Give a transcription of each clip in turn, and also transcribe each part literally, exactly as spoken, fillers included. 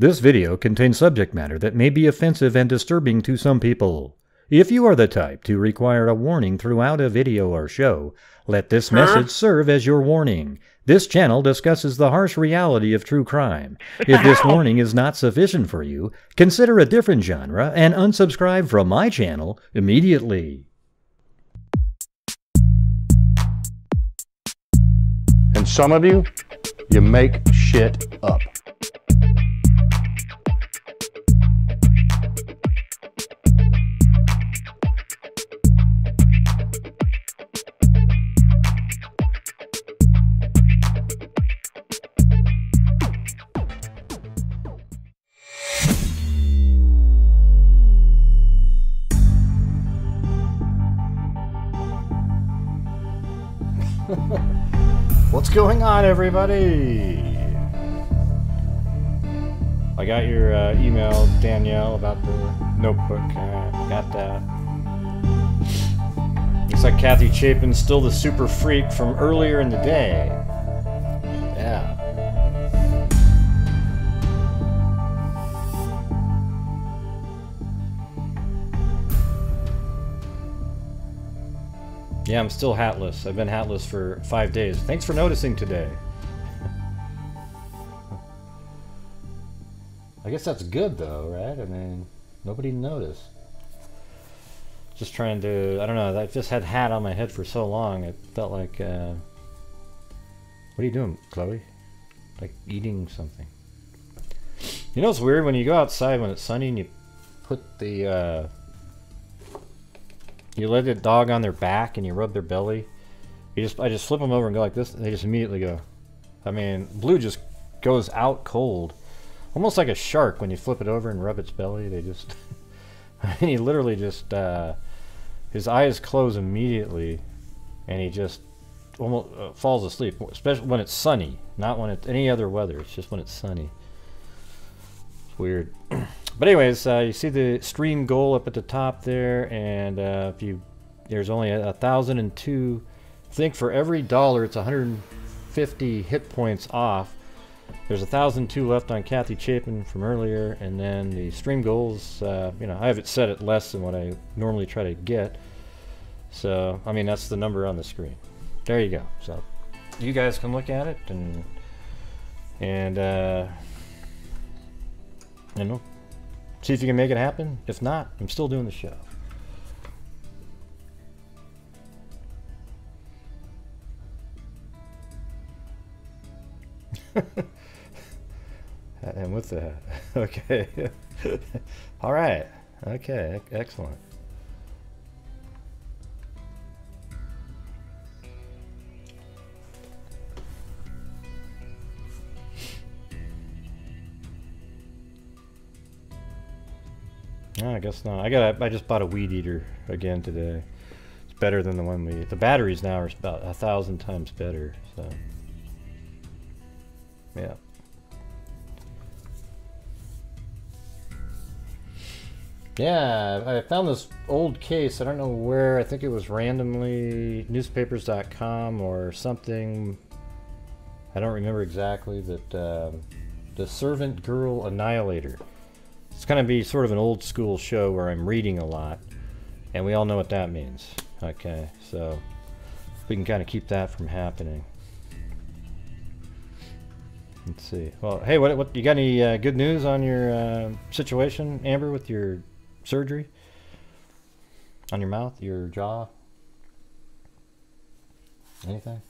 This video contains subject matter that may be offensive and disturbing to some people. If you are the type to require a warning throughout a video or show, let this message serve as your warning. This channel discusses the harsh reality of true crime. If this warning is not sufficient for you, consider a different genre and unsubscribe from my channel immediately. And some of you, you make shit up. What's going on, everybody? I got your uh, email, Danielle, about the notebook. Uh, got that. Looks like Kathy Chapin's still the super freak from earlier in the day. Yeah. Yeah, I'm still hatless. I've been hatless for five days. Thanks for noticing today. I guess that's good though, right? I mean, nobody noticed. Just trying to, I don't know, I just had hat on my head for so long, it felt like, uh... What are you doing, Chloe? Like eating something. You know, it's weird when you go outside when it's sunny and you put the, uh... you let the dog on their back and you rub their belly. You just, I just flip them over and go like this, and they just immediately go. I mean, Blue just goes out cold. Almost like a shark when you flip it over and rub its belly. They just, I mean, he literally just, uh, his eyes close immediately, and he just almost uh, falls asleep. Especially when it's sunny, not when it's any other weather. It's just when it's sunny. It's weird. But anyways, uh, you see the stream goal up at the top there, and uh, if you, there's only a, a thousand and two. I think for every dollar, it's one hundred fifty hit points off. There's a thousand two left on Kathy Chapin from earlier, and then the stream goals. Uh, you know, I have it set at less than what I normally try to get. So I mean, that's the number on the screen. There you go. So you guys can look at it and and uh, you know. See if you can make it happen. If not, I'm still doing the show. And with the hat. Okay. All right. Okay. Excellent. I guess not. I got. A, I just bought a weed eater again today. It's better than the one we. The batteries now are about a thousand times better. So, yeah. Yeah, I found this old case. I don't know where. I think it was randomly newspapers dot com or something. I don't remember exactly. That uh, the Servant Girl Annihilator. It's going to be sort of an old school show where I'm reading a lot, and we all know what that means. Okay, so we can kind of keep that from happening. Let's see. Well, hey, what, what you got any uh, good news on your uh, situation, Amber, with your surgery? On your mouth, your jaw? Anything?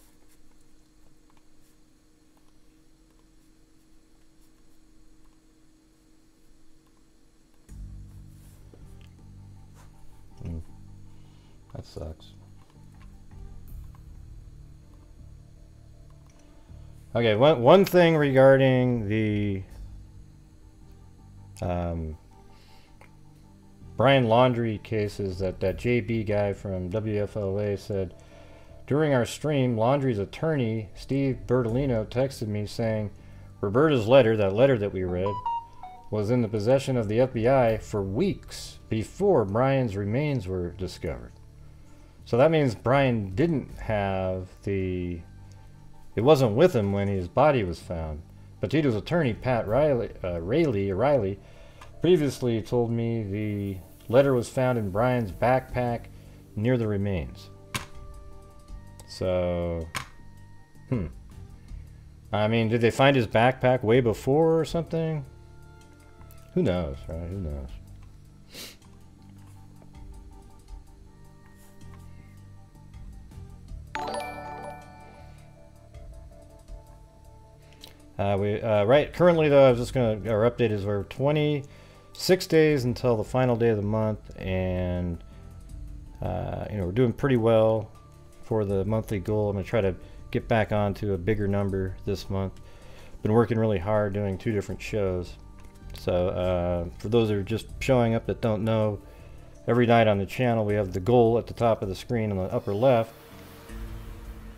Mm. That sucks. Okay, one, one thing regarding the um, Brian Laundrie case is that that J B guy from W F L A said, during our stream, Laundrie's attorney, Steve Bertolino, texted me saying, Roberta's letter, that letter that we read, was in the possession of the F B I for weeks before Brian's remains were discovered. So that means Brian didn't have the, it wasn't with him when his body was found. Potato's attorney, Pat Riley, uh, Riley, Riley, previously told me the letter was found in Brian's backpack near the remains. So, hmm. I mean, did they find his backpack way before or something? Who knows, right? Who knows? Uh, we, uh, right, currently though, I was just going to, our update is we're twenty-six days until the final day of the month, and, uh, you know, we're doing pretty well for the monthly goal. I'm going to try to get back on to a bigger number this month. Been working really hard doing two different shows. So, uh, for those that are just showing up that don't know, every night on the channel we have the goal at the top of the screen in the upper left,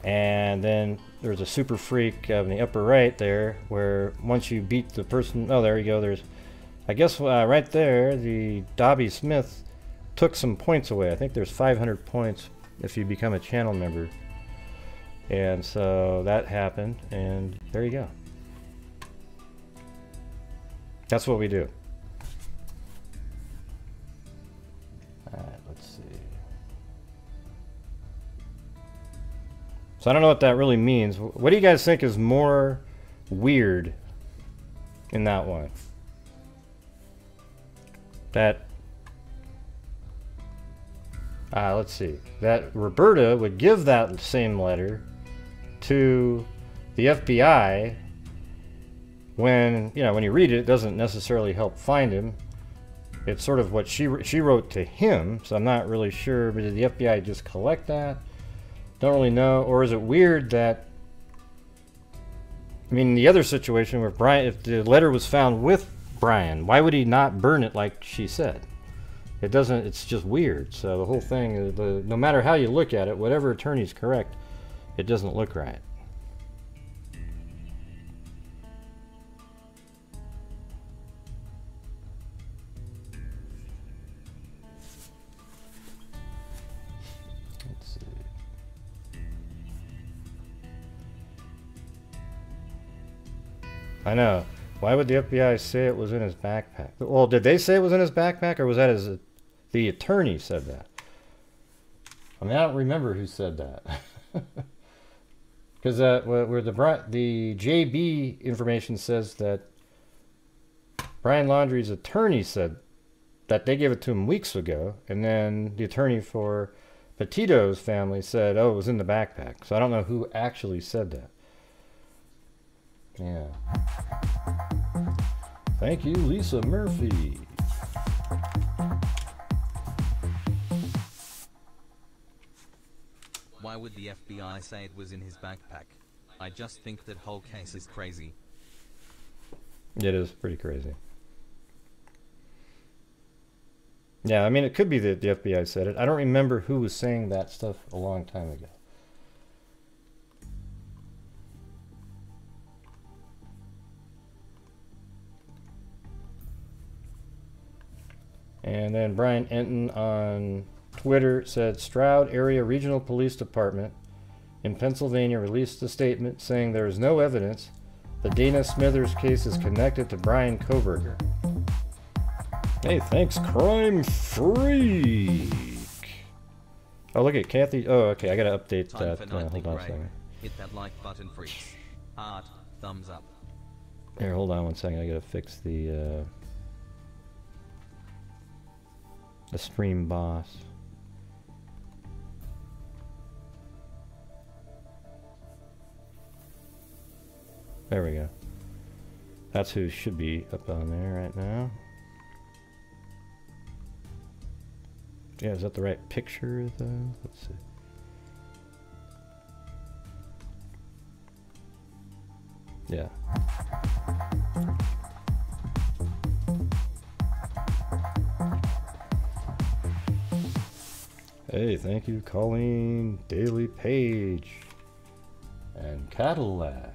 and then there's a super freak in the upper right there, where once you beat the person, oh there you go, there's, I guess uh, right there, the Dobby Smith took some points away. I think there's five hundred points if you become a channel member. And so that happened, and there you go. That's what we do. All right, let's see. So I don't know what that really means. What do you guys think is more weird in that one? That, uh, let's see, that Roberta would give that same letter to the F B I when, you know, when you read it, it doesn't necessarily help find him. It's sort of what she, she wrote to him, so I'm not really sure, but did the F B I just collect that? Don't really know. Or is it weird that, I mean, the other situation where Brian, if the letter was found with Brian, why would he not burn it like she said? It doesn't, it's just weird. So the whole thing, the, no matter how you look at it, whatever attorney's correct, it doesn't look right. I know. Why would the F B I say it was in his backpack? Well, did they say it was in his backpack, or was that his, the attorney said that? I mean, I don't remember who said that. Because uh, where the the J B information says that Brian Laundrie's attorney said that they gave it to him weeks ago, and then the attorney for Petito's family said, "Oh, it was in the backpack." So I don't know who actually said that. Yeah. Thank you, Lisa Murphy. Why would the F B I say it was in his backpack? I just think that whole case is crazy. It is pretty crazy. Yeah, I mean, it could be that the F B I said it. I don't remember who was saying that stuff a long time ago. And then Brian Enton on Twitter said, Stroud Area Regional Police Department in Pennsylvania released a statement saying there is no evidence the Dana Smithers case is connected to Brian Kohberger. Hey, thanks, Crime Freak. Oh, look at Kathy. Oh, okay, I gotta update Time that. Uh, hold on a second. Hit that like button, freaks. Heart, thumbs up. Here, hold on one second. I gotta fix the... Uh, The stream boss. There we go. That's who should be up on there right now. Yeah, is that the right picture though? Let's see. Yeah. Hey, thank you, Colleen, Daily Page, and Cadillac.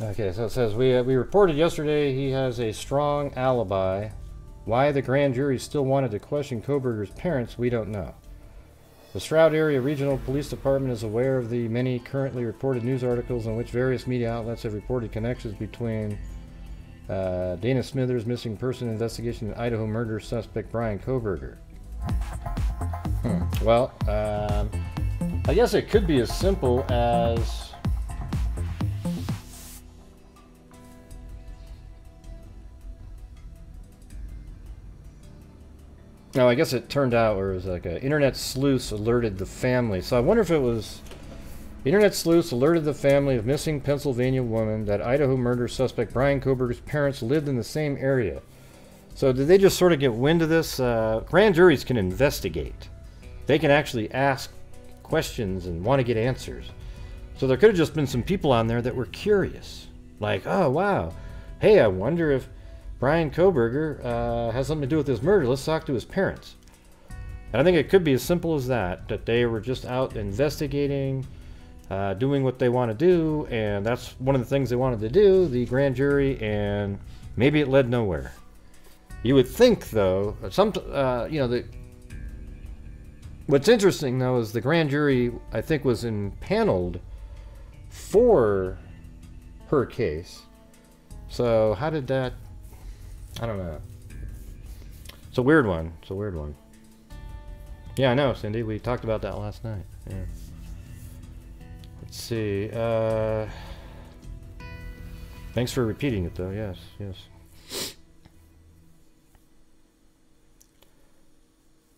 Okay, so it says, we, uh, we reported yesterday he has a strong alibi. Why the grand jury still wanted to question Kohberger's parents, we don't know. The Stroud Area Regional Police Department is aware of the many currently reported news articles in which various media outlets have reported connections between uh, Dana Smithers' missing person investigation and Idaho murder suspect Brian Kohberger. Hmm. Well, um, I guess it could be as simple as now, I guess it turned out where it was like an internet sleuth alerted the family. So I wonder if it was internet sleuths alerted the family of missing Pennsylvania woman that Idaho murder suspect Brian Kohberger's parents lived in the same area. So did they just sort of get wind of this? Uh, grand juries can investigate. They can actually ask questions and want to get answers. So there could have just been some people on there that were curious. Like, oh, wow. Hey, I wonder if Brian Kohberger uh, has something to do with this murder. Let's talk to his parents. And I think it could be as simple as that, that they were just out investigating, uh, doing what they want to do, and that's one of the things they wanted to do, the grand jury, and maybe it led nowhere. You would think, though, some, uh, you know, the, what's interesting, though, is the grand jury, I think, was impaneled for her case. So how did that... I don't know. It's a weird one. It's a weird one. Yeah, I know, Cindy. We talked about that last night. Yeah. Let's see. Uh, thanks for repeating it, though. Yes, yes.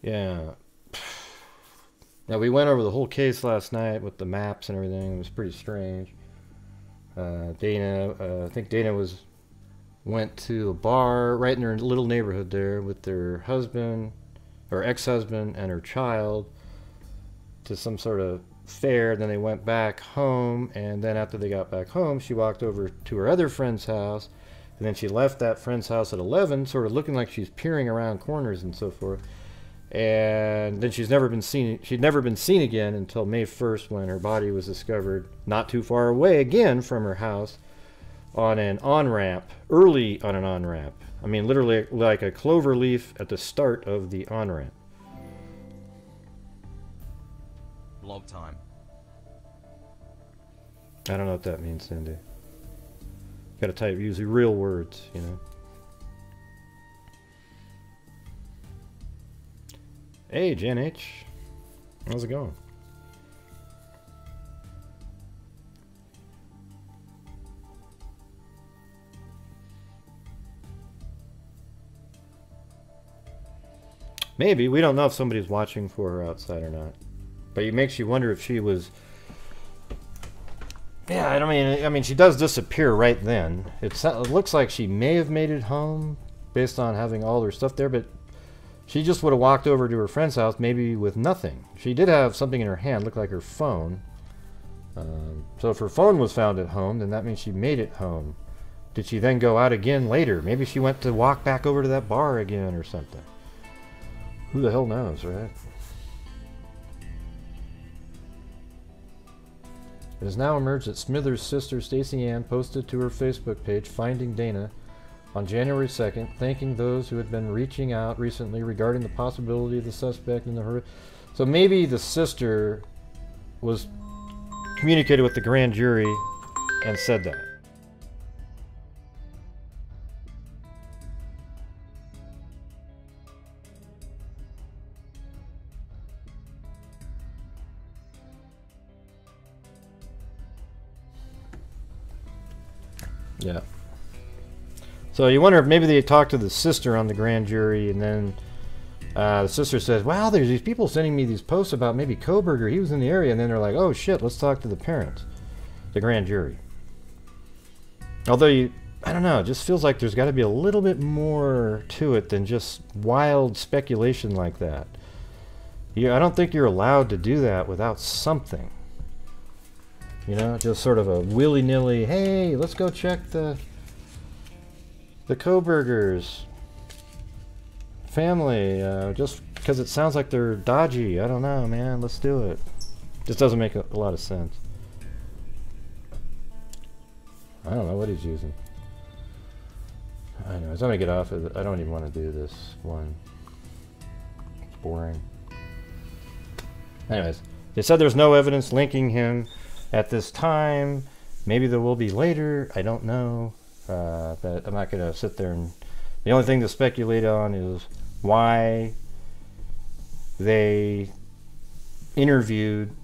Yeah. Now, we went over the whole case last night with the maps and everything. It was pretty strange. Uh, Dana, uh, I think Dana was... went to a bar right in her little neighborhood there with their husband, or ex-husband, and her child to some sort of fair. Then they went back home, and then after they got back home, she walked over to her other friend's house, and then she left that friend's house at eleven, sort of looking like she's peering around corners and so forth. And then she's never been seen, she'd never been seen again until May first, when her body was discovered not too far away again from her house, on an on-ramp, early on an on-ramp. I mean, literally like a clover leaf at the start of the on-ramp. Blob time. I don't know what that means, Cindy. Gotta type, use the real words, you know. Hey, Jen H. How's it going? Maybe. We don't know if somebody's watching for her outside or not. But it makes you wonder if she was... Yeah, I don't mean, I mean, she does disappear right then. It's, it looks like she may have made it home based on having all her stuff there, but she just would have walked over to her friend's house maybe with nothing. She did have something in her hand, looked like her phone. Um, so if her phone was found at home, then that means she made it home. Did she then go out again later? Maybe she went to walk back over to that bar again or something. Who the hell knows, right? It has now emerged that Smithers' sister, Stacey Ann, posted to her Facebook page, Finding Dana, on January second, thanking those who had been reaching out recently regarding the possibility of the suspect in the hurry. So maybe the sister was communicated with the grand jury and said that. Yeah. So you wonder if maybe they talked to the sister on the grand jury, and then uh, the sister says, wow, there's these people sending me these posts about maybe Kohberger. He was in the area. And then they're like, oh, shit, let's talk to the parents, the grand jury. Although, you, I don't know, it just feels like there's got to be a little bit more to it than just wild speculation like that. You, I don't think you're allowed to do that without something. You know, just sort of a willy-nilly, hey, let's go check the the Kohberger's family, uh, just because it sounds like they're dodgy. I don't know, man, let's do it. Just doesn't make a, a lot of sense. I don't know what he's using. I know. By the time I get off of it, I don't even want to do this one. It's boring. Anyways, they said there's no evidence linking him at this time. Maybe there will be later. I don't know. Uh, but I'm not going to sit there and... The only thing to speculate on is why they interviewed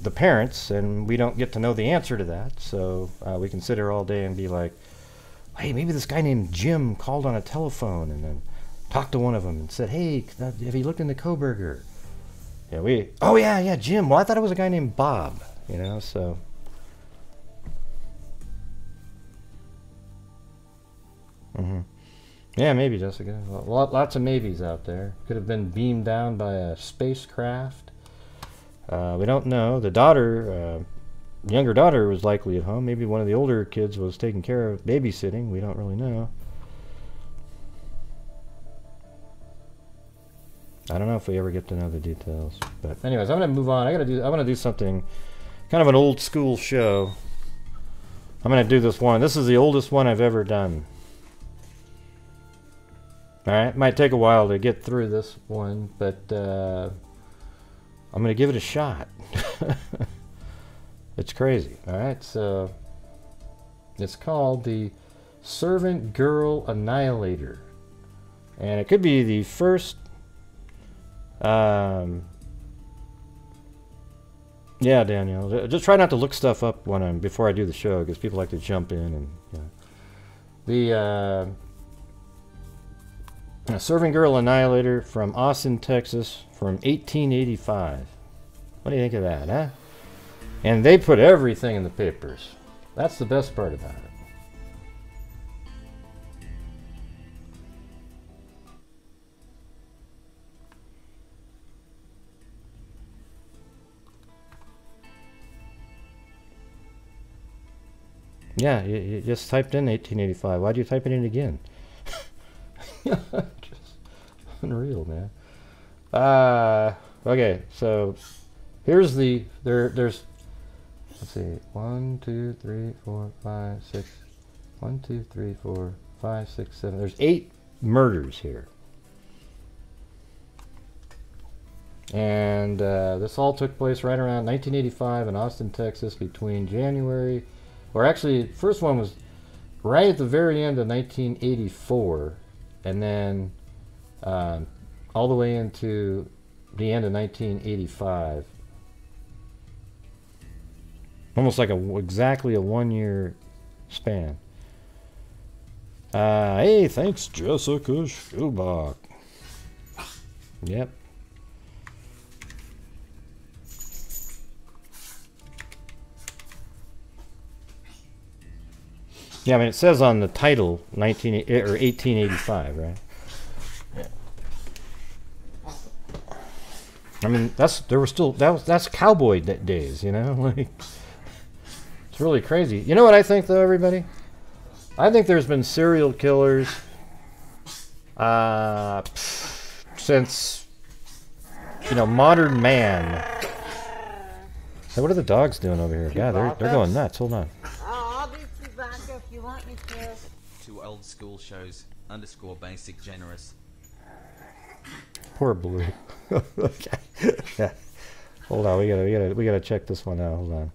the parents, and we don't get to know the answer to that. So uh, we can sit here all day and be like, hey, maybe this guy named Jim called on a telephone and then talked to one of them and said, hey, have you looked into Kohberger? Yeah, we, oh yeah, yeah, Jim. Well, I thought it was a guy named Bob, you know, so... Mm-hmm. Yeah, maybe, Jessica. Lots of maybes out there. Could have been beamed down by a spacecraft. Uh, we don't know. The daughter, uh, younger daughter, was likely at home. Maybe one of the older kids was taking care of babysitting. We don't really know. I don't know if we ever get to know the details. But anyways, I'm gonna move on. I gotta do. I want to do something, kind of an old school show. I'm gonna do this one. This is the oldest one I've ever done. All right, might take a while to get through this one, but uh, I'm gonna give it a shot. It's crazy. All right, so it's called the Servant Girl Annihilator, and it could be the first. Um, yeah, Daniel, just try not to look stuff up when I'm before I do the show, because people like to jump in and you know. the. Uh, A Servant Girl Annihilator from Austin, Texas, from eighteen eighty-five. What do you think of that, huh? And they put everything in the papers. That's the best part about it. Yeah, you, you just typed in eighteen eighty-five. Why'd you type it in again? Just unreal, man. Uh, okay, so here's the there. There's let's see, one, two, three, four, five, six. One, two, three, four, five, six, seven. There's eight murders here, and uh, this all took place right around nineteen eighty-five in Austin, Texas, between January, or actually, the first one was right at the very end of nineteen eighty-four. And then um, all the way into the end of nineteen eighty-five, almost like a exactly a one-year span. Uh, hey, thanks, Jessica Schubach. Yep. Yeah, I mean, it says on the title nineteen or eighteen eighty-five, right? Yeah. I mean, that's there were still that was that's cowboy days, you know. Like, it's really crazy. You know what I think, though, everybody? I think there's been serial killers uh, since you know modern man. Hey, what are the dogs doing over here? God, they're they're going nuts. Hold on. Two old school shows underscore basic generous. Poor Blue. Okay. Yeah. Hold on, we gotta we gotta we gotta check this one out. Hold on.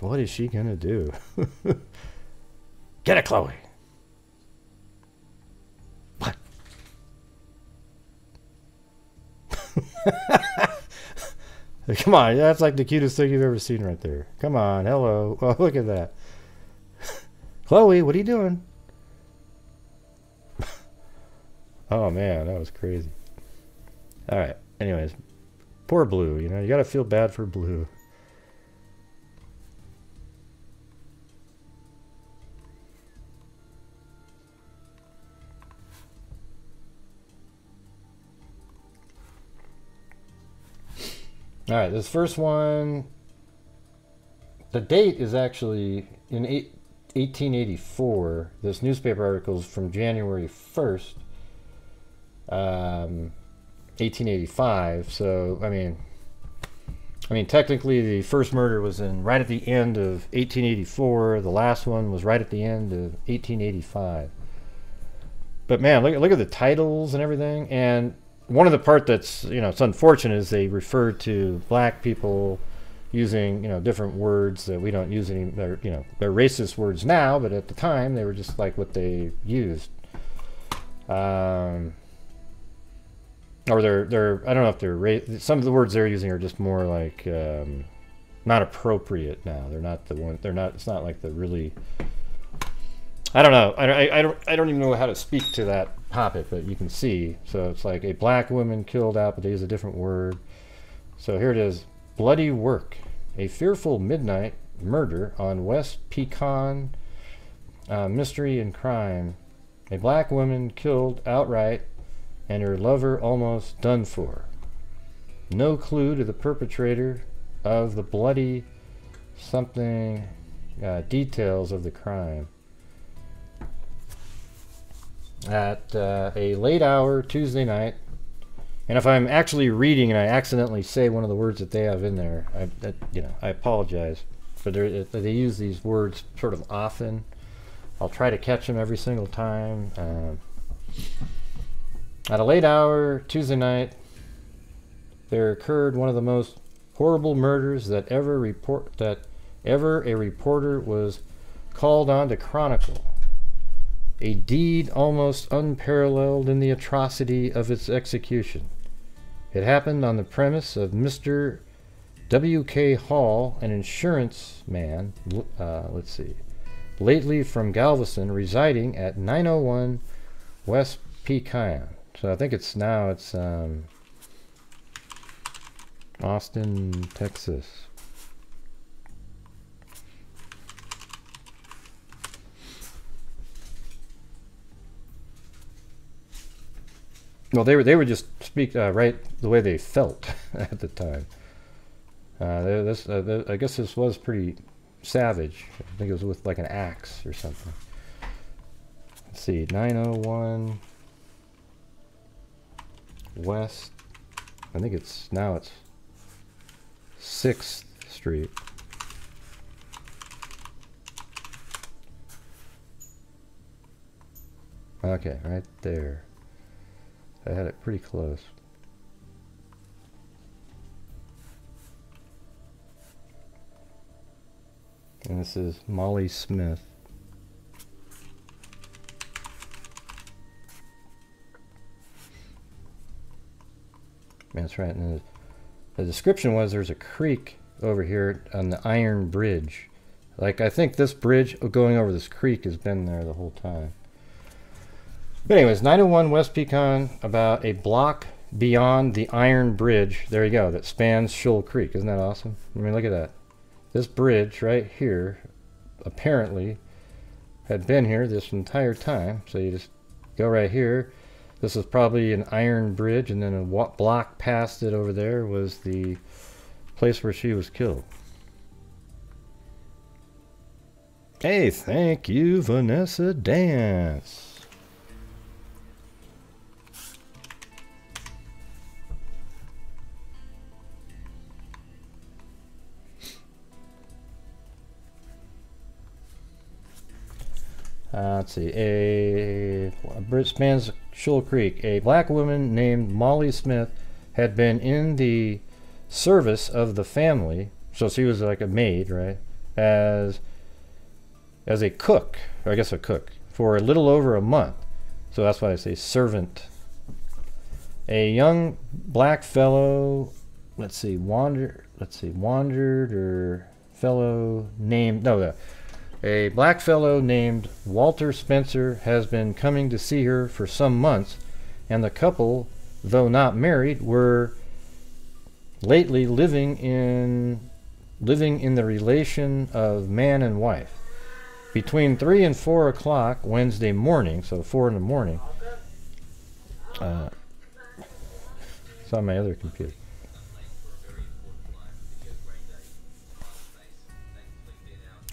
What is she gonna do? Get it, Chloe. Come on, that's like the cutest thing you've ever seen right there. Come on, hello. Oh, look at that. Chloe, what are you doing? Oh, man, that was crazy. All right, anyways, poor Blue, you know, you got to feel bad for Blue. All right, this first one, the date is actually in eight, eighteen eighty-four. This newspaper article is from January first. Um, eighteen eighty-five. So, I mean, I mean, technically the first murder was in right at the end of eighteen eighty-four. The last one was right at the end of eighteen eighty-five. But man, look, look at the titles and everything. And one of the part that's, you know, it's unfortunate is they refer to black people using, you know, different words that we don't use any, they're, you know, they're racist words now, but at the time they were just like what they used. Um, or they're, they're, I don't know if they're, ra some of the words they're using are just more like, um, not appropriate now. They're not the one, they're not, it's not like the really, I don't know. I, I, don't, I don't even know how to speak to that topic, but you can see. So it's like a black woman killed out, but they use a different word. So here it is. Bloody work. A fearful midnight murder on West Pecan. Uh, mystery and crime. A black woman killed outright and her lover almost done for. No clue to the perpetrator of the bloody something uh, details of the crime. At uh, a late hour Tuesday night, and if I'm actually reading and I accidentally say one of the words that they have in there, I that, you know, I apologize, but they use these words sort of often. I'll try to catch them every single time. Uh, at a late hour Tuesday night, there occurred one of the most horrible murders that ever report that ever a reporter was called on to chronicle. A deed almost unparalleled in the atrocity of its execution. It happened on the premise of Mister W K Hall, an insurance man, uh, let's see, lately from Galveston, residing at nine oh one West Pecan. So I think it's now, it's um, Austin, Texas. Well, they were they would just speak uh, right the way they felt at the time. Uh, they, this, uh, they, I guess this was pretty savage. I think it was with like an axe or something. Let's see, nine oh one West. I think it's now it's sixth Street. Okay, right there. I had it pretty close. And this is Mollie Smith. That's right. And the, the description was there's a creek over here on the Iron Bridge. Like, I think this bridge going over this creek has been there the whole time. But anyways, nine oh one West Pecan, about a block beyond the Iron Bridge, there you go, that spans Shoal Creek. Isn't that awesome? I mean, look at that. This bridge right here, apparently, had been here this entire time. So you just go right here. This is probably an iron bridge, and then a block past it over there was the place where she was killed. Hey, thank you, Vanessa Dance. Uh, let's see, a, a bridge spans Shoal Creek. A black woman named Mollie Smith had been in the service of the family, so she was like a maid, right, as, as a cook, or I guess a cook, for a little over a month. So that's why I say servant. A young black fellow, let's see, wander, let's see, wandered or fellow named, no, the, A black fellow named Walter Spencer has been coming to see her for some months, and the couple, though not married, were lately living in living in the relation of man and wife. Between three and four o'clock Wednesday morning, so four in the morning. Uh, it's on my other computer.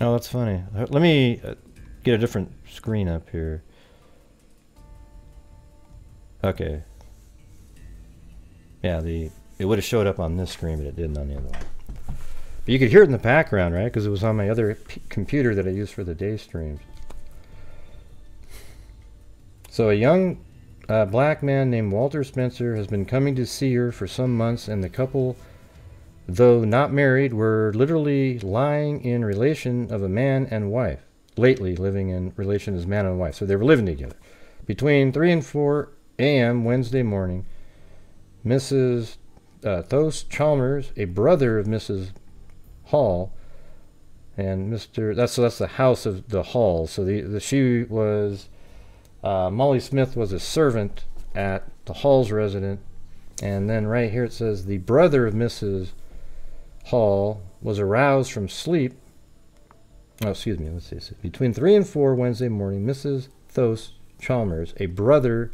Oh, that's funny. Let me get a different screen up here. Okay. Yeah, the it would have showed up on this screen, but it didn't on the other one. But you could hear it in the background, right? Because it was on my other p computer that I used for the day streams. So a young uh, black man named Walter Spencer has been coming to see her for some months, and the couple, though not married, were literally lying in relation of a man and wife. Lately living in relation as man and wife. So they were living together. Between three and four a m Wednesday morning, Missus Uh, Thos Chalmers, a brother of Missus Hall, and Mister That's so that's the house of the Hall. So the, the she was uh, Mollie Smith was a servant at the Hall's residence, and then right here it says the brother of Missus Hall was aroused from sleep. Oh, excuse me. Let's see. It says, between three and four Wednesday morning, Missus Thos Chalmers, a brother.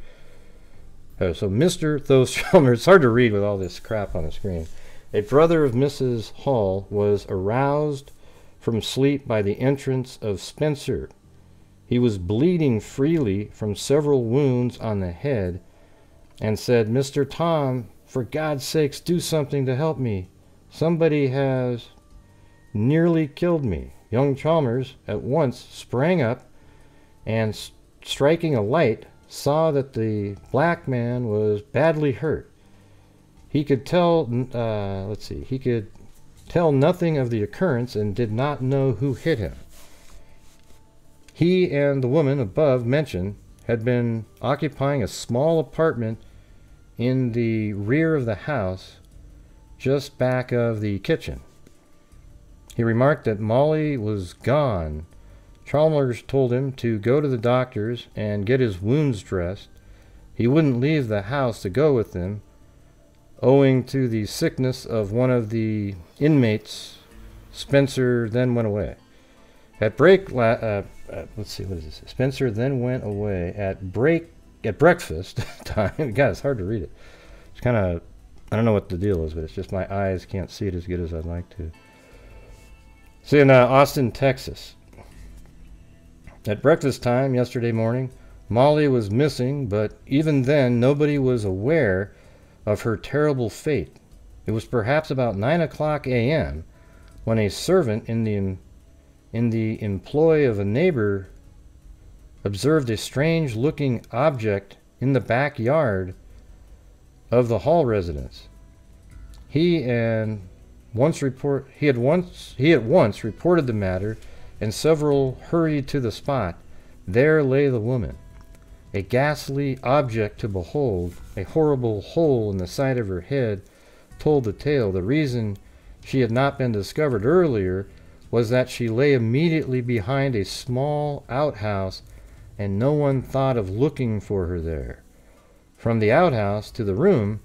Oh, so Mister Thos Chalmers, it's hard to read with all this crap on the screen. A brother of Missus Hall was aroused from sleep by the entrance of Spencer. He was bleeding freely from several wounds on the head and said, Mister Tom, for God's sakes, do something to help me. Somebody has nearly killed me. Young Chalmers at once sprang up and, striking a light, saw that the black man was badly hurt. He could tell, uh, let's see, he could tell nothing of the occurrence and did not know who hit him. He and the woman above mentioned had been occupying a small apartment in the rear of the house, just back of the kitchen. He remarked that Mollie was gone. Chalmers told him to go to the doctor's and get his wounds dressed. He wouldn't leave the house to go with them, owing to the sickness of one of the inmates. Spencer then went away. At break, la uh, uh, let's see, what is this? Spencer then went away at break at breakfast time. God, it's hard to read it. It's kind of, I don't know what the deal is, but it's just my eyes can't see it as good as I'd like to. It's in uh, Austin, Texas. At breakfast time yesterday morning, Mollie was missing, but even then nobody was aware of her terrible fate. It was perhaps about nine o'clock a m when a servant in the, in the employ of a neighbor observed a strange-looking object in the backyard of the Hall residence. He and once report he had once he at once reported the matter, and several hurried to the spot. There lay the woman, a ghastly object to behold. A horrible hole in the side of her head told the tale. The reason she had not been discovered earlier was that she lay immediately behind a small outhouse, and no one thought of looking for her there. From the outhouse to the room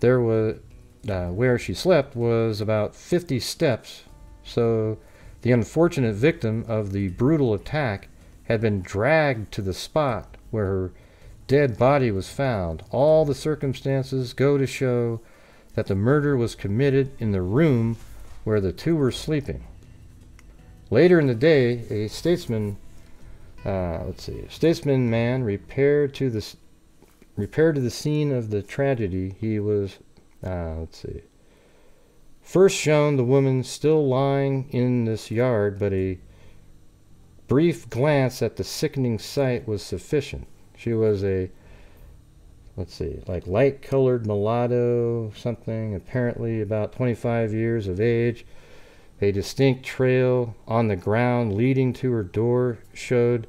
there was, uh, where she slept was about fifty steps, so the unfortunate victim of the brutal attack had been dragged to the spot where her dead body was found. All the circumstances go to show that the murder was committed in the room where the two were sleeping. Later in the day, a statesman, uh, let's see, a statesman man repaired to the repaired to the scene of the tragedy. He was, uh, let's see. First shown the woman still lying in this yard, but a brief glance at the sickening sight was sufficient. She was a, let's see, like light-colored mulatto, something, apparently about twenty-five years of age. A distinct trail on the ground leading to her door showed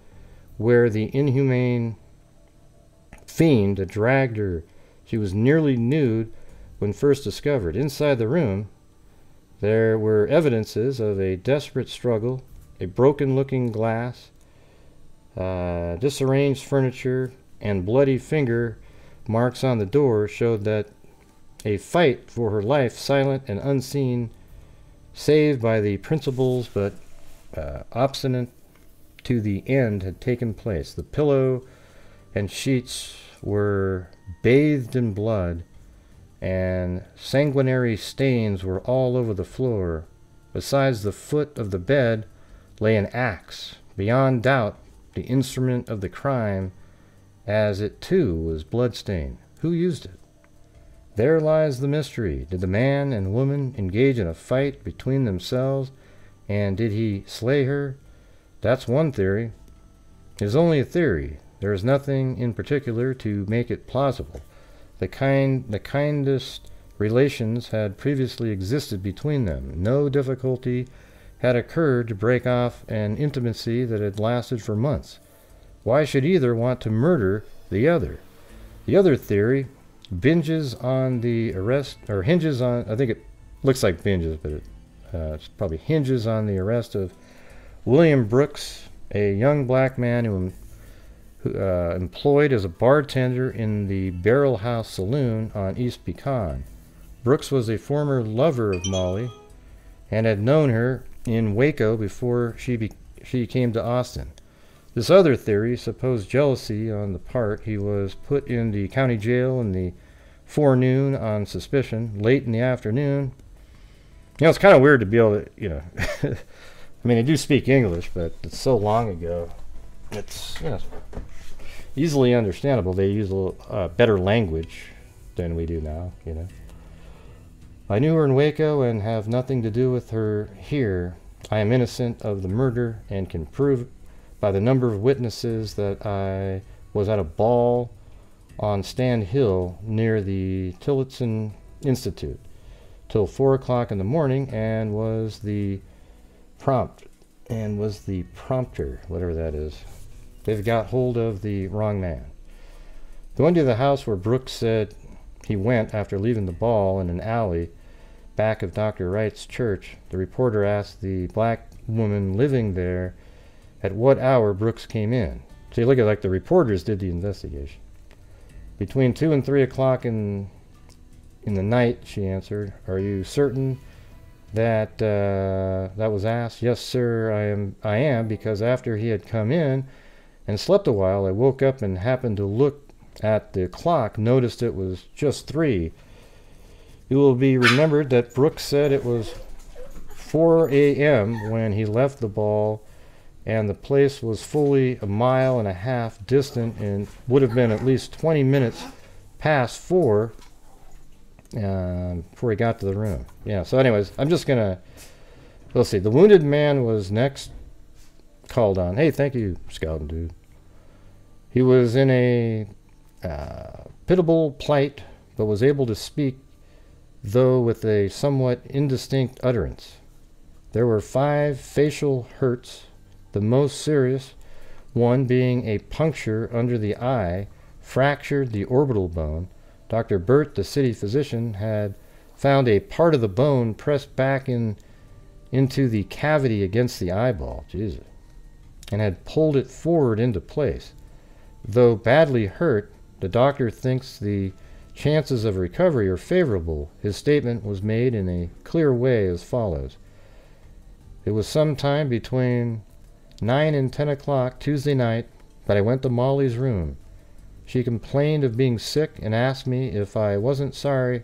where the inhumane fiend had dragged her. She was nearly nude when first discovered. Inside the room, there were evidences of a desperate struggle, a broken-looking glass, uh, disarranged furniture, and bloody finger marks on the door showed that a fight for her life, silent and unseen, saved by the principals but uh, obstinate to the end, had taken place. The pillow and sheets were bathed in blood, and sanguinary stains were all over the floor. Besides the foot of the bed lay an axe, beyond doubt the instrument of the crime, as it too was bloodstained. Who used it? There lies the mystery. Did the man and woman engage in a fight between themselves, and did he slay her? That's one theory. It is only a theory. There is nothing in particular to make it plausible. The kind, the kindest relations had previously existed between them. No difficulty had occurred to break off an intimacy that had lasted for months. Why should either want to murder the other? The other theory binges on the arrest, or hinges on, I think it looks like binges, but it uh, it's probably hinges on the arrest of William Brooks, a young black man who Uh, employed as a bartender in the Barrel House Saloon on East Pecan. Brooks was a former lover of Mollie and had known her in Waco before she, be she came to Austin. This other theory supposed jealousy on the part. He was put in the county jail in the forenoon on suspicion. Late in the afternoon, you know, it's kind of weird to be able to, you know, I mean, I do speak English, but it's so long ago. It's, you know, easily understandable. They use a little, uh, better language than we do now, you know. I knew her in Waco and have nothing to do with her here. I am innocent of the murder and can prove by the number of witnesses that I was at a ball on Stand Hill near the Tillotson Institute till four o'clock in the morning and was the prompt and was the prompter, whatever that is. They've got hold of the wrong man. Going to the house where Brooks said he went after leaving the ball in an alley back of Doctor Wright's church, the reporter asked the black woman living there at what hour Brooks came in. So you look at it like the reporters did the investigation. Between two and three o'clock in, in the night, she answered. Are you certain that uh, that was asked? Yes, sir, I am, I am, because after he had come in and slept a while, I woke up and happened to look at the clock, noticed it was just three. It will be remembered that Brooks said it was four A M when he left the ball, and the place was fully a mile and a half distant and would have been at least twenty minutes past four uh, before he got to the room. Yeah, so anyways, I'm just going to, let's see, the wounded man was next called on. Hey, thank you, Scouting Dude. He was in a uh, pitiable plight, but was able to speak, though with a somewhat indistinct utterance. There were five facial hurts, the most serious one being a puncture under the eye, fractured the orbital bone. Doctor Burt, the city physician, had found a part of the bone pressed back in into the cavity against the eyeball. Jesus. And had pulled it forward into place. Though badly hurt, the doctor thinks the chances of recovery are favorable. His statement was made in a clear way as follows. It was sometime between nine and ten o'clock Tuesday night that I went to Mollie's room. She complained of being sick and asked me if I wasn't sorry,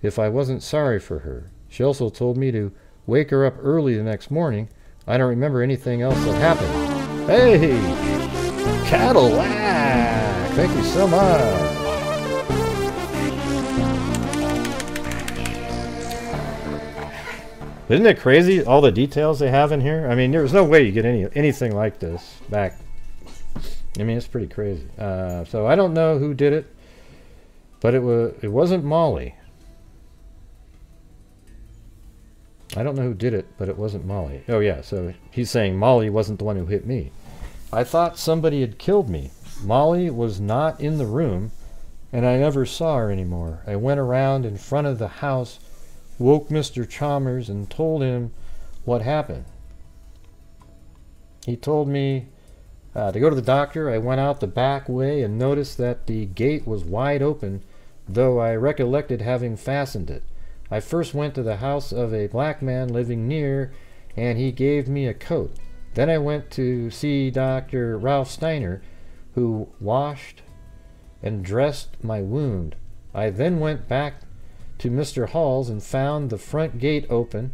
if I wasn't sorry for her. She also told me to wake her up early the next morning. I don't remember anything else that happened. Hey! Cadillac! Thank you so much! Isn't it crazy, all the details they have in here? I mean, there was no way you get any anything like this back. I mean, it's pretty crazy. Uh, so I don't know who did it, but it, was, it wasn't Mollie. I don't know who did it, but it wasn't Mollie. Oh yeah, so he's saying Mollie wasn't the one who hit me. I thought somebody had killed me. Mollie was not in the room, and I never saw her anymore. I went around in front of the house, woke Mister Chalmers, and told him what happened. He told me uh, to go to the doctor. I went out the back way and noticed that the gate was wide open, though I recollected having fastened it. I first went to the house of a black man living near, and he gave me a coat. Then I went to see Doctor Ralph Steiner, who washed and dressed my wound. I then went back to Mister Hall's and found the front gate open.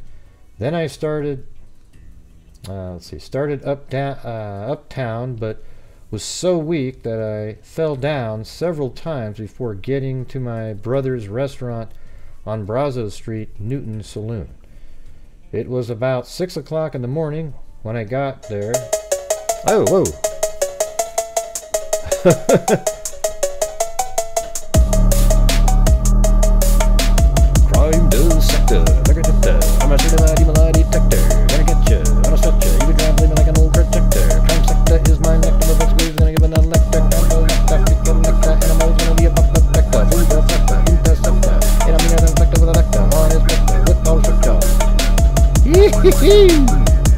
Then I started, uh, let's see, started up, uh, uptown, but was so weak that I fell down several times before getting to my brother's restaurant on Brazo Street, Newton Saloon. It was about six o'clock in the morning when I got there. Oh, whoa. Crime Detector. I'm a certified evil eye detector. Gonna get you. I'm gonna stop you. You can drive me like an old protector. Crime sector is my nectar of exclusion. Gonna give an elector. I'm gonna have to pick a nectar. Animals gonna be a buck protector. Who's the sector? Interceptor. And I'm gonna infected with a nectar. On his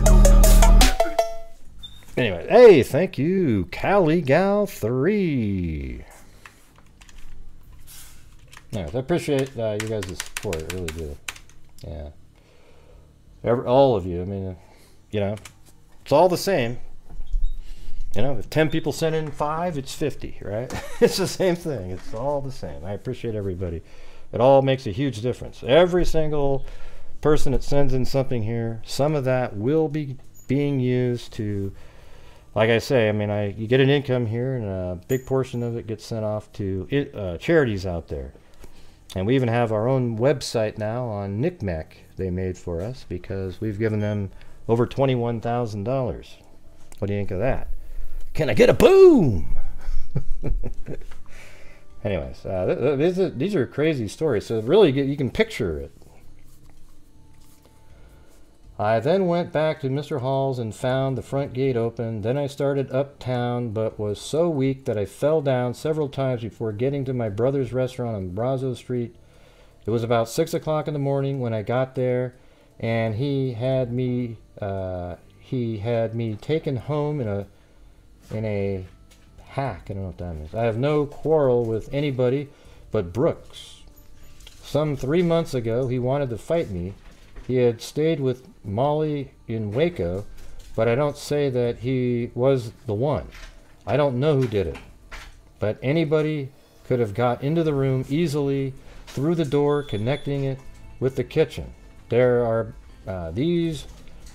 nectar with all structure. Anyway, hey, thank you, Caligal three. Anyways, I appreciate uh, you guys' support, I really do. Yeah. Every, all of you, I mean, you know, it's all the same. You know, if ten people send in five, it's fifty, right? It's the same thing. It's all the same. I appreciate everybody. It all makes a huge difference. Every single person that sends in something here, some of that will be being used to... Like I say, I mean, I you get an income here, and a big portion of it gets sent off to it, uh, charities out there. And we even have our own website now on Knickknack they made for us, because we've given them over twenty-one thousand dollars. What do you think of that? Can I get a boom? Anyways, uh, th th these, are, these are crazy stories. So really, get, you can picture it. I then went back to Mister Hall's and found the front gate open. Then I started uptown, but was so weak that I fell down several times before getting to my brother's restaurant on Brazo Street. It was about six o'clock in the morning when I got there, and he had me uh, he had me taken home in a in a hack. I don't know what that means. I have no quarrel with anybody but Brooks. Some three months ago, he wanted to fight me. He had stayed with Mollie in Waco, but I don't say that he was the one. I don't know who did it, but anybody could have got into the room easily through the door connecting it with the kitchen. There are uh, these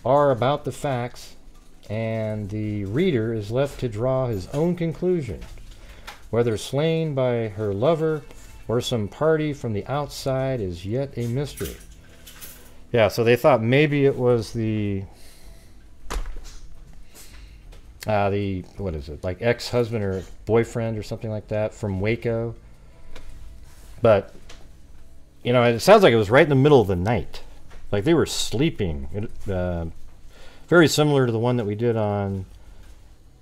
are about the facts, and the reader is left to draw his own conclusion. Whether slain by her lover or some party from the outside is yet a mystery. Yeah, so they thought maybe it was the, uh, the what is it, like ex-husband or boyfriend or something like that from Waco. But, you know, it sounds like it was right in the middle of the night. Like they were sleeping. It, uh, very similar to the one that we did on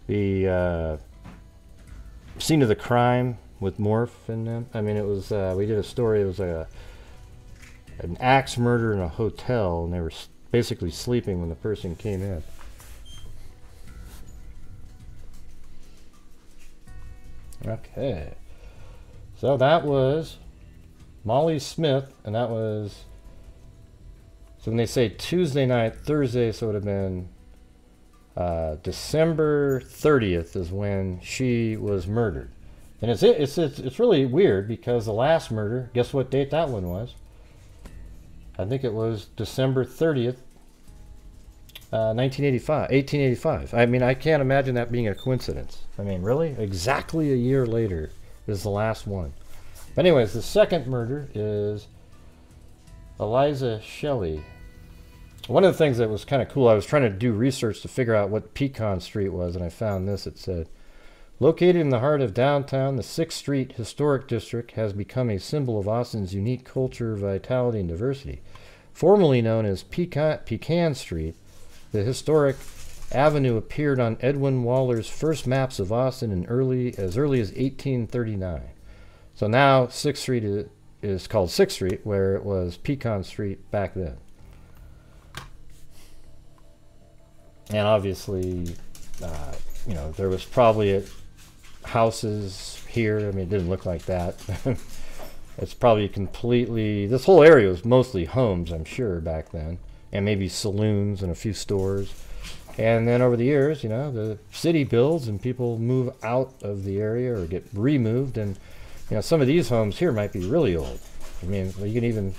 the uh, scene of the crime with Morph and them. I mean, it was, uh, we did a story, it was like a... an axe murder in a hotel, and they were basically sleeping when the person came in. Okay, so that was Mollie Smith, and that was, so when they say Tuesday night, Thursday, so it would have been uh, December thirtieth is when she was murdered. And it's, it's, it's, it's really weird, because the last murder, guess what date that one was? I think it was December thirtieth, uh, nineteen eighty-five, eighteen eighty-five. I mean, I can't imagine that being a coincidence. I mean, really? Exactly a year later is the last one. But anyways, the second murder is Eliza Shelley. One of the things that was kind of cool, I was trying to do research to figure out what Pecan Street was, and I found this. It said, located in the heart of downtown, the sixth Street Historic District has become a symbol of Austin's unique culture, vitality, and diversity. Formerly known as Pecan, Pecan Street, the historic avenue appeared on Edwin Waller's first maps of Austin in early, as early as eighteen thirty-nine. So now sixth Street is, is called sixth Street, where it was Pecan Street back then. And obviously, uh, you know, there was probably a... houses here. I mean, it didn't look like that. It's probably completely, this whole area was mostly homes, I'm sure, back then, and maybe saloons and a few stores. And then over the years, you know, the city builds and people move out of the area or get removed, and you know, some of these homes here might be really old. I mean, you can even,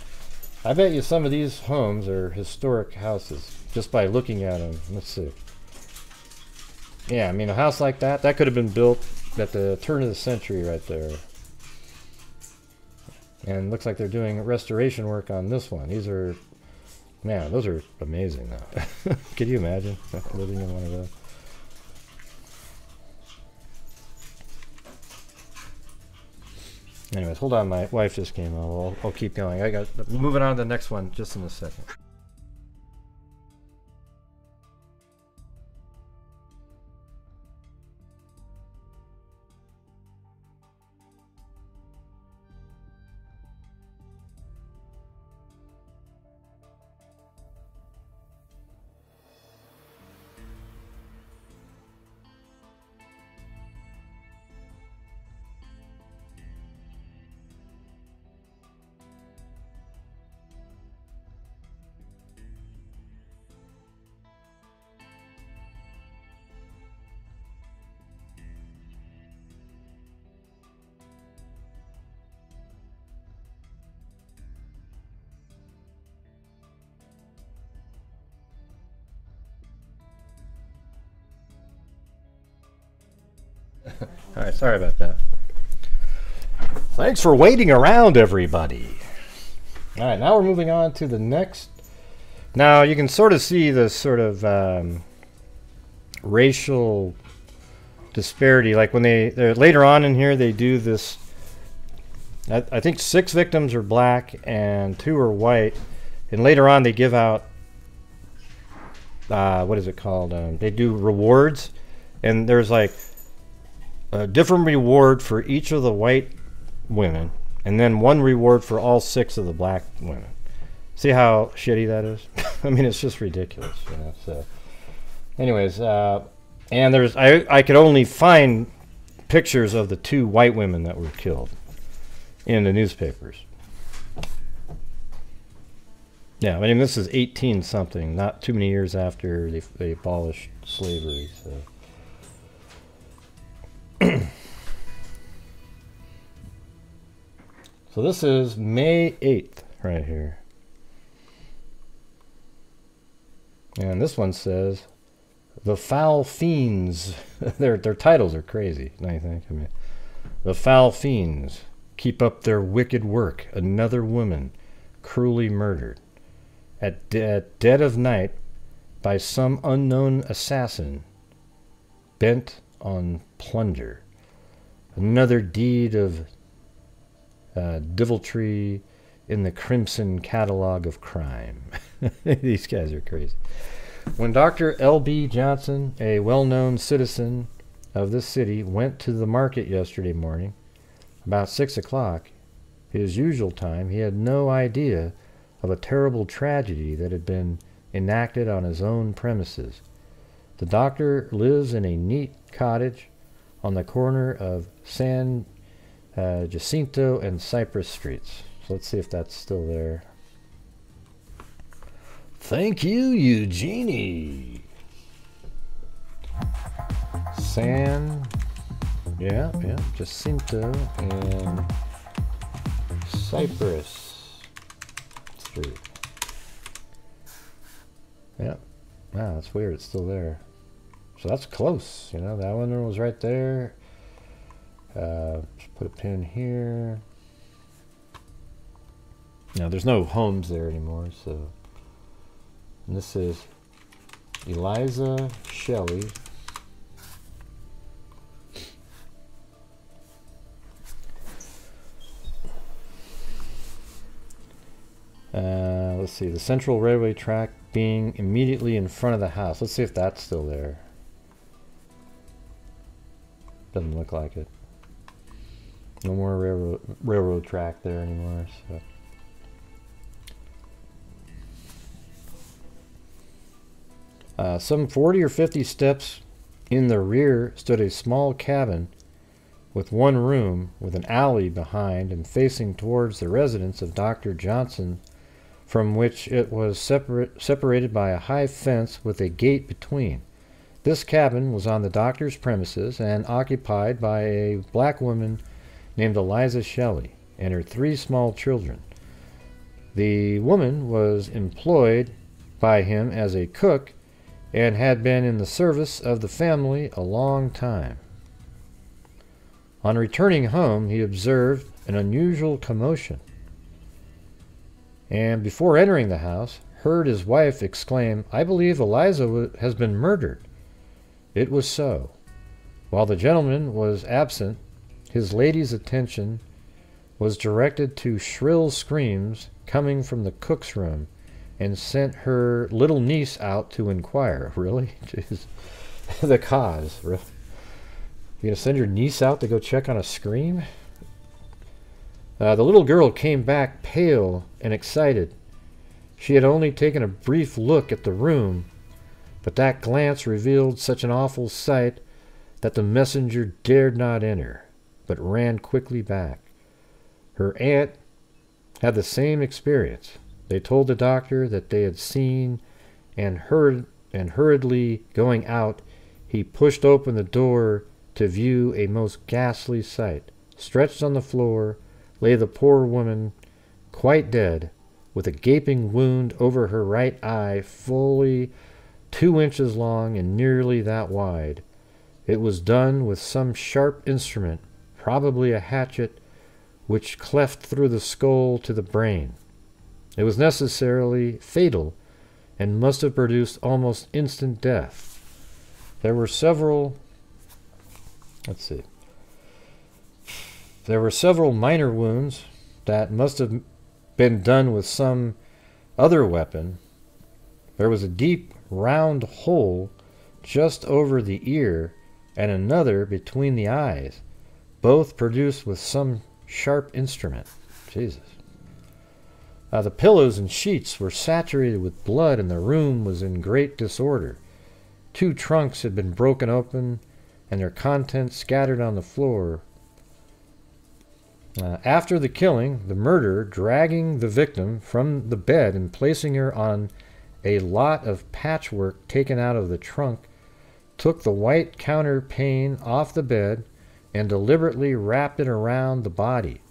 I bet you some of these homes are historic houses just by looking at them. Let's see. Yeah, I mean, a house like that, that could have been built at the turn of the century right there. And looks like they're doing restoration work on this one. These are, man, those are amazing though. Could you imagine living in one of those? Anyways, hold on, my wife just came out. I'll, I'll keep going. I got moving on to the next one just in a second. All right, sorry about that. Thanks for waiting around, everybody. All right, now we're moving on to the next. Now you can sort of see the sort of um, racial disparity. Like when they they're later on in here, they do this. I, I think six victims are black and two are white, and later on they give out. Uh, what is it called? Um, they do rewards, and there's like a different reward for each of the white women, and then one reward for all six of the black women. See how shitty that is? I mean, it's just ridiculous, you know? So anyways, uh, and there's I, I could only find pictures of the two white women that were killed in the newspapers. Yeah, I mean, this is eighteen something, not too many years after they, they abolished slavery, so. So this is May eighth right here. And this one says, "The Foul Fiends." their their titles are crazy, don't you think? I mean, "The Foul Fiends keep up their wicked work. Another woman cruelly murdered at, de at dead of night by some unknown assassin bent on plunder. Another deed of uh, deviltry in the crimson catalog of crime." These guys are crazy. "When Doctor L B Johnson, a well-known citizen of this city, went to the market yesterday morning, about six o'clock, his usual time, he had no idea of a terrible tragedy that had been enacted on his own premises. The doctor lives in a neat cottage on the corner of San uh, Jacinto and Cypress Streets." So let's see if that's still there. Thank you, Eugenie. San, yeah, yeah, Jacinto and Cypress Street. Yeah. Wow, that's weird. It's still there. So that's close, you know. That one was right there. Uh, just put a pin here. Now there's no homes there anymore. So, and this is Eliza Shelley. Uh, let's see, the central railway track being immediately in front of the house. Let's see if that's still there. Doesn't look like it. No more railroad, railroad track there anymore. So. Uh, some forty or fifty steps in the rear stood a small cabin with one room with an alley behind and facing towards the residence of Doctor Johnson, from which it was separate, separated by a high fence with a gate between. This cabin was on the doctor's premises and occupied by a black woman named Eliza Shelley and her three small children. The woman was employed by him as a cook and had been in the service of the family a long time. On returning home, he observed an unusual commotion, and before entering the house, heard his wife exclaim, "I believe Eliza has been murdered." It was so. While the gentleman was absent, his lady's attention was directed to shrill screams coming from the cook's room, and sent her little niece out to inquire. Really? Jeez. The cause. Really? You're going to send your niece out to go check on a scream? Uh, the little girl came back pale and excited. She had only taken a brief look at the room, but that glance revealed such an awful sight that the messenger dared not enter, but ran quickly back. Her aunt had the same experience. They told the doctor that they had seen and heard, and hurriedly going out, he pushed open the door to view a most ghastly sight. Stretched on the floor lay the poor woman, quite dead, with a gaping wound over her right eye, fully two inches long and nearly that wide. It was done with some sharp instrument, probably a hatchet, which cleft through the skull to the brain. It was necessarily fatal and must have produced almost instant death. There were several, let's see, there were several minor wounds that must have been done with some other weapon. There was a deep round hole just over the ear and another between the eyes, both produced with some sharp instrument. Jesus. Uh, the pillows and sheets were saturated with blood, and the room was in great disorder. Two trunks had been broken open and their contents scattered on the floor. Uh, after the killing, the murderer, dragging the victim from the bed and placing her on a lot of patchwork taken out of the trunk, took the white counterpane off the bed and deliberately wrapped it around the body.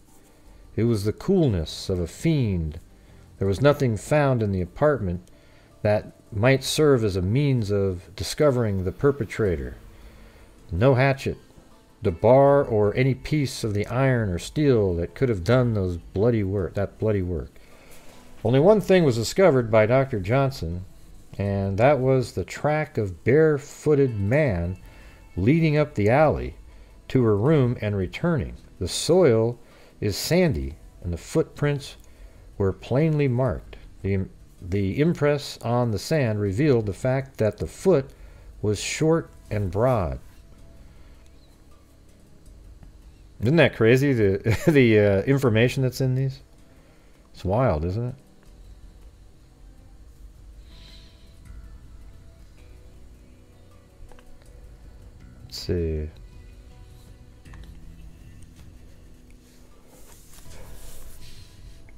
It was the coolness of a fiend. There was nothing found in the apartment that might serve as a means of discovering the perpetrator. No hatchet, the bar, or any piece of the iron or steel that could have done those bloody work, that bloody work. Only one thing was discovered by Doctor Johnson, and that was the track of barefooted man leading up the alley to her room and returning. The soil is sandy, and the footprints were plainly marked. The, the impress on the sand revealed the fact that the foot was short and broad. Isn't that crazy, the, the uh, information that's in these? It's wild, isn't it? Let's see.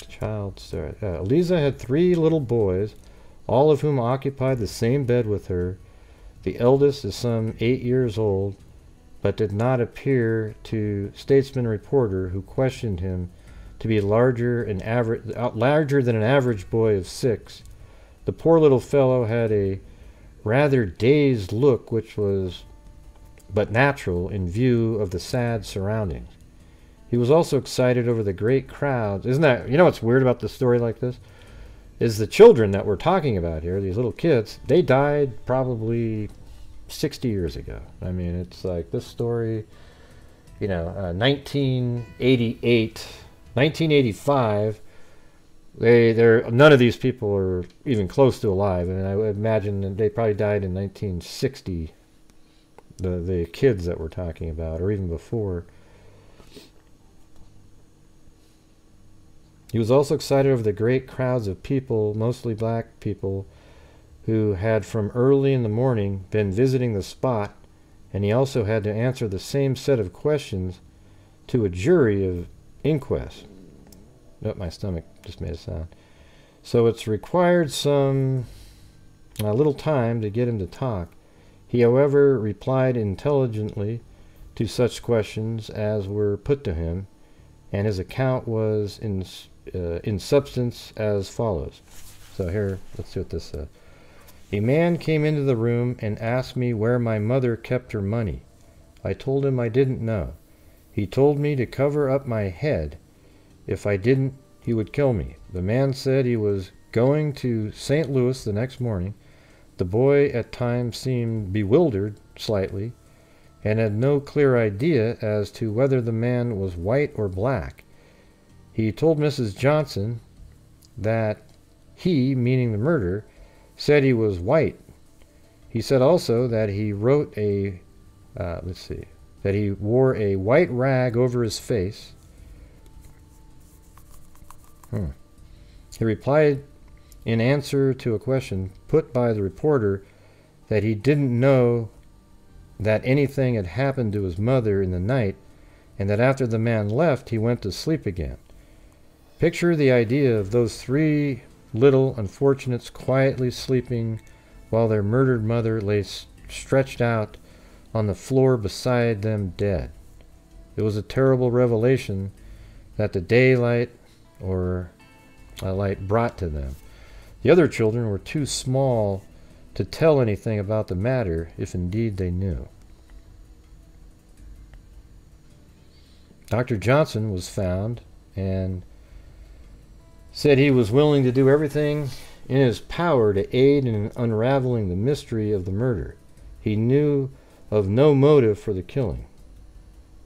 Child story. Uh, Eliza had three little boys, all of whom occupied the same bed with her. The eldest is some eight years old, but did not appear to Statesman reporter who questioned him to be larger, an average, larger than an average boy of six. The poor little fellow had a rather dazed look, which was but natural in view of the sad surroundings. He was also excited over the great crowds. Isn't that, you know what's weird about this story like this? Is the children that we're talking about here, these little kids, they died probably sixty years ago. I mean, it's like this story, you know, uh, nineteen eighty-eight, nineteen eighty-five, they, they're, none of these people are even close to alive. And I would imagine that they probably died in nineteen sixty, the, the kids that we're talking about, or even before. He was also excited over the great crowds of people, mostly black people, who had from early in the morning been visiting the spot, and he also had to answer the same set of questions to a jury of inquest. Nope, my stomach just made a sound. So it's required some a little time to get him to talk. He, however, replied intelligently to such questions as were put to him, and his account was in Uh, in substance as follows. So here, let's see what this says. A man came into the room and asked me where my mother kept her money. I told him I didn't know. He told me to cover up my head. If I didn't, he would kill me. The man said he was going to Saint Louis the next morning. The boy at times seemed bewildered slightly and had no clear idea as to whether the man was white or black. He told Missus Johnson that he, meaning the murderer, said he was white. He said also that he wrote a, uh, let's see, that he wore a white rag over his face. Hmm. He replied in answer to a question put by the reporter that he didn't know that anything had happened to his mother in the night, and that after the man left, he went to sleep again. Picture the idea of those three little unfortunates quietly sleeping while their murdered mother lay stretched out on the floor beside them dead. It was a terrible revelation that the daylight or a light brought to them. The other children were too small to tell anything about the matter, if indeed they knew. Doctor Johnson was found and said he was willing to do everything in his power to aid in unraveling the mystery of the murder. He knew of no motive for the killing.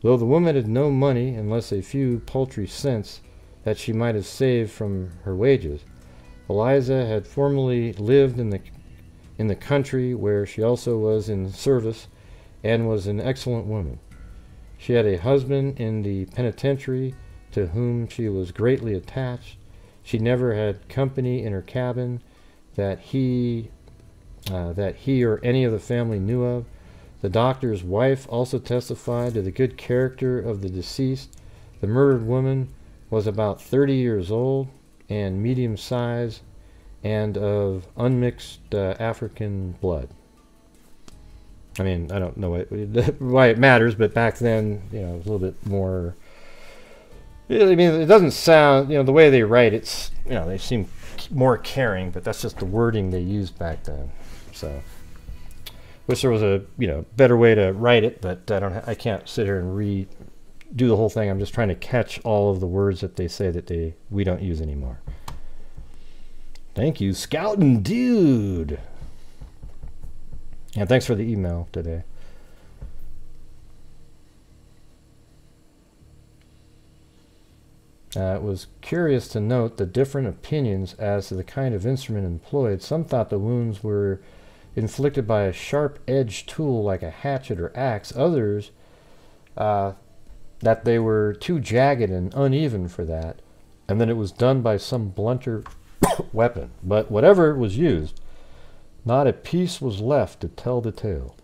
Though the woman had no money, unless a few paltry cents that she might have saved from her wages, Eliza had formerly lived in the, in the country, where she also was in service and was an excellent woman. She had a husband in the penitentiary to whom she was greatly attached. She never had company in her cabin that he, uh, that he or any of the family knew of. The doctor's wife also testified to the good character of the deceased. The murdered woman was about thirty years old and medium size and of unmixed uh, African blood. I mean, I don't know why it, why it matters, but back then, you know, it was a little bit more. I mean, it doesn't sound, you know, the way they write, it's, you know, they seem more caring, but that's just the wording they used back then. So, wish there was a, you know, better way to write it, but I don't, I can't sit here and redo the whole thing. I'm just trying to catch all of the words that they say that they, we don't use anymore. Thank you, Scoutin' Dude. And thanks for the email today. Uh, it was curious to note the different opinions as to the kind of instrument employed. Some thought the wounds were inflicted by a sharp-edged tool like a hatchet or axe. Others uh, that they were too jagged and uneven for that, and that it was done by some blunter weapon. But whatever was used, not a piece was left to tell the tale.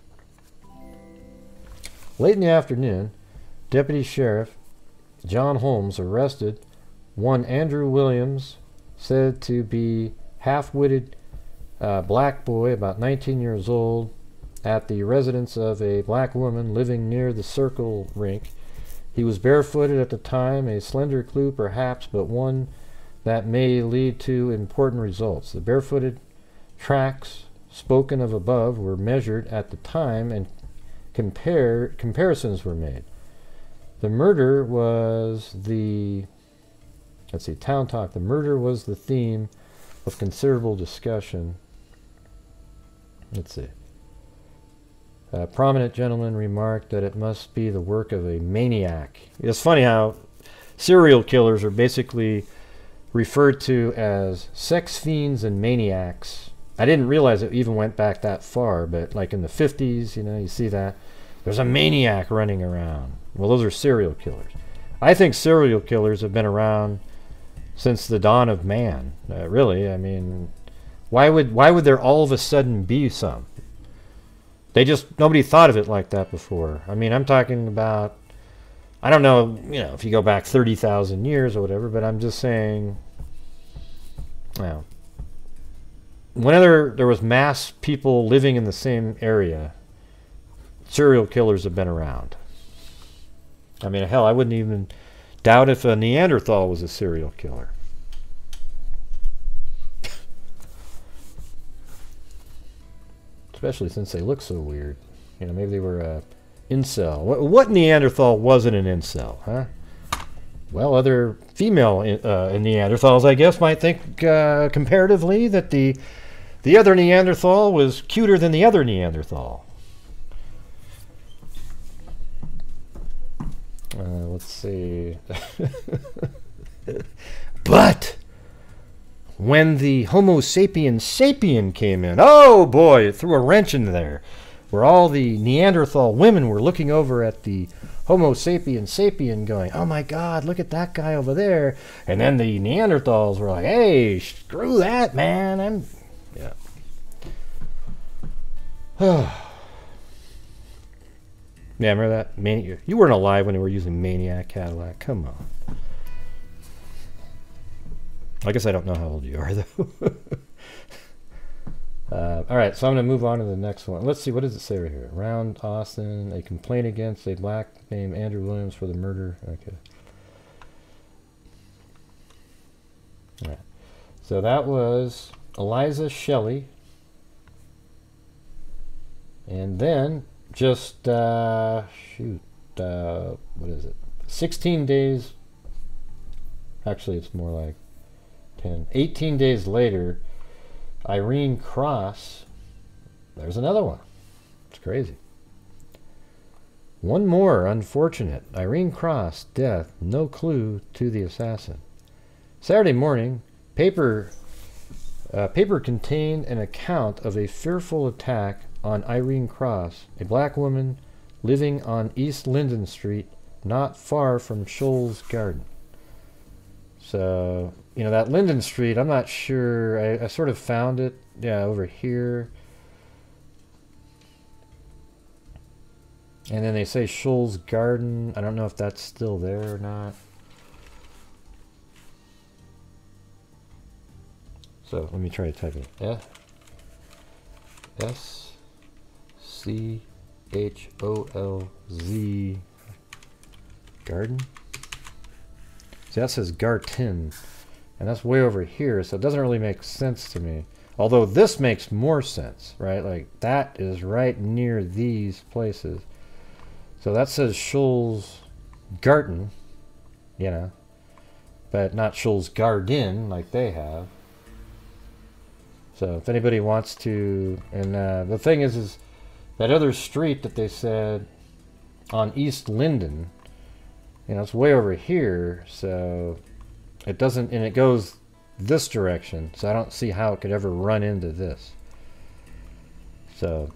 Late in the afternoon, Deputy Sheriff John Holmes arrested one Andrew Williams, said to be half-witted uh, black boy about nineteen years old, at the residence of a black woman living near the circle rink. He was barefooted at the time, a slender clue perhaps, but one that may lead to important results. The barefooted tracks spoken of above were measured at the time, and compare comparisons were made. The murder was the, let's see, Town Talk. The murder was the theme of considerable discussion. Let's see. A prominent gentleman remarked that it must be the work of a maniac. It's funny how serial killers are basically referred to as sex fiends and maniacs. I didn't realize it even went back that far, but like in the fifties, you know, you see that. There's a maniac running around. Well, those are serial killers. I think serial killers have been around since the dawn of man. Uh, really, I mean, why would why would there all of a sudden be some? They just, nobody thought of it like that before. I mean, I'm talking about, I don't know, you know, if you go back thirty thousand years or whatever, but I'm just saying, well, whenever there was mass people living in the same area, serial killers have been around. I mean, hell, I wouldn't even doubt if a Neanderthal was a serial killer. especially since they look so weird. You know, maybe they were uh, incel. What, what Neanderthal wasn't an incel, huh? Well, other female uh, Neanderthals, I guess, might think uh, comparatively that the the other Neanderthal was cuter than the other Neanderthal. Uh, let's see. But when the Homo sapiens sapien came in, oh boy, it threw a wrench in there, where all the Neanderthal women were looking over at the Homo sapien sapien going, oh my God, look at that guy over there. And then the Neanderthals were like, hey, screw that, man. I'm, yeah. Yeah, remember that? Mani you weren't alive when they were using Maniac Cadillac. Come on. I guess I don't know how old you are, though. uh, all right, so I'm going to move on to the next one. Let's see, what does it say right here? Round Austin, a complaint against a black named Andrew Williams for the murder. Okay. All right. So that was Eliza Shelley. And then... Just, uh, shoot, uh, what is it? sixteen days, actually it's more like ten, eighteen days later, Irene Cross, there's another one. It's crazy. One more unfortunate. Irene Cross, death, no clue to the assassin. Saturday morning, paper, uh, paper contained an account of a fearful attack on Irene Cross, a black woman living on East Linden Street, not far from Scholz Garten. So, you know, that Linden Street, I'm not sure, I, I sort of found it, yeah, over here. And then they say Scholz Garten, I don't know if that's still there or not. So, let me try to type it. Yeah. S. C H O L Z Garden. See, that says Garten, and that's way over here, so it doesn't really make sense to me. Although this makes more sense, right? Like that is right near these places. So that says Scholz Garten, you know, but not Scholz Garden like they have. So if anybody wants to, and uh, the thing is, is. That other street that they said on East Linden, you know, it's way over here, so it doesn't, and it goes this direction, so I don't see how it could ever run into this. So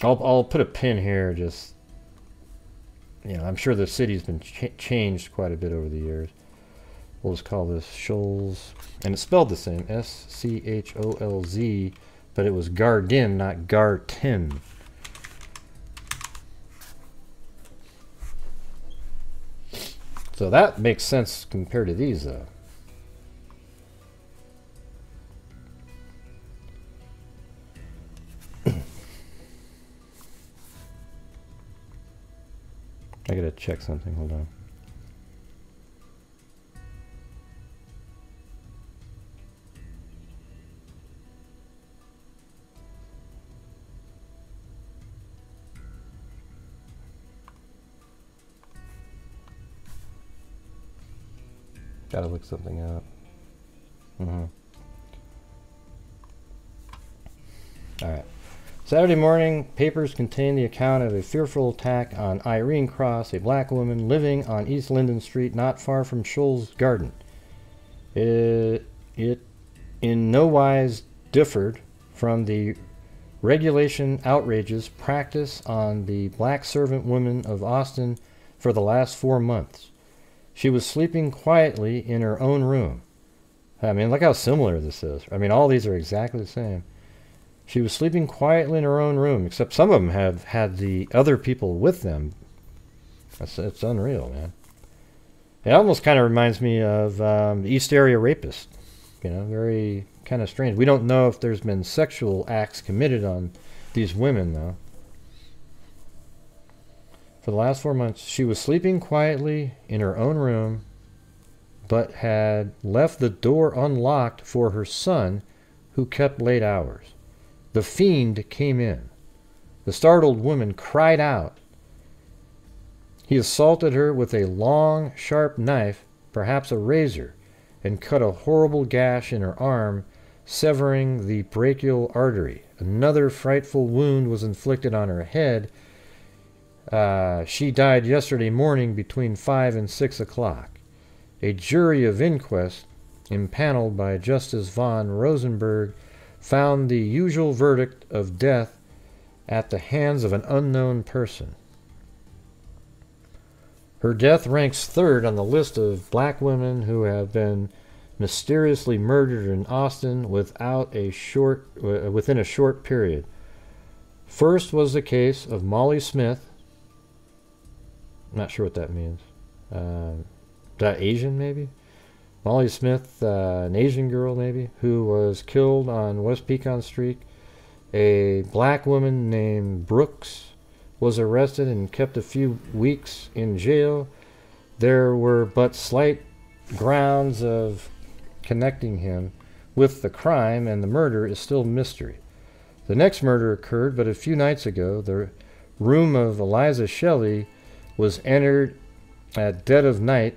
I'll, I'll put a pin here, just, you know, I'm sure the city's been ch changed quite a bit over the years. We'll just call this Scholz, and it's spelled the same, S C H O L Z, but it was Garden, not Garten. So that makes sense compared to these, though. I gotta check something, hold on. Gotta look something up. Mm-hmm. All right. Saturday morning, papers contain the account of a fearful attack on Irene Cross, a black woman living on East Linden Street, not far from Scholz Garten. It, it in no wise differed from the regulation outrages practiced on the black servant women of Austin for the last four months. She was sleeping quietly in her own room. I mean, look how similar this is. I mean, all these are exactly the same. She was sleeping quietly in her own room, except some of them have had the other people with them. That's, it's unreal, man. It almost kind of reminds me of um, the East Area Rapist. You know, very kind of strange. We don't know if there's been sexual acts committed on these women, though. For the last four months, she was sleeping quietly in her own room, but had left the door unlocked for her son, who kept late hours. The fiend came in. The startled woman cried out. He assaulted her with a long, sharp knife, perhaps a razor, and cut a horrible gash in her arm, severing the brachial artery. Another frightful wound was inflicted on her head. Uh, she died yesterday morning between five and six o'clock. A jury of inquest, impaneled by Justice von Rosenberg, found the usual verdict of death at the hands of an unknown person. Her death ranks third on the list of black women who have been mysteriously murdered in Austin without a short, within a short period. First was the case of Mollie Smith. Not sure what that means. Uh, that Asian, maybe? Mollie Smith, uh, an Asian girl, maybe, who was killed on West Pecan Street. A black woman named Brooks was arrested and kept a few weeks in jail. There were but slight grounds of connecting him with the crime, and the murder is still a mystery. The next murder occurred but a few nights ago. The room of Eliza Shelley was entered at dead of night,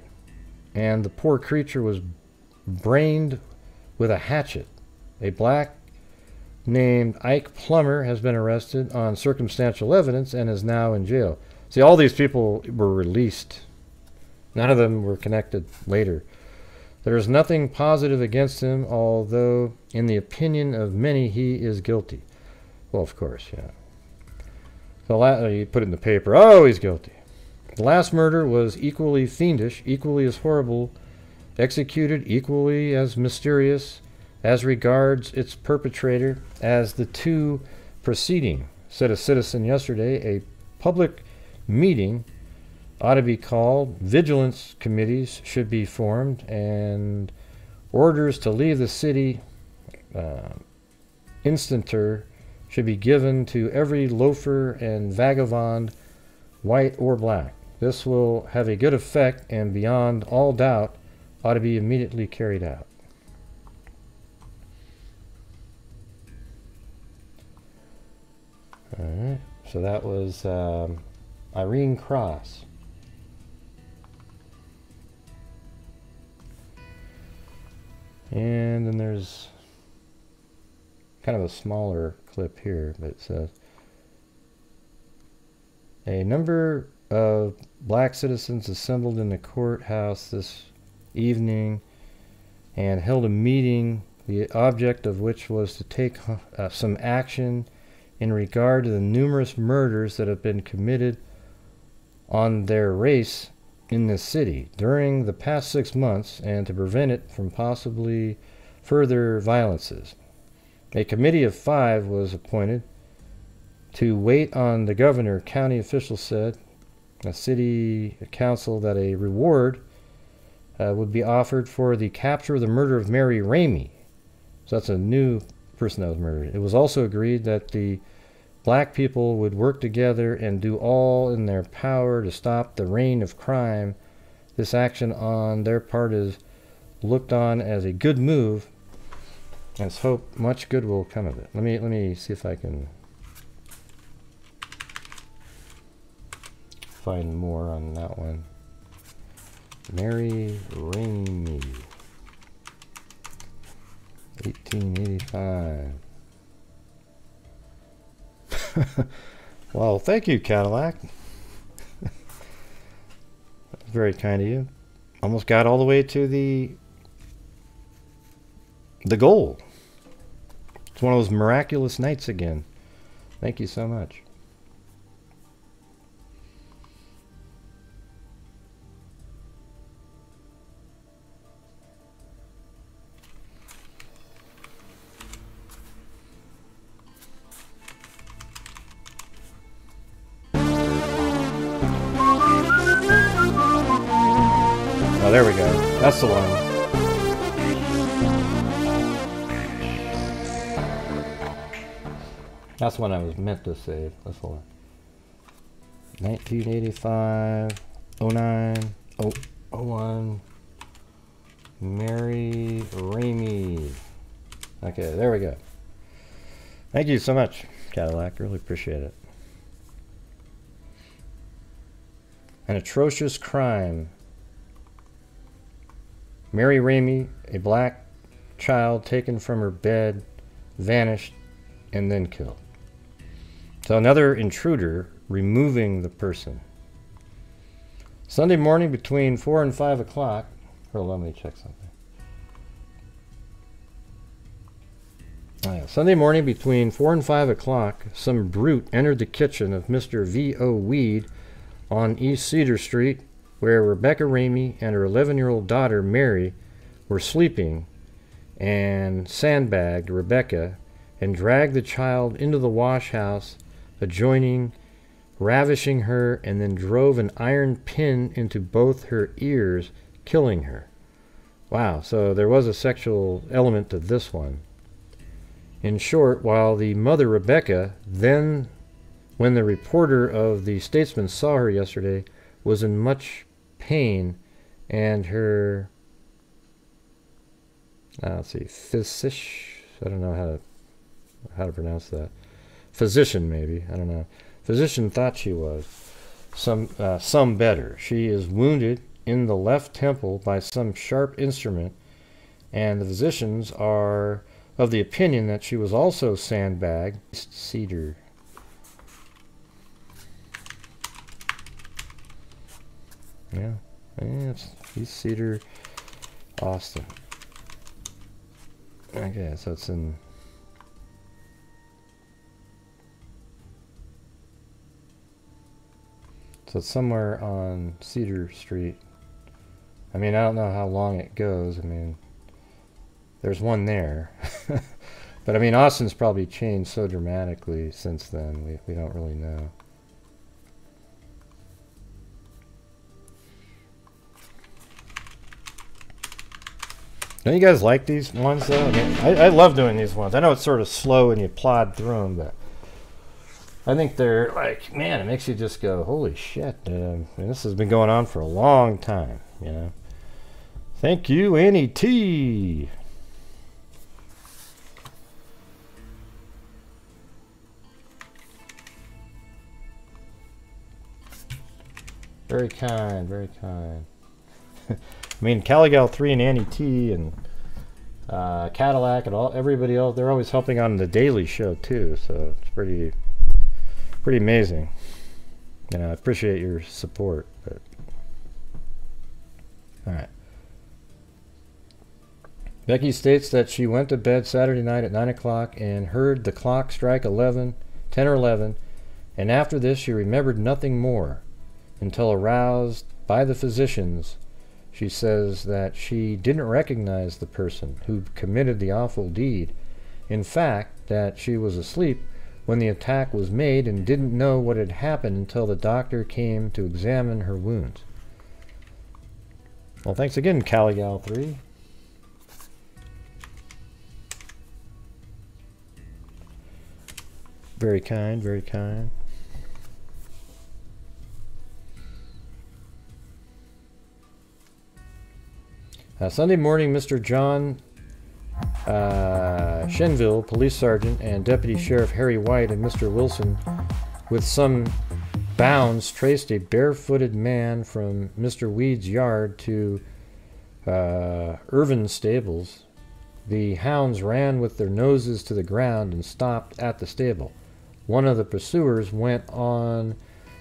and the poor creature was brained with a hatchet. A black named Ike Plummer has been arrested on circumstantial evidence and is now in jail. See, all these people were released. None of them were connected later. There is nothing positive against him, although in the opinion of many he is guilty. Well, of course, yeah. The last, you put it in the paper, oh, he's guilty. The last murder was equally fiendish, equally as horrible, executed equally as mysterious as regards its perpetrator as the two preceding, said a citizen yesterday. A public meeting ought to be called, vigilance committees should be formed, and orders to leave the city uh, instanter should be given to every loafer and vagabond, white or black. This will have a good effect and beyond all doubt ought to be immediately carried out. All right, so that was um, Irene Cross. And then there's kind of a smaller clip here, but it says, a number of black citizens assembled in the courthouse this evening and held a meeting, the object of which was to take uh, some action in regard to the numerous murders that have been committed on their race in this city during the past six months and to prevent it from possibly further violences. A committee of five was appointed to wait on the governor, county officials said, a city council that a reward uh, would be offered for the capture of the murder of Mary Ramey. So that's a new person that was murdered. It was also agreed that the black people would work together and do all in their power to stop the reign of crime. This action on their part is looked on as a good move, and let's hope much good will come of it. Let me let me see if I can find more on that one. Mary Ramey, eighteen eighty-five. Well, thank you, Cadillac. That's very kind of you. Almost got all the way to the the goal. It's one of those miraculous nights again. Thank you so much. There we go. That's the one. That's the one I was meant to save. That's the one. nineteen eighty-five, oh nine, oh one. Mary Ramey. Okay, there we go. Thank you so much, Cadillac. Really appreciate it. An atrocious crime. Mary Ramey, a black child taken from her bed, vanished, and then killed. So another intruder removing the person. Sunday morning between four and five o'clock. Hold on, let me check something. Oh, yeah. Sunday morning between four and five o'clock, some brute entered the kitchen of Mister V O. Weed on East Cedar Street, where Rebecca Ramey and her eleven-year-old daughter, Mary, were sleeping, and sandbagged Rebecca and dragged the child into the wash house adjoining, ravishing her, and then drove an iron pin into both her ears, killing her. Wow, so there was a sexual element to this one. In short, while the mother, Rebecca, then when the reporter of the Statesman saw her yesterday, was in much pain, and her, uh, let's see, physician, I don't know how to, how to pronounce that, physician maybe, I don't know, physician thought she was some, uh, some better. She is wounded in the left temple by some sharp instrument, and the physicians are of the opinion that she was also sandbagged. Cedar. Yeah, yeah, it's East Cedar, Austin. Okay, so it's in... So it's somewhere on Cedar Street. I mean, I don't know how long it goes. I mean, there's one there. But I mean, Austin's probably changed so dramatically since then. We, we don't really know. Don't you guys like these ones, though? I mean, I, I love doing these ones. I know it's sort of slow and you plod through them, but I think they're like, man, it makes you just go, holy shit, uh, man, this has been going on for a long time, you know? Thank you, Annie T. Very kind, very kind. I mean, Caligal three and Annie T and uh, Cadillac and all everybody else, they're always helping on the Daily Show too, so it's pretty pretty amazing. You know, I appreciate your support. But. All right. Becky states that she went to bed Saturday night at nine o'clock and heard the clock strike eleven, ten or eleven, and after this she remembered nothing more until aroused by the physicians. She says that she didn't recognize the person who committed the awful deed. In fact, that she was asleep when the attack was made and didn't know what had happened until the doctor came to examine her wounds. Well, thanks again, Caligal three. Very kind, very kind. Uh, Sunday morning, Mister John uh, Shenville, police sergeant, and Deputy Sheriff Harry White and Mister Wilson, with some bounds, traced a barefooted man from Mister Weed's yard to uh, Irvin Stables. The hounds ran with their noses to the ground and stopped at the stable. One of the pursuers went on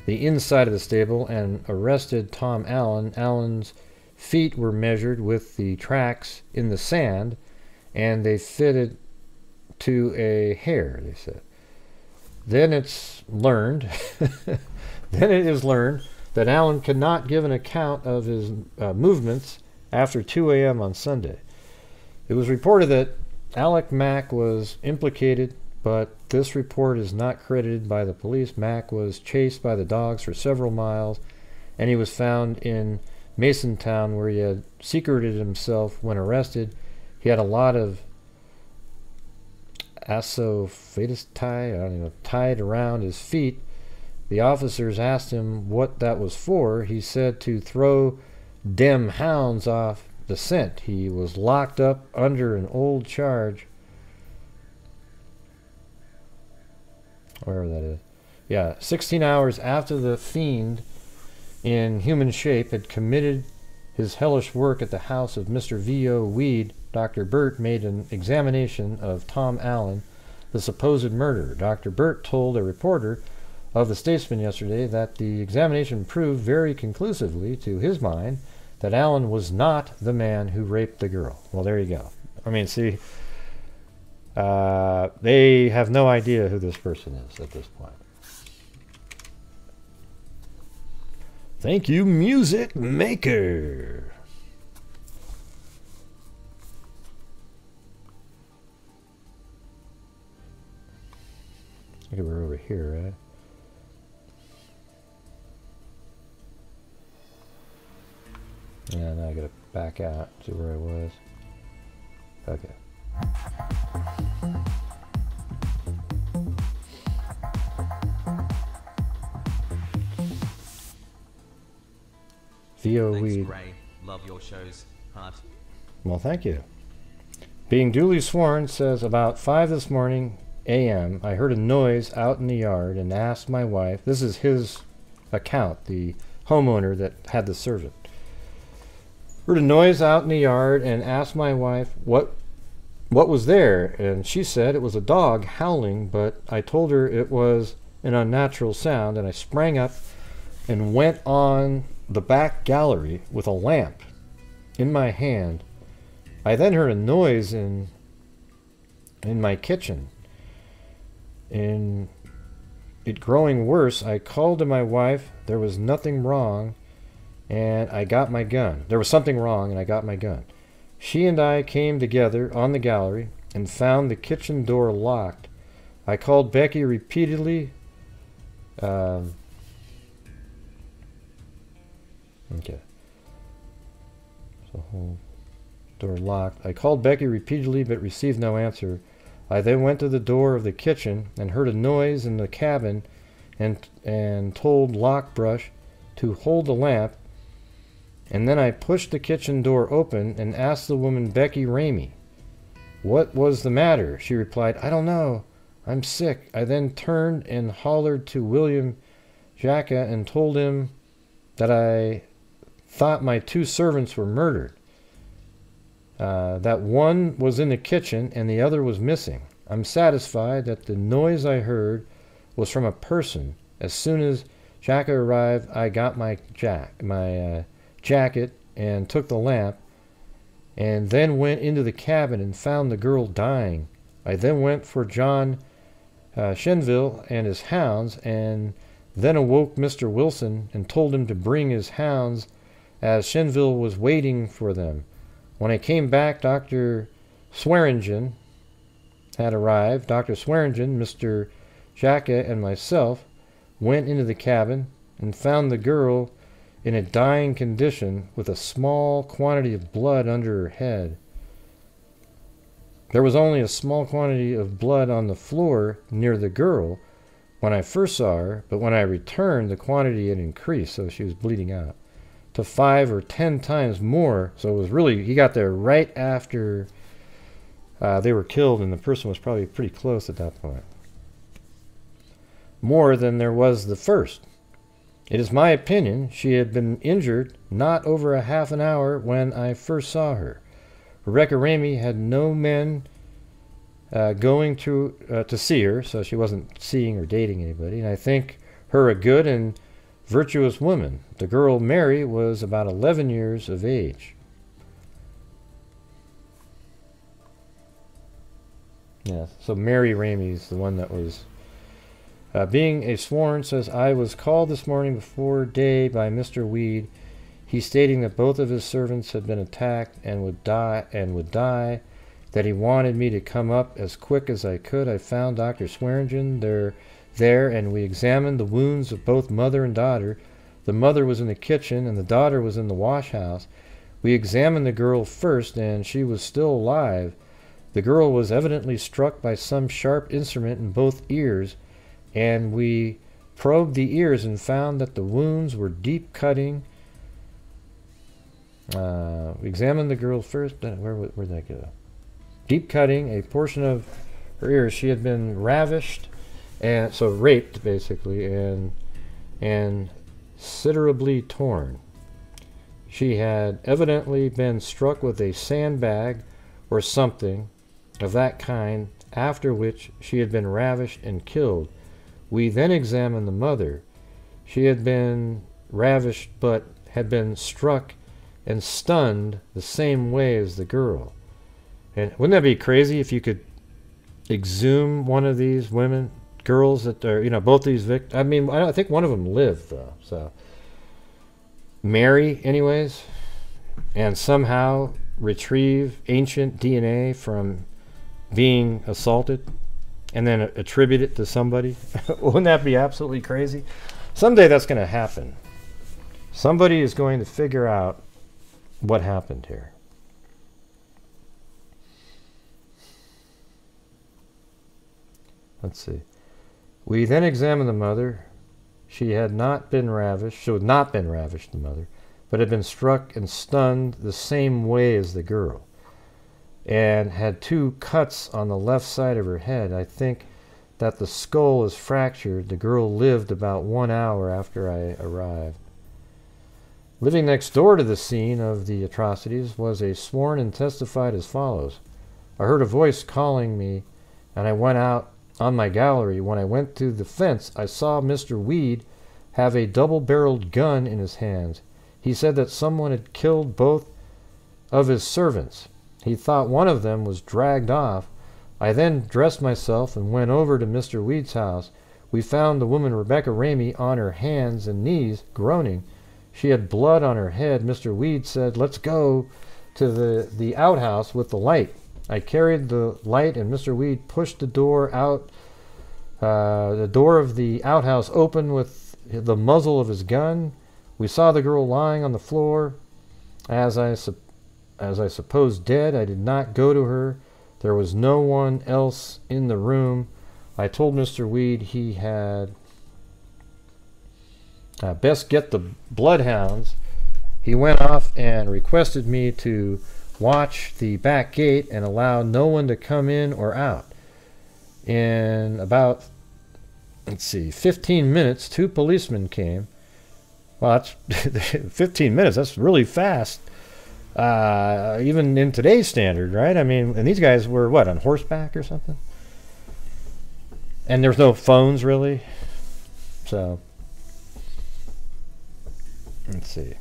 the inside of the stable and arrested Tom Allen. Allen's feet were measured with the tracks in the sand, and they fitted to a hair, they said. Then it's learned, then it is learned that Allen could not give an account of his uh, movements after two A M on Sunday. It was reported that Alec Mack was implicated, but this report is not credited by the police. Mack was chased by the dogs for several miles, and he was found in Masontown, where he had secreted himself when arrested. He had a lot of assofetus tie, I don't even know, tied around his feet. The officers asked him what that was for. He said to throw dem hounds off the scent. He was locked up under an old charge. wherever that is. Yeah, sixteen hours after the fiend in human shape had committed his hellish work at the house of Mister V O. Weed, Doctor Burt made an examination of Tom Allen, the supposed murderer. Doctor Burt told a reporter of the Statesman yesterday that the examination proved very conclusively, to his mind, that Allen was not the man who raped the girl. Well, there you go. I mean, see, uh, they have no idea who this person is at this point. Thank you, Music Maker. I think we're over here, right? Yeah, now I gotta back out to where I was. Okay. V O E. Love your shows, heart. Well, thank you. Being duly sworn, says about five this morning a m I heard a noise out in the yard and asked my wife. This is his account, the homeowner that had the servant. Heard a noise out in the yard and asked my wife what what was there, and she said it was a dog howling, but I told her it was an unnatural sound, and I sprang up and went on the back gallery with a lamp in my hand. I then heard a noise in in my kitchen, and it growing worse. I called to my wife. There was nothing wrong, and I got my gun. There was something wrong, and I got my gun. She and I came together on the gallery and found the kitchen door locked. I called Becky repeatedly. Um, okay. So the whole door locked. I called Becky repeatedly but received no answer. I then went to the door of the kitchen and heard a noise in the cabin, and and told Lockbrush to hold the lamp, and then I pushed the kitchen door open and asked the woman, Becky Ramey, what was the matter? She replied, I don't know. I'm sick. I then turned and hollered to William Jacka and told him that I thought my two servants were murdered. Uh, that one was in the kitchen and the other was missing. I'm satisfied that the noise I heard was from a person. As soon as Jacka arrived, I got my jack, my uh, jacket and took the lamp, and then went into the cabin and found the girl dying. I then went for John uh, Shenville and his hounds, and then awoke Mister Wilson and told him to bring his hounds, as Shenville was waiting for them. When I came back, Doctor Swearingen had arrived. Doctor Swearingen, Mister Jacka, and myself went into the cabin and found the girl in a dying condition with a small quantity of blood under her head. There was only a small quantity of blood on the floor near the girl when I first saw her, but when I returned, the quantity had increased, so she was bleeding out to five or ten times more. So it was really, he got there right after uh, they were killed, and the person was probably pretty close at that point. More than there was the first. It is my opinion she had been injured not over a half an hour when I first saw her. Rebecca Ramey had no men uh, going to uh, to see her, so she wasn't seeing or dating anybody, and I think her a good and virtuous woman. The girl, Mary, was about eleven years of age. Yeah, so Mary Ramey's the one that was... Uh, being a sworn, says, I was called this morning before day by Mister Weed. He stating that both of his servants had been attacked and would die, and would die, that he wanted me to come up as quick as I could. I found Doctor Swearingen there... there, and we examined the wounds of both mother and daughter. The mother was in the kitchen and the daughter was in the wash house. We examined the girl first, and she was still alive. The girl was evidently struck by some sharp instrument in both ears, and we probed the ears and found that the wounds were deep cutting. Uh, we examined the girl first. Where where did that go? Deep cutting a portion of her ears. She had been ravished and so raped basically, and and considerably torn. She had evidently been struck with a sandbag or something of that kind, after which she had been ravished and killed. We then examined the mother. She had been ravished but had been struck and stunned the same way as the girl. And wouldn't that be crazy if you could exhume one of these women, girls that are, you know, both these victims? I mean, I think one of them lived, though. So Mary, anyways, and somehow retrieve ancient D N A from being assaulted and then attribute it to somebody. Wouldn't that be absolutely crazy? Someday that's going to happen. Somebody is going to figure out what happened here. Let's see. We then examined the mother. She had not been ravished. She had not been ravished, the mother, but had been struck and stunned the same way as the girl, and had two cuts on the left side of her head. I think that the skull is fractured. The girl lived about one hour after I arrived. Living next door to the scene of the atrocities was a sworn and testified as follows. I heard a voice calling me, and I went out on my gallery. When I went through the fence, I saw Mister Weed have a double-barreled gun in his hands. He said that someone had killed both of his servants. He thought one of them was dragged off. I then dressed myself and went over to Mister Weed's house. We found the woman Rebecca Ramey on her hands and knees, groaning. She had blood on her head. Mister Weed said, let's go to the, the outhouse with the light. I carried the light, and Mister Weed pushed the door out, uh, the door of the outhouse open with the muzzle of his gun. We saw the girl lying on the floor, as I suppose. As I suppose dead. I did not go to her. There was no one else in the room. I told Mister Weed he had uh, best get the bloodhounds. He went off and requested me to watch the back gate and allow no one to come in or out. In about, let's see, fifteen minutes, two policemen came. Well, that's fifteen minutes. That's really fast. Uh, even in today's standard, right? I mean, and these guys were, what, on horseback or something? And there's no phones, really. So, let's see.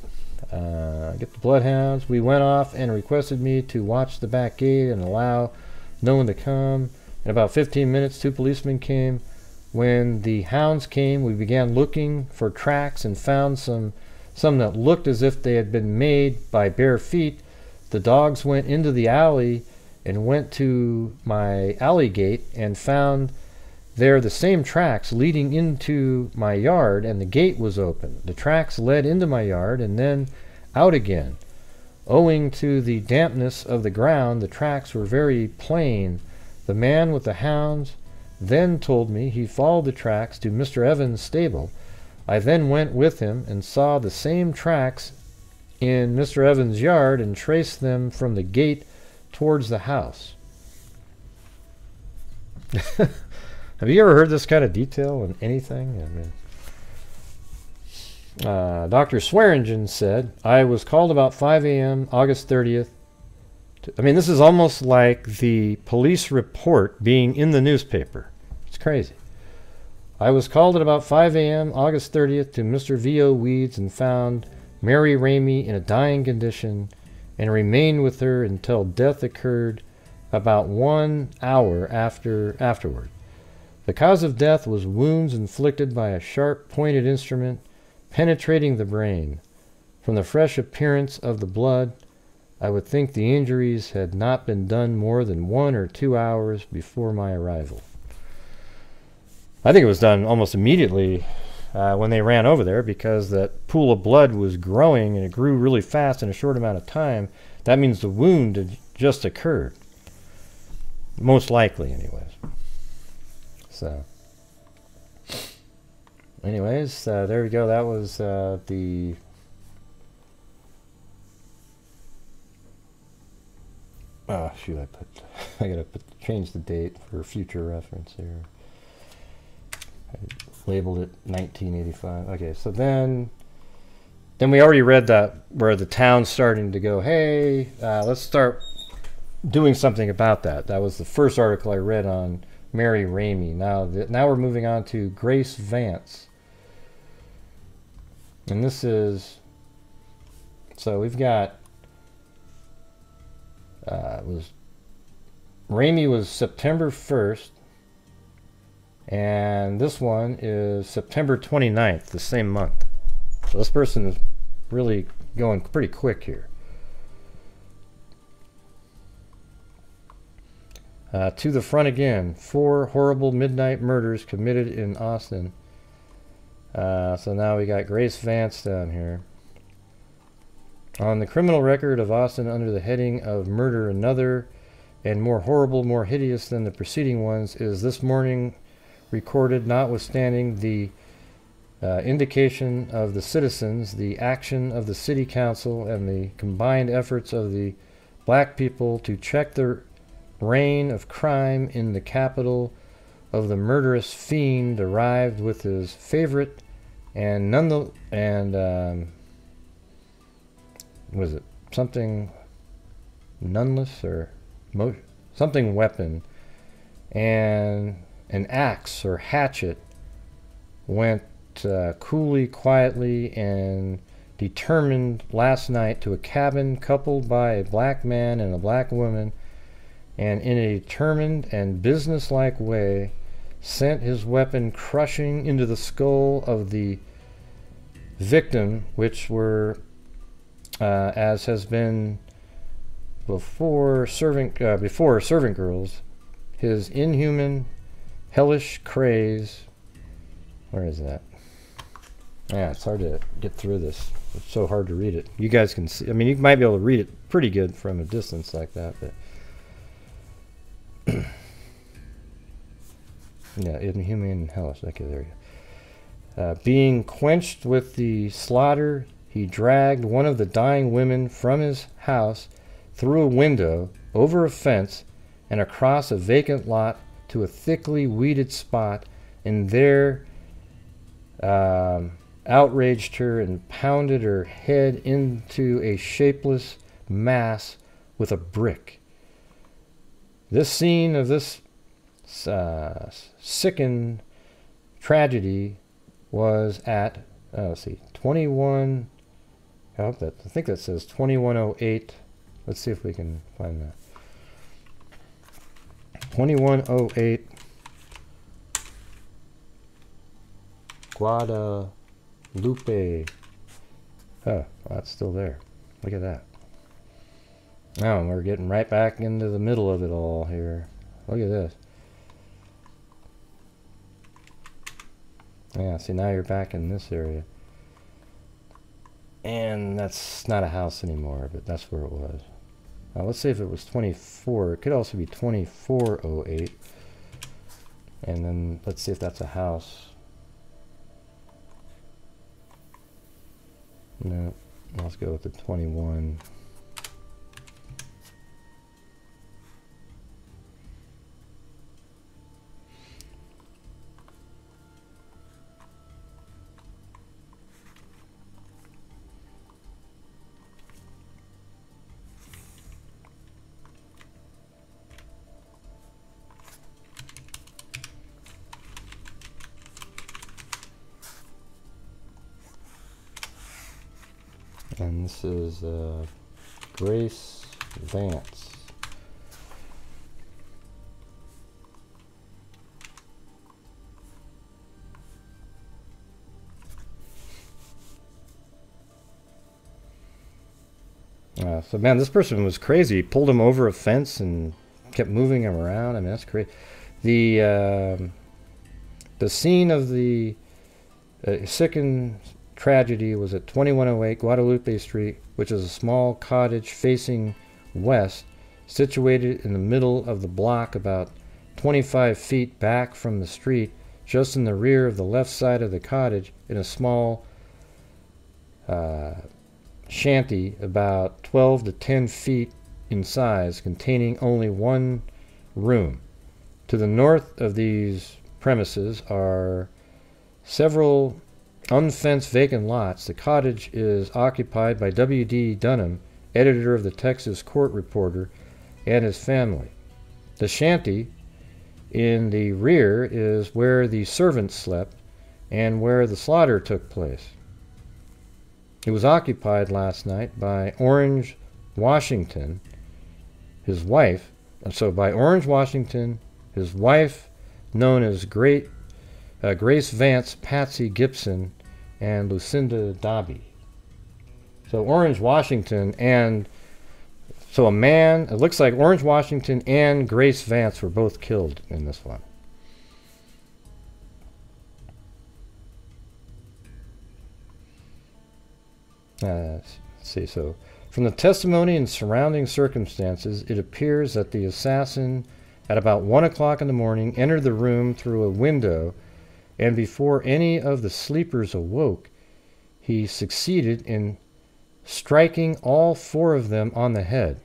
Uh, get the bloodhounds. We went off and requested me to watch the back gate and allow no one to come. In about fifteen minutes, two policemen came. When the hounds came, we began looking for tracks and found some some that looked as if they had been made by bare feet. The dogs went into the alley and went to my alley gate and found there the same tracks leading into my yard, and the gate was open. The tracks led into my yard and then out again. Owing to the dampness of the ground, the tracks were very plain. The man with the hounds then told me he followed the tracks to Mister Evans' stable. I then went with him and saw the same tracks in Mister Evans' yard and traced them from the gate towards the house. Have you ever heard this kind of detail in anything? I mean, uh, Doctor Swearingen said, I was called about five A M August thirtieth. To, I mean, this is almost like the police report being in the newspaper. It's crazy. I was called at about five A M August thirtieth to Mister V O. Weeds and found Mary Ramey in a dying condition and remained with her until death occurred about one hour after afterward. The cause of death was wounds inflicted by a sharp-pointed instrument penetrating the brain. From the fresh appearance of the blood, I would think the injuries had not been done more than one or two hours before my arrival. I think it was done almost immediately uh, when they ran over there, because that pool of blood was growing and it grew really fast in a short amount of time. That means the wound had just occurred. Most likely, anyways. So, anyways, uh, there we go. That was uh, the... Oh, shoot, I put... I gotta put, change the date for future reference here. labeled it nineteen eighty-five. Okay, so then then we already read that where the town's starting to go, hey, uh, let's start doing something about that. That was the first article I read on Mary Ramey. Now, the, now we're moving on to Grace Vance. And this is, so we've got, uh, it was, Ramey was September first, and this one is September twenty-ninth, the same month. So this person is really going pretty quick here. Uh, to the front again, four horrible midnight murders committed in Austin. Uh, so now we got Grace Vance down here. On the criminal record of Austin under the heading of murder another and more horrible, more hideous than the preceding ones is this morning recorded, notwithstanding the uh, indication of the citizens, the action of the city council, and the combined efforts of the black people to check the reign of crime in the capital of the murderous fiend arrived with his favorite and none the and um, was it something noneless or mo something weapon and an axe or hatchet went uh, coolly, quietly, and determined last night to a cabin coupled by a black man and a black woman, and in a determined and businesslike way sent his weapon crushing into the skull of the victim, which were, uh, as has been before servant, uh, before servant girls, his inhuman, hellish craze. Where is that? Yeah, it's hard to get through this. It's so hard to read it. You guys can see, I mean, you might be able to read it pretty good from a distance like that, but yeah, inhuman and hellish. Okay, there you go. Uh, being quenched with the slaughter, he dragged one of the dying women from his house through a window, over a fence, and across a vacant lot to a thickly weeded spot, and there um, outraged her and pounded her head into a shapeless mass with a brick. This scene of this uh, sickened tragedy was at, uh, let's see, twenty-one, I, hope that, I think that says twenty-one oh eight. Let's see if we can find that. twenty-one oh eight Guadalupe. Oh, that's still there. Look at that. Now we're getting right back into the middle of it all here. Look at this. Yeah, see, now you're back in this area. And that's not a house anymore, but that's where it was. Now let's see if it was twenty-four. It could also be twenty-four oh eight. And then let's see if that's a house. No, let's go with the twenty-one. And this is uh, Grace Vance. Uh, so man, this person was crazy. He pulled him over a fence and kept moving him around. I mean, that's crazy. The uh, the scene of the uh, sickened tragedy was at twenty-one oh eight Guadalupe Street, which is a small cottage facing west, situated in the middle of the block about twenty-five feet back from the street, just in the rear of the left side of the cottage, in a small uh, shanty about twelve to ten feet in size, containing only one room. To the north of these premises are several unfenced vacant lots. The cottage is occupied by W D Dunham, editor of the Texas Court Reporter, and his family. The shanty in the rear is where the servants slept and where the slaughter took place. It was occupied last night by Orange Washington, his wife, and so by Orange Washington, his wife, known as Great, uh, Grace Vance, Patsy Gibson, and Lucinda Boddy. So Orange Washington and, so a man, it looks like Orange Washington and Grace Vance were both killed in this one. Uh, let's see, so from the testimony and surrounding circumstances, it appears that the assassin at about one o'clock in the morning entered the room through a window, and before any of the sleepers awoke, he succeeded in striking all four of them on the head.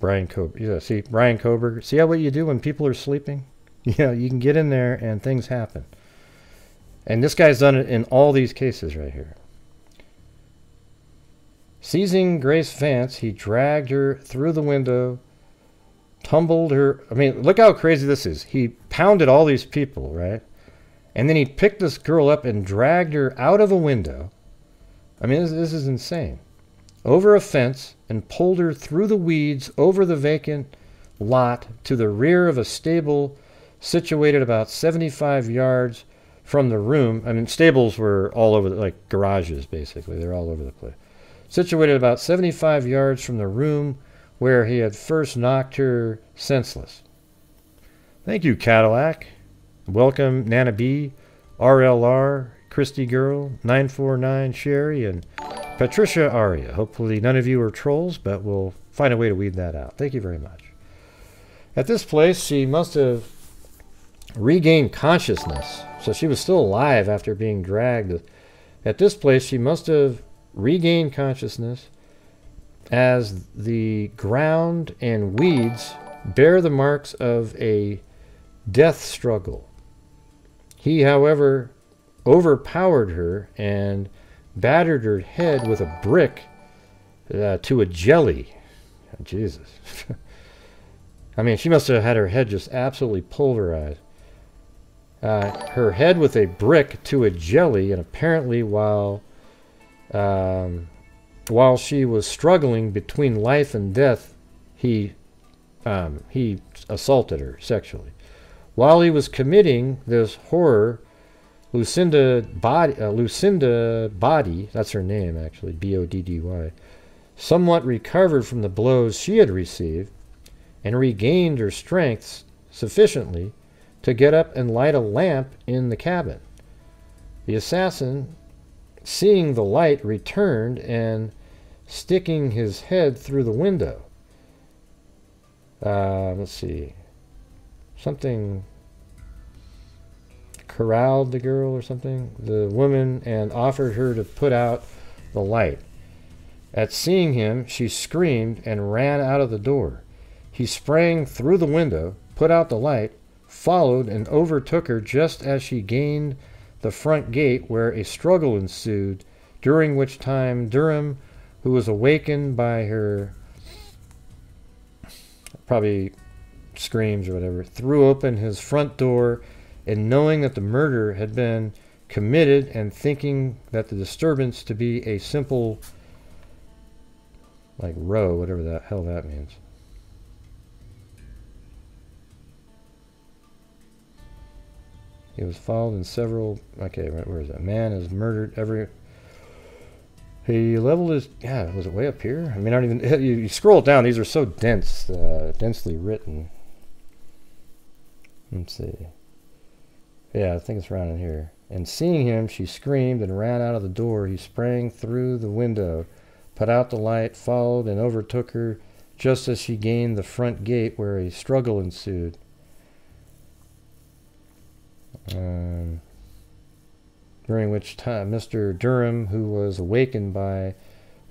Brian Kohberger, yeah, see, Brian Kohberger, see how what you do when people are sleeping? You know, you can get in there and things happen. And this guy's done it in all these cases right here. Seizing Grace Vance, he dragged her through the window, tumbled her. I mean, look how crazy this is. He pounded all these people, right? And then he picked this girl up and dragged her out of a window. I mean, this, this is insane. Over a fence and pulled her through the weeds over the vacant lot to the rear of a stable situated about seventy-five yards from the room. I mean, stables were all over, the, like garages, basically. They're all over the place. Situated about seventy-five yards from the room where he had first knocked her senseless. Thank you, Cadillac. Welcome, Nana B, R L R, Christy Girl, nine four nine Sherry, and Patricia Aria. Hopefully none of you are trolls, but we'll find a way to weed that out. Thank you very much. At this place, she must have regained consciousness. So she was still alive after being dragged. At this place, she must have regained consciousness as the ground and weeds bear the marks of a death struggle. He, however, overpowered her and battered her head with a brick uh, to a jelly. Oh, Jesus. I mean, she must have had her head just absolutely pulverized. Uh, her head with a brick to a jelly, and apparently while um, while she was struggling between life and death, he um, he assaulted her sexually. While he was committing this horror, Lucinda Boddy, uh, Lucinda Boddy, that's her name actually, B O D D Y, somewhat recovered from the blows she had received and regained her strength sufficiently to get up and light a lamp in the cabin. The assassin, seeing the light, returned and sticking his head through the window. Uh, let's see, something... corralled the girl or something, the woman, and offered her to put out the light. At seeing him, she screamed and ran out of the door. He sprang through the window, put out the light, followed and overtook her just as she gained the front gate, where a struggle ensued, during which time Durham, who was awakened by her probably screams or whatever, threw open his front door, and knowing that the murder had been committed and thinking that the disturbance to be a simple, like, row, whatever the hell that means. He was followed in several, okay, where is that? Man is murdered every, he leveled his, yeah, was it way up here? I mean, I don't even, you, you scroll down, these are so dense, uh, densely written. Let's see. Yeah, I think it's around in here. And seeing him, she screamed and ran out of the door. He sprang through the window, put out the light, followed and overtook her just as she gained the front gate, where a struggle ensued. Um, during which time, Mister Durham, who was awakened by,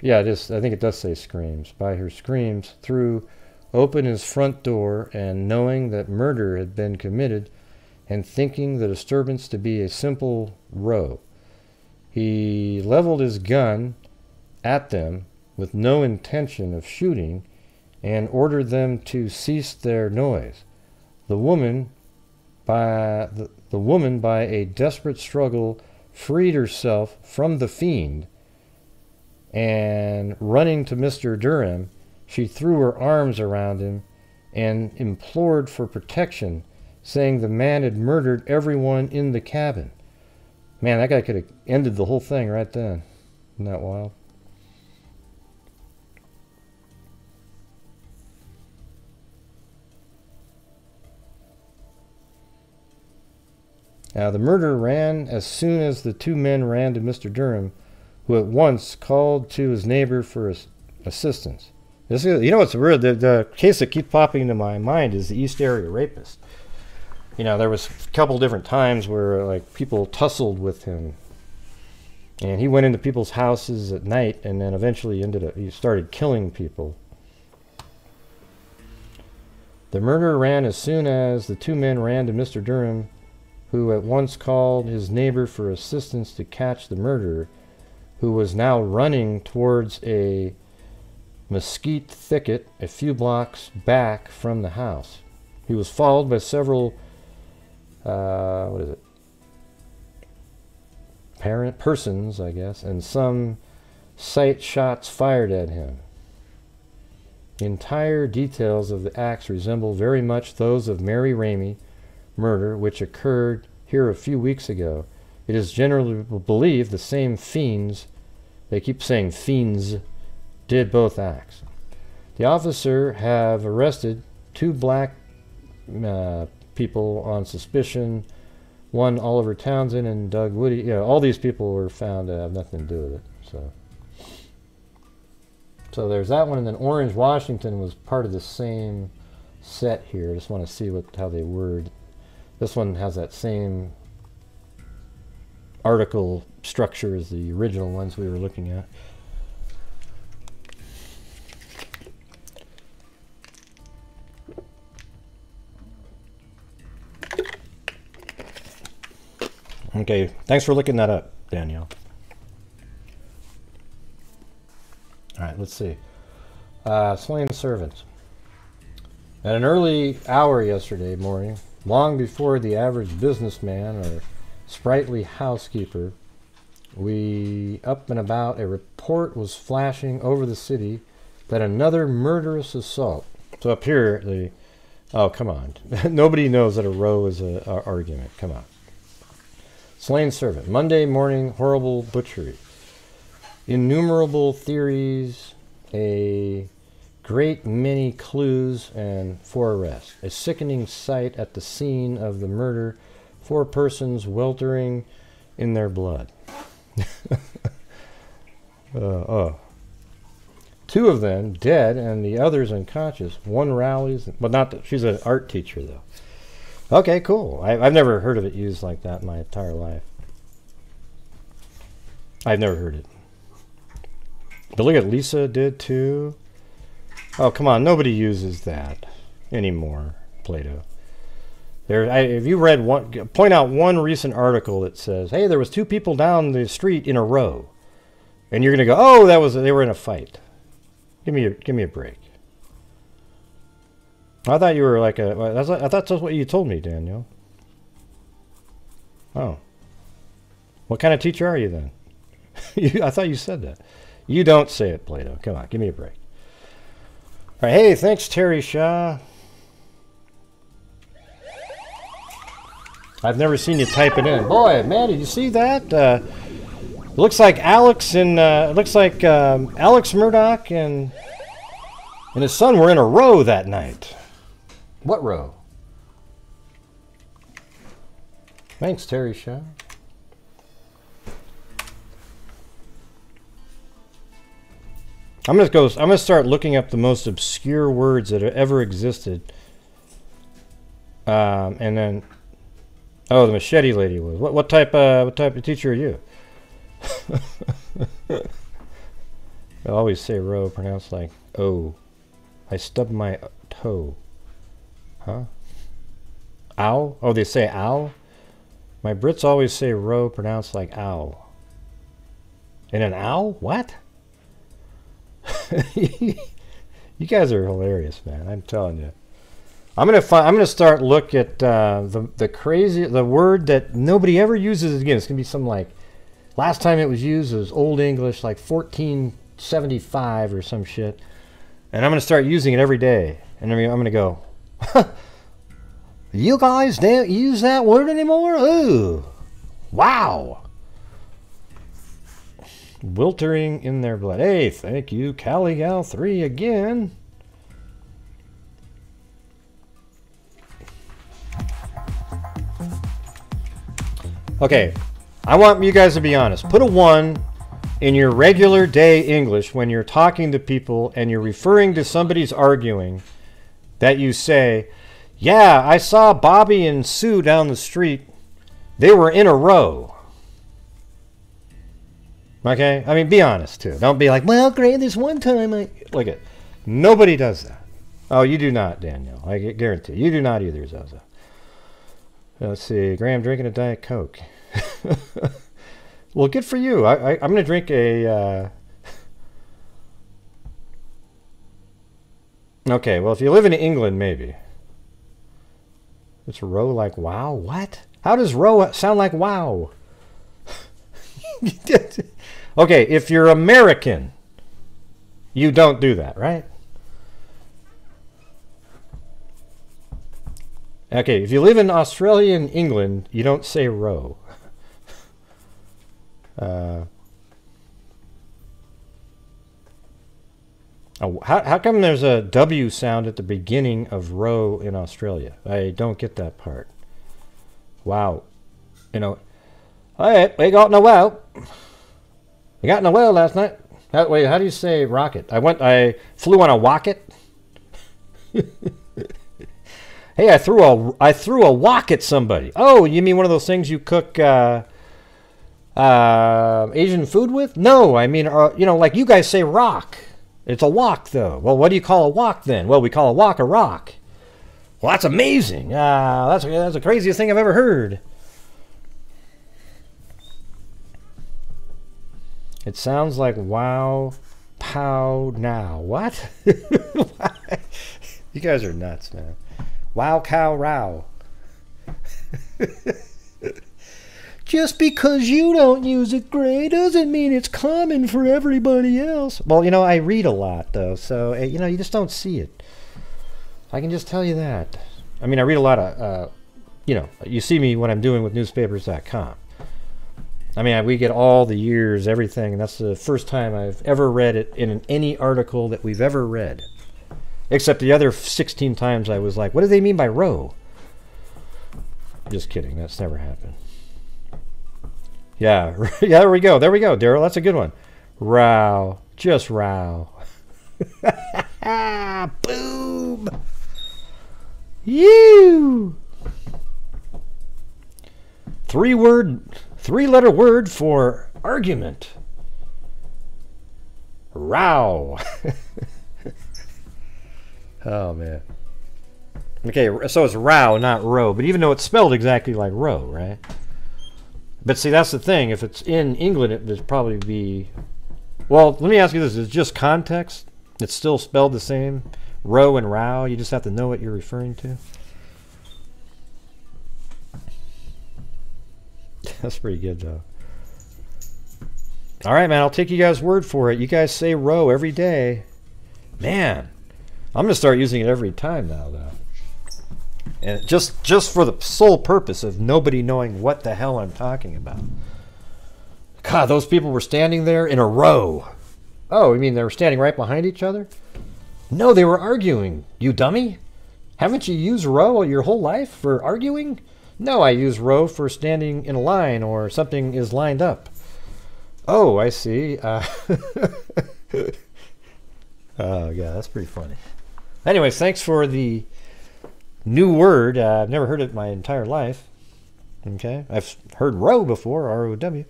yeah, it is, I think it does say screams, by her screams, threw open his front door, and knowing that murder had been committed, and thinking the disturbance to be a simple row. He leveled his gun at them with no intention of shooting and ordered them to cease their noise. The woman by the, the woman by a desperate struggle freed herself from the fiend, and running to Mister Durham, she threw her arms around him and implored for protection, saying the man had murdered everyone in the cabin. Man, that guy could have ended the whole thing right then. Isn't that wild? Now, the murderer ran as soon as the two men ran to Mister Durham, who at once called to his neighbor for his assistance. This is, you know what's weird? The, the case that keeps popping into my mind is the East Area Rapist. You know, there was a couple different times where, like, people tussled with him. And he went into people's houses at night and then eventually ended up, he started killing people. The murderer ran as soon as the two men ran to Mister Durham, who at once called his neighbor for assistance to catch the murderer, who was now running towards a mesquite thicket a few blocks back from the house. He was followed by several, uh, what is it, parent persons, I guess, and some sight shots fired at him. The entire details of the acts resemble very much those of Mary Ramey, murder, which occurred here a few weeks ago. It is generally believed the same fiends, they keep saying fiends, did both acts. The officer have arrested two black uh, people on suspicion, one Oliver Townsend and Doug Woody. Yeah, all these people were found to have nothing to do with it. So, so there's that one, and then Orange Washington was part of the same set here. I just want to see what how they word. This one has that same article structure as the original ones we were looking at. Okay, thanks for looking that up, Danielle. All right, let's see. Uh, slain servants. At an early hour yesterday morning, long before the average businessman or sprightly housekeeper, we up and about, a report was flashing over the city that another murderous assault. So up here, the, oh, come on. Nobody knows that a row is an argument. Come on. Slain servant. Monday morning, horrible butchery. Innumerable theories, a great many clues, and four arrests. A sickening sight at the scene of the murder. Four persons weltering in their blood. uh, oh. Two of them dead and the others unconscious. One rallies, but not that she's an art teacher though. Okay, cool. I, I've never heard of it used like that in my entire life. I've never heard it. But look at Lisa did too. Oh, come on. Nobody uses that anymore, Plato. There, I, if you read one, point out one recent article that says, hey, there was two people down the street in a row. And you're going to go, oh, that was, they were in a fight. Give me a, give me a break. I thought you were like a, that's, I thought that's what you told me, Daniel. Oh. What kind of teacher are you then? you, I thought you said that. You don't say it, Plato. Come on, give me a break. All right, hey, thanks, Terry Shaw. I've never seen you type it in. Boy, man, did you see that? Uh, looks like Alex and uh, looks like um, Alex Murdoch and and his son were in a row that night. What row? Thanks, Terry Shaw. I'm gonna go. I'm gonna start looking up the most obscure words that have ever existed, um, and then. Oh, the machete lady was. What, what type? Uh, what type of teacher are you? I always say "row" pronounced like "oh." I stubbed my toe. Huh? Ow? Oh, they say ow? My Brits always say row pronounced like ow. In an owl? What? You guys are hilarious, man. I'm telling you. I'm gonna find, I'm gonna start look at uh, the the crazy the word that nobody ever uses again. It's gonna be some like last time it was used it was Old English like fourteen seventy-five or some shit. And I'm gonna start using it every day. And I mean, I'm gonna go. You guys don't use that word anymore? Ooh, wow. Wiltering in their blood. Hey, thank you, Caligal three again. Okay, I want you guys to be honest. Put a one in your regular day English when you're talking to people and you're referring to somebody's arguing that you say, yeah, I saw Bobby and Sue down the street. They were in a row. Okay? I mean, be honest, too. Don't be like, well, great, this one time I... Look at... Nobody does that. Oh, you do not, Daniel. I guarantee. You do not either, Zaza. Let's see. Graham drinking a Diet Coke. Well, good for you. I, I, I'm going to drink a... Uh... Okay, well, if you live in England, maybe. It's row like wow. What? How does row sound like wow? Okay, if you're American, you don't do that, right? Okay, if you live in Australia and England, you don't say row. Uh, Oh, how, how come there's a W sound at the beginning of row in Australia? I don't get that part. Wow. You know, hey, we got in a well. We got in a well last night. How, wait, how do you say rocket? I went, I flew on a rocket. Hey, I threw a, I threw a wok at somebody. Oh, you mean one of those things you cook, uh, uh, Asian food with? No, I mean, uh, you know, like you guys say rock. It's a wok, though. Well, what do you call a wok, then? Well, we call a wok a rock. Well, that's amazing. Uh, that's, that's the craziest thing I've ever heard. It sounds like wow, pow, now. What? You guys are nuts, man. Wow, cow, row. Just because you don't use it, Gray, doesn't mean it's common for everybody else. Well, you know, I read a lot, though, so, you know, you just don't see it. I can just tell you that. I mean, I read a lot of, uh, you know, you see me what I'm doing with newspapers dot com. I mean, I, we get all the years, everything, and that's the first time I've ever read it in an, any article that we've ever read. Except the other sixteen times I was like, what do they mean by row? Just kidding, that's never happened. Yeah, yeah, there we go. There we go, Daryl. That's a good one. Row. Just row. Boom. You. Three word, three letter word for argument. Row. Oh, man. Okay, so it's row, not row. But even though it's spelled exactly like row, right? But see, that's the thing. If it's in England, it would probably be... Well, let me ask you this. It's just context. It's still spelled the same. Row and row. You just have to know what you're referring to. That's pretty good, though. All right, man. I'll take you guys' word for it. You guys say row every day. Man. I'm going to start using it every time now, though. And just just for the sole purpose of nobody knowing what the hell I'm talking about. God, those people were standing there in a row. Oh, you mean they were standing right behind each other? No, they were arguing. You dummy? Haven't you used row your whole life for arguing? No, I use row for standing in a line or something is lined up. Oh, I see. Uh, oh, yeah, that's pretty funny. Anyways, thanks for the... new word. Uh, I've never heard it my entire life. Okay, I've heard row before, R O W.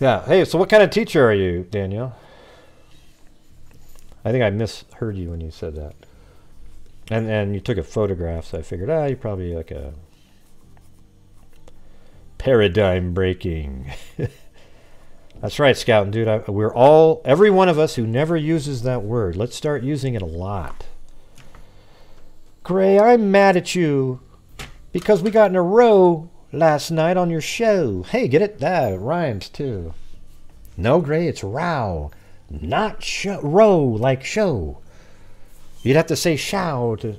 Yeah, hey, so what kind of teacher are you, Danielle? I think I misheard you when you said that. And and you took a photograph, so I figured, ah, you're probably like a paradigm breaking. That's right, Scout and Dude. I, we're all, every one of us who never uses that word. Let's start using it a lot. Gray, I'm mad at you because we got in a row last night on your show. Hey, get it? That rhymes too. No, Gray, it's row, not show, row like show. You'd have to say show to...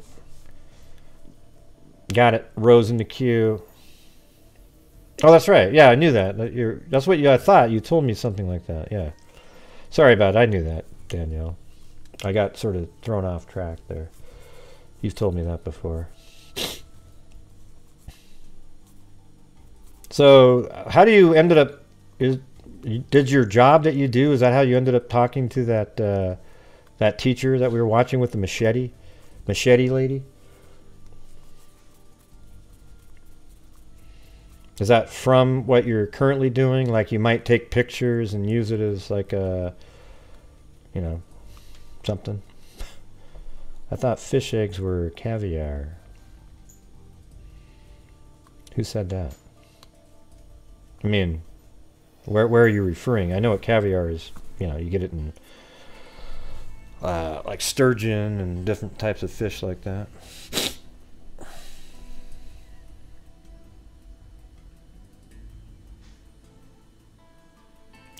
Got it. Rose in the queue. Oh, that's right. Yeah, I knew that. You're, that's what you, I thought. You told me something like that. Yeah. Sorry about it. I knew that, Danielle. I got sort of thrown off track there. You've told me that before. So, how do you ended up... Is, did your job that you do, is that how you ended up talking to that... Uh, that teacher that we were watching with the machete, machete lady? Is that from what you're currently doing? Like you might take pictures and use it as like a, you know, something? I thought fish eggs were caviar. Who said that? I mean, where, where are you referring? I know what caviar is, you know, you get it in... Uh, like sturgeon and different types of fish like that.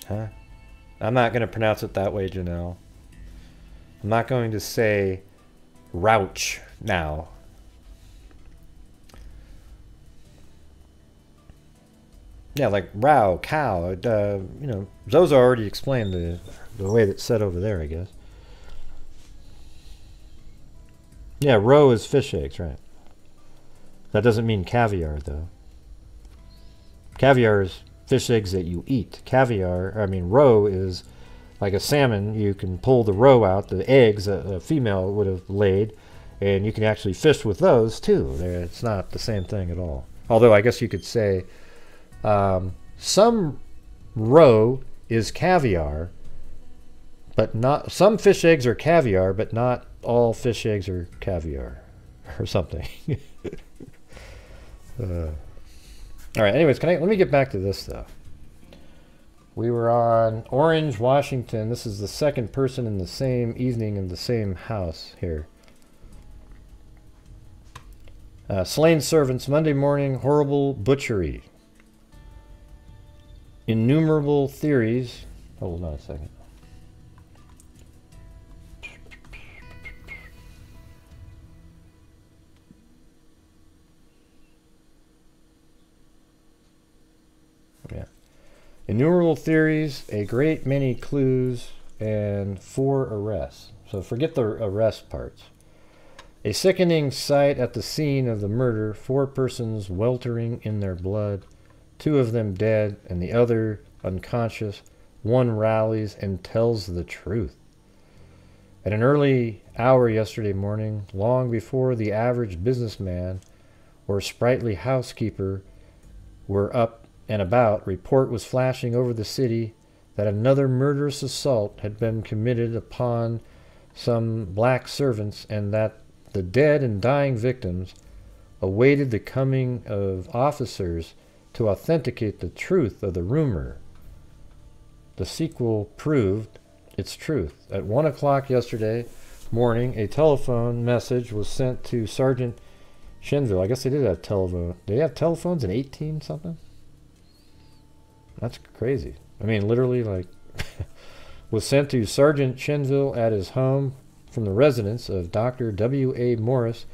Huh? I'm not going to pronounce it that way, Janelle. I'm not going to say rouch now. Yeah, like row, cow. Uh, you know, those are already explained the, the way that's said over there, I guess. Yeah, roe is fish eggs, right? That doesn't mean caviar, though. Caviar is fish eggs that you eat. Caviar, I mean, roe is like a salmon. You can pull the roe out, the eggs that a female would have laid, and you can actually fish with those, too. It's not the same thing at all. Although, I guess you could say um, some roe is caviar, but not... Some fish eggs are caviar, but not... all fish eggs are caviar or something. uh, all right, anyways, can I let me get back to this though. We were on Orange, Washington. This is the second person in the same evening in the same house here. Uh, slain servants Monday morning, horrible butchery. Innumerable theories. Hold on a second. Innumerable theories, a great many clues, and four arrests. So forget the arrest parts. A sickening sight at the scene of the murder, four persons weltering in their blood, two of them dead and the other unconscious. One rallies and tells the truth. At an early hour yesterday morning, long before the average businessman or sprightly housekeeper were up and about, report was flashing over the city that another murderous assault had been committed upon some black servants and that the dead and dying victims awaited the coming of officers to authenticate the truth of the rumor. The sequel proved its truth. At one o'clock yesterday morning, a telephone message was sent to Sergeant Shenville. I guess they did have telephone. They have telephones in eighteen something? That's crazy. I mean, literally, like, was sent to Sergeant Shenville at his home from the residence of Doctor W A Morris,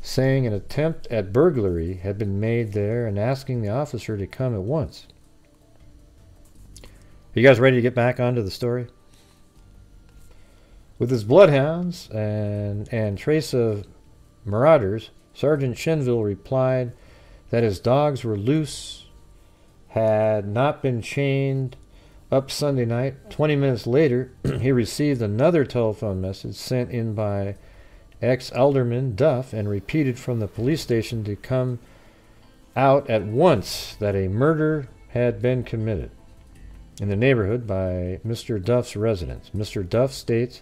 saying an attempt at burglary had been made there and asking the officer to come at once. Are you guys ready to get back onto the story? With his bloodhounds and, and trace of marauders, Sergeant Shenville replied that his dogs were loose, had not been chained up Sunday night. twenty minutes later, he received another telephone message sent in by ex-alderman Duff and repeated from the police station to come out at once that a murder had been committed in the neighborhood by Mister Duff's residence. Mister Duff states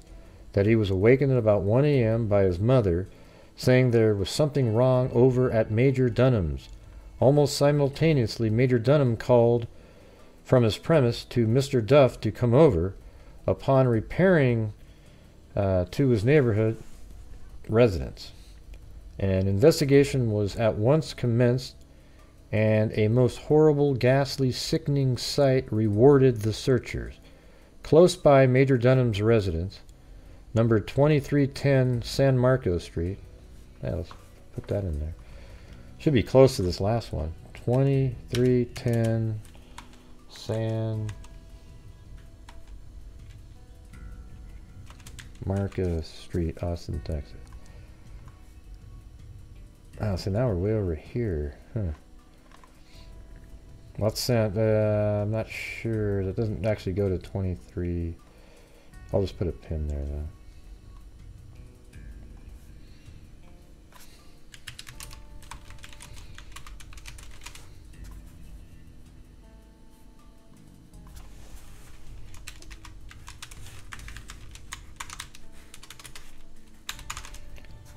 that he was awakened at about one A M by his mother saying there was something wrong over at Major Dunham's. Almost simultaneously, Major Dunham called from his premise to Mister Duff to come over. Upon repairing uh, to his neighborhood residence, an investigation was at once commenced, and a most horrible, ghastly, sickening sight rewarded the searchers. Close by Major Dunham's residence, number twenty-three ten San Marcos Street. Yeah, let's put that in there. Should be close to this last one. twenty-three ten San Marcos Street, Austin, Texas. Oh, so now we're way over here. Huh. Let's send, uh, I'm not sure. That doesn't actually go to twenty-three. I'll just put a pin there, though.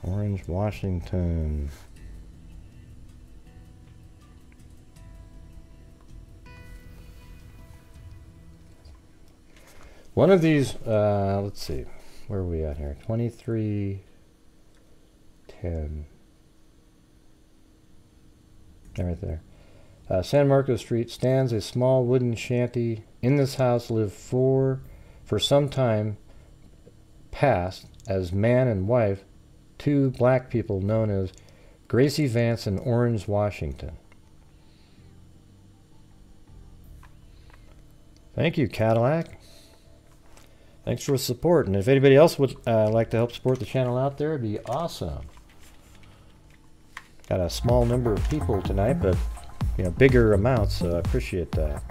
Orange, Washington. One of these, uh, let's see, where are we at here? twenty-three ten. Right there. Uh, San Marcos Street stands a small wooden shanty. In this house lived four, for some time past, as man and wife, two black people known as Gracie Vance and Orange Washington. Thank you, Cadillac. Thanks for the support. And if anybody else would uh, like to help support the channel out there, it'd be awesome. Got a small number of people tonight, but you know, bigger amounts, so I appreciate that.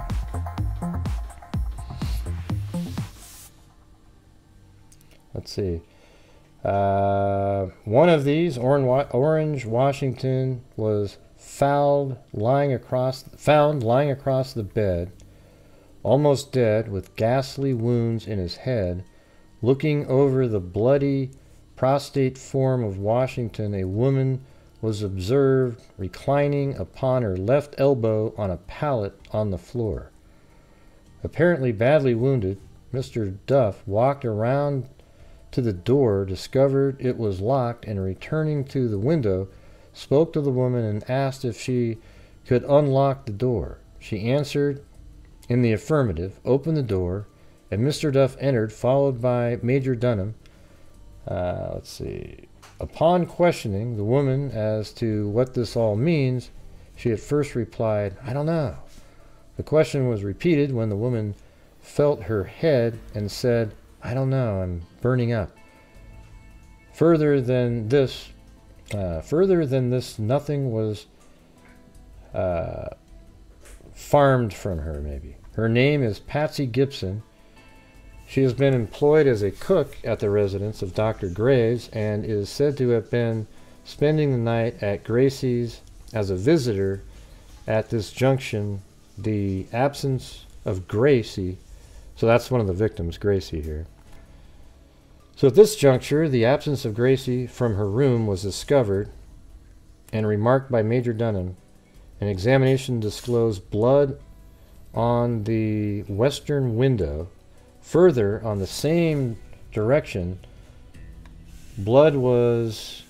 Let's see. Uh, one of these, Orange, Washington, was found lying across, found lying across the bed, almost dead, with ghastly wounds in his head. Looking over the bloody, prostrate form of Washington, a woman was observed reclining upon her left elbow on a pallet on the floor. Apparently badly wounded, Mister Duff walked around to the door, discovered it was locked, and returning to the window, spoke to the woman and asked if she could unlock the door. She answered in the affirmative, opened the door, and Mister Duff entered, followed by Major Dunham. Uh, let's see. Upon questioning the woman as to what this all means, she at first replied, "I don't know." The question was repeated when the woman felt her head and said, "I don't know, I'm burning up." Further than this, uh, further than this, nothing was uh, farmed from her, maybe. Her name is Patsy Gibson. She has been employed as a cook at the residence of Doctor Graves and is said to have been spending the night at Gracie's as a visitor. At this junction, the absence of Gracie, so that's one of the victims, Gracie here. So at this juncture, the absence of Gracie from her room was discovered and remarked by Major Dunham. An examination disclosed blood on the western window. Further, on the same direction, blood was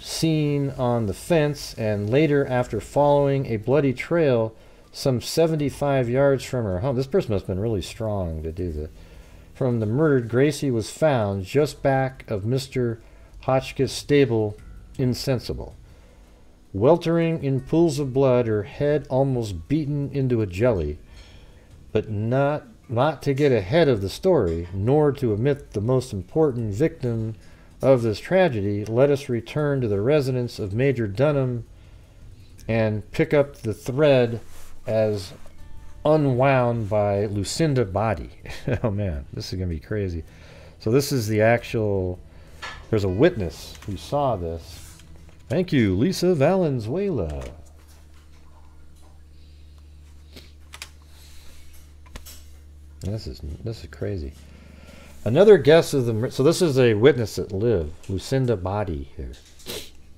seen on the fence, and later, after following a bloody trail some seventy-five yards from her home. This person must have been really strong to do that. From the murdered, Gracie was found just back of Mister Hotchkiss' stable, insensible. Weltering in pools of blood, her head almost beaten into a jelly. But not, not to get ahead of the story, nor to omit the most important victim of this tragedy, let us return to the residence of Major Dunham and pick up the thread as unwound by Lucinda Boddy. Oh man, this is going to be crazy. So this is the actual, there's a witness who saw this. Thank you, Lisa Valenzuela. This is, this is crazy. Another guess of the... So this is a witness that lived, Lucinda Boddy here.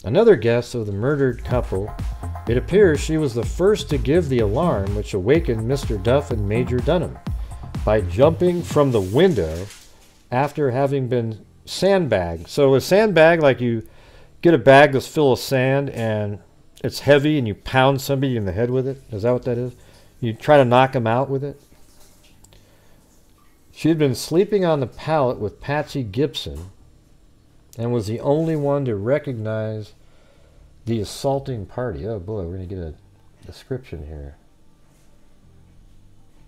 Another guess of the murdered couple. It appears she was the first to give the alarm which awakened Mister Duff and Major Dunham by jumping from the window after having been sandbagged. So a sandbag, like you get a bag that's full of sand and it's heavy and you pound somebody in the head with it. Is that what that is? You try to knock them out with it. She had been sleeping on the pallet with Patsy Gibson and was the only one to recognize the assaulting party. Oh boy, we're going to get a description here.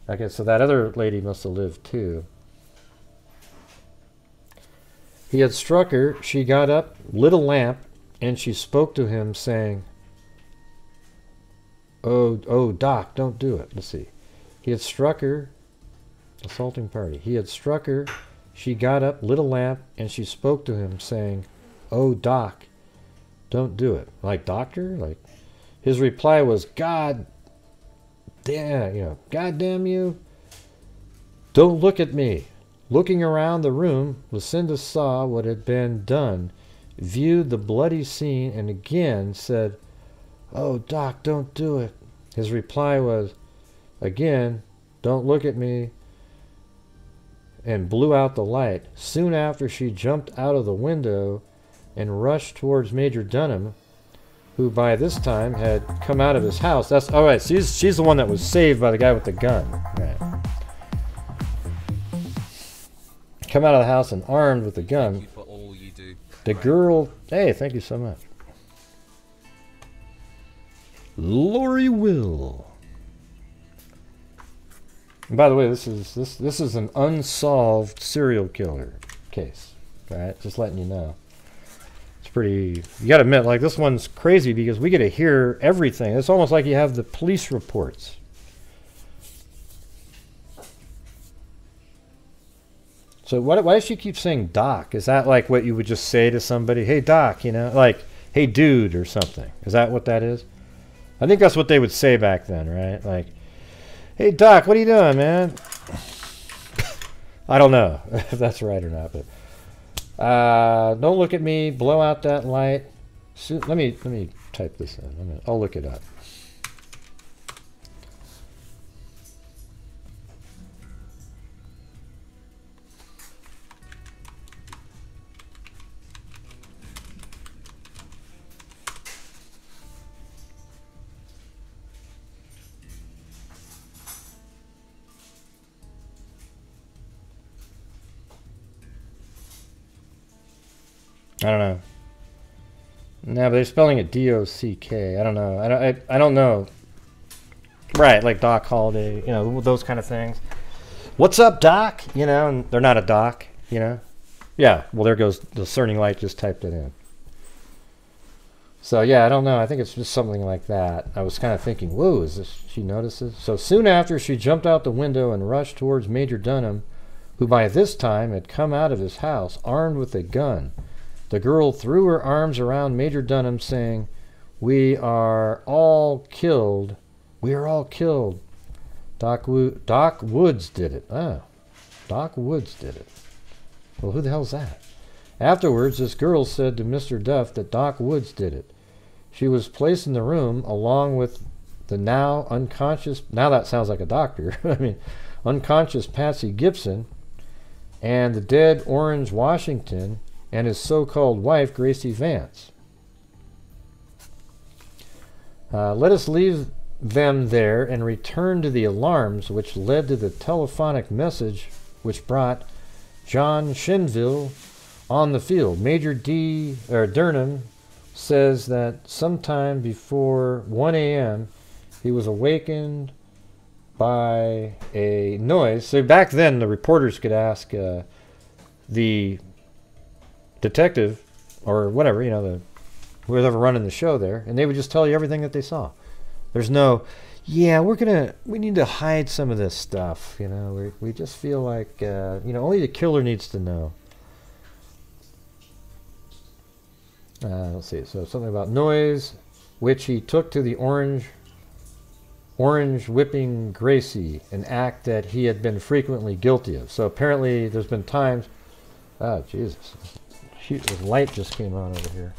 Okay, so that other lady must have lived too. He had struck her, she got up, lit a lamp, and she spoke to him saying, Oh, oh, Doc, don't do it. Let's see. He had struck her. Assaulting party. He had struck her, she got up, lit a lamp, and she spoke to him, saying, Oh, Doc, don't do it. Like, doctor? Like, his reply was, God damn, you know, God damn you. Don't look at me. Looking around the room, Lucinda saw what had been done, viewed the bloody scene, and again said, Oh, Doc, don't do it. His reply was, again, don't look at me. And blew out the light. Soon after, she jumped out of the window and rushed towards Major Dunham, who by this time had come out of his house. That's all right. She's she's the one that was saved by the guy with the gun. Right. Come out of the house and armed with the gun. Thank you for all you do. The girl. Hey, thank you so much. Lori Will. And by the way, this is this this is an unsolved serial killer case, right? Just letting you know. It's pretty. You got to admit, like this one's crazy because we get to hear everything. It's almost like you have the police reports. So why why does she keep saying Doc? Is that like what you would just say to somebody? Hey Doc, you know, like hey dude or something. Is that what that is? I think that's what they would say back then, right? Like. Hey, Doc, what are you doing, man? I don't know if that's right or not, but uh, don't look at me. Blow out that light. So, let me let me type this in. I'm gonna, I'll look it up. I don't know. No, but they're spelling it D O C K. I don't know. I don't, I, I don't know. Right, like Doc Holliday, you know, those kind of things. What's up, Doc? You know, and they're not a doc, you know. Yeah, well, there goes Discerning Light just typed it in. So, yeah, I don't know. I think it's just something like that. I was kind of thinking, whoa, is this, she notices? So soon after, she jumped out the window and rushed towards Major Dunham, who by this time had come out of his house armed with a gun. The girl threw her arms around Major Dunham, saying, We are all killed. We are all killed. Doc, Wo Doc Woods did it. Oh, Doc Woods did it. Well, who the hell's that? Afterwards, this girl said to Mister Duff that Doc Woods did it. She was placed in the room along with the now unconscious, now that sounds like a doctor, I mean, unconscious Patsy Gibson and the dead Orange Washington, and his so-called wife, Gracie Vance. Uh, let us leave them there and return to the alarms which led to the telephonic message which brought John Shinville on the field. Major D. or Dunham says that sometime before one A M he was awakened by a noise. So back then the reporters could ask uh, the detective or whatever, you know, the whoever running the show there, and they would just tell you everything that they saw. There's no, yeah, we're gonna we need to hide some of this stuff, you know, we, we just feel like uh, you know, only the killer needs to know. uh, let's see, so something about noise which he took to the Orange Orange whipping Gracie, an act that he had been frequently guilty of. So apparently there's been times, oh Jesus, shoot, this light just came on over here.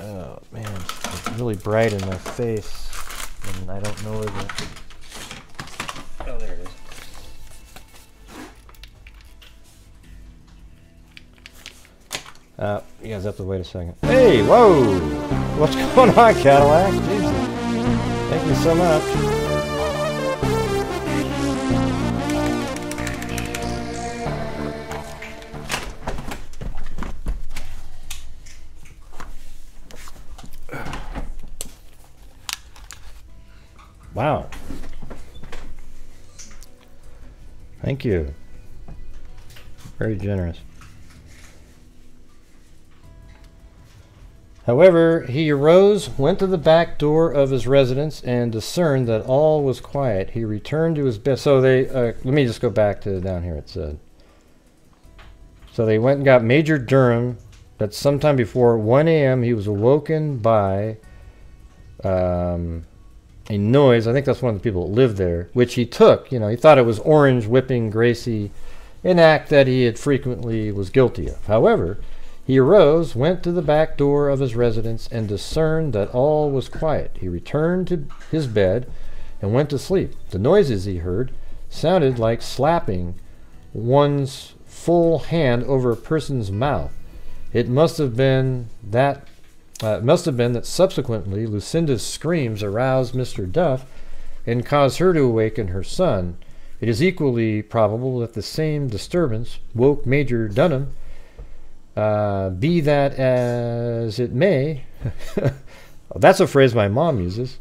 Oh man, it's really bright in my face and I don't know where the, oh there it is. Uh, you guys have to wait a second. Hey, whoa! What's going on, Cadillac? Jesus. Thank you so much. Wow. Thank you. Very generous. However, he arose, went to the back door of his residence, and discerned that all was quiet. He returned to his bed. So they, uh, let me just go back to down here, it said. So they went and got Major Durham, but sometime before one A M he was awoken by um, a noise. I think that's one of the people that lived there, which he took. You know, he thought it was Orange whipping Gracie, an act that he had frequently was guilty of. However, he arose, went to the back door of his residence, and discerned that all was quiet. He returned to his bed and went to sleep. The noises he heard sounded like slapping one's full hand over a person's mouth. It must have been that uh, it must have been that subsequently Lucinda's screams aroused Mister Duff and caused her to awaken her son. It is equally probable that the same disturbance woke Major Dunham. Uh, be that as it may, that's a phrase my mom uses,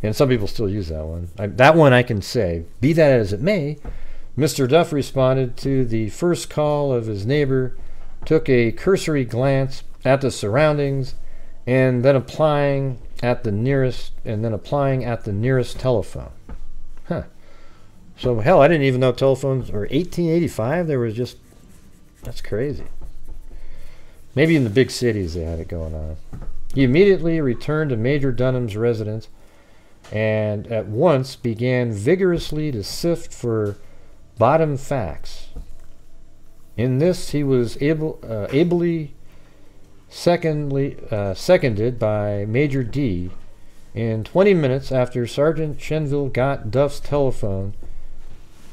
and some people still use that one. I, that one I can say, be that as it may, Mister Duff responded to the first call of his neighbor, took a cursory glance at the surroundings, and then applying at the nearest, and then applying at the nearest telephone. Huh. So hell, I didn't even know telephones were eighteen eighty-five. There was just, that's crazy. Maybe in the big cities they had it going on. He immediately returned to Major Dunham's residence and at once began vigorously to sift for bottom facts. In this he was able, uh, ably secondly, uh, seconded by Major D. In twenty minutes after Sergeant Shenville got Duff's telephone,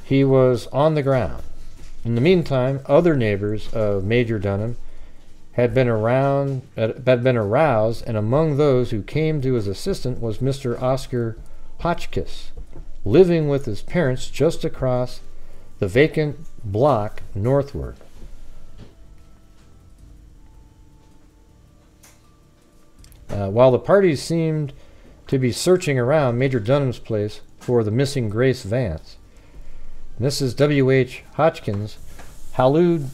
he was on the ground. In the meantime, other neighbors of Major Dunham had been around, had been aroused, and among those who came to his assistance was Mister Oscar Hotchkiss, living with his parents just across the vacant block northward. Uh, while the party seemed to be searching around Major Dunham's place for the missing Grace Vance, Missus W H Hotchkiss hallooed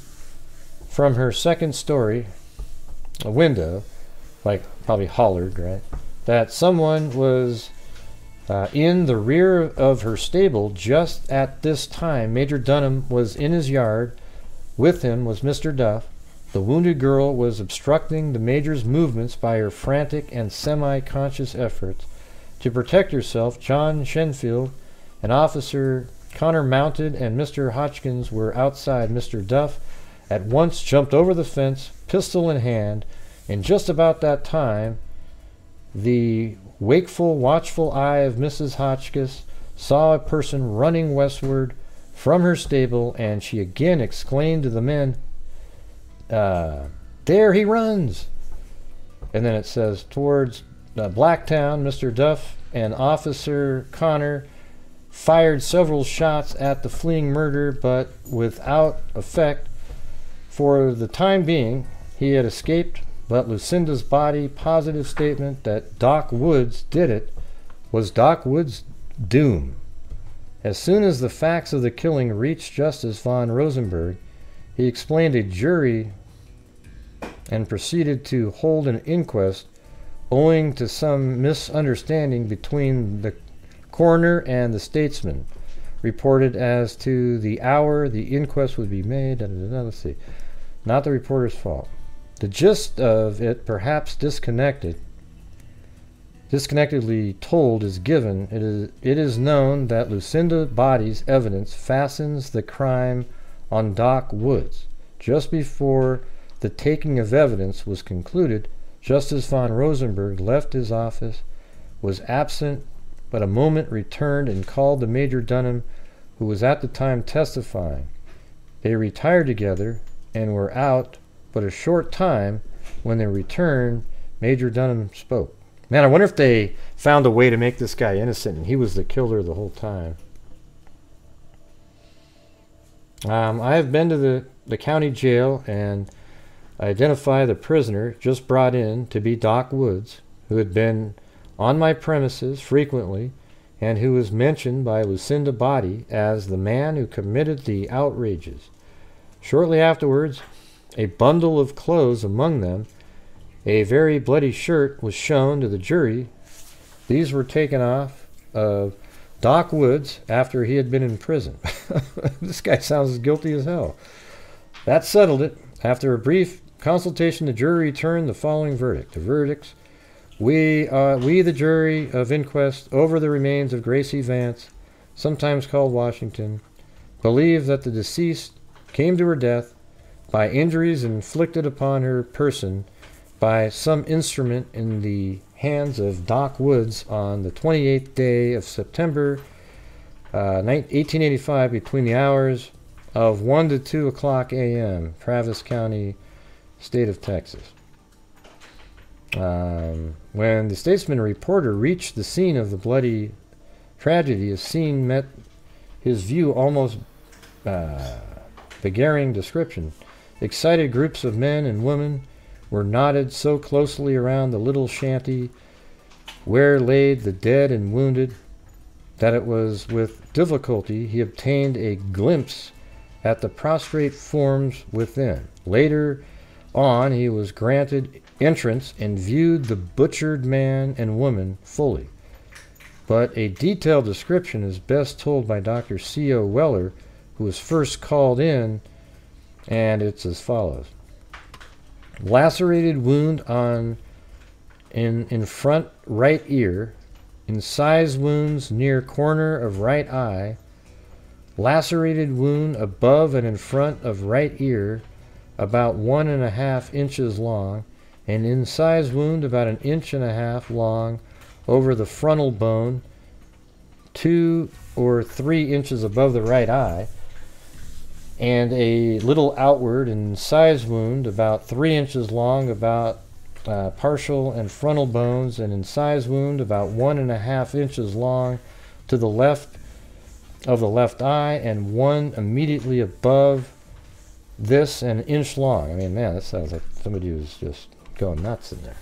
from her second story, a window, like probably hollered, right, that someone was uh, in the rear of her stable just at this time. Major Dunham was in his yard. With him was Mister Duff. The wounded girl was obstructing the Major's movements by her frantic and semi-conscious efforts to protect herself. John Shenfield and Officer Connor Mounted and Mister Hotchkiss were outside. Mister Duff at once jumped over the fence, pistol in hand, and just about that time, the wakeful, watchful eye of Missus Hotchkiss saw a person running westward from her stable, and she again exclaimed to the men, uh, there he runs! And then it says, towards uh, Blacktown, Mister Duff and Officer Connor fired several shots at the fleeing murderer, but without effect. For the time being, he had escaped, but Lucinda's body positive statement that Doc Woods did it was Doc Woods' doom. As soon as the facts of the killing reached Justice von Rosenberg, he explained a jury and proceeded to hold an inquest owing to some misunderstanding between the coroner and the statesman, reported as to the hour the inquest would be made. Let's see. Not the reporter's fault. The gist of it perhaps disconnected disconnectedly told is given, it is, it is known that Lucinda Boddy's evidence fastens the crime on Doc Woods. Just before the taking of evidence was concluded, Justice von Rosenberg left his office, was absent, but a moment returned and called to Major Dunham, who was at the time testifying. They retired together and were out but a short time. When they returned, Major Dunham spoke. Man, I wonder if they found a way to make this guy innocent and he was the killer the whole time. Um, I have been to the, the county jail and identify the prisoner just brought in to be Doc Woods, who had been on my premises frequently and who was mentioned by Lucinda Boddy as the man who committed the outrages. Shortly afterwards, a bundle of clothes among them, a very bloody shirt, was shown to the jury. These were taken off of Doc Woods after he had been in prison. This guy sounds as guilty as hell. That settled it. After a brief consultation, the jury returned the following verdict. The verdicts, we, uh, we the jury of inquest over the remains of Gracie Vance, sometimes called Washington, believe that the deceased came to her death by injuries inflicted upon her person by some instrument in the hands of Doc Woods on the twenty-eighth day of September uh, eighteen eighty-five between the hours of one to two o'clock a m Travis County, state of Texas. Um, when the Statesman reporter reached the scene of the bloody tragedy, a scene met his view almost uh, beggaring description. Excited groups of men and women were knotted so closely around the little shanty where laid the dead and wounded that it was with difficulty he obtained a glimpse at the prostrate forms within. Later on, he was granted entrance and viewed the butchered man and woman fully. But a detailed description is best told by Doctor C O Weller, who was first called in, and it's as follows. Lacerated wound on in, in front right ear, incised wounds near corner of right eye, lacerated wound above and in front of right ear, about one and a half inches long, an incised wound about an inch and a half long over the frontal bone, two or three inches above the right eye, and a little outward incised wound about three inches long about uh, partial and frontal bones, and incised wound about one and a half inches long to the left of the left eye, and one immediately above this an inch long. I mean, man, that sounds like somebody who's just going nuts in there.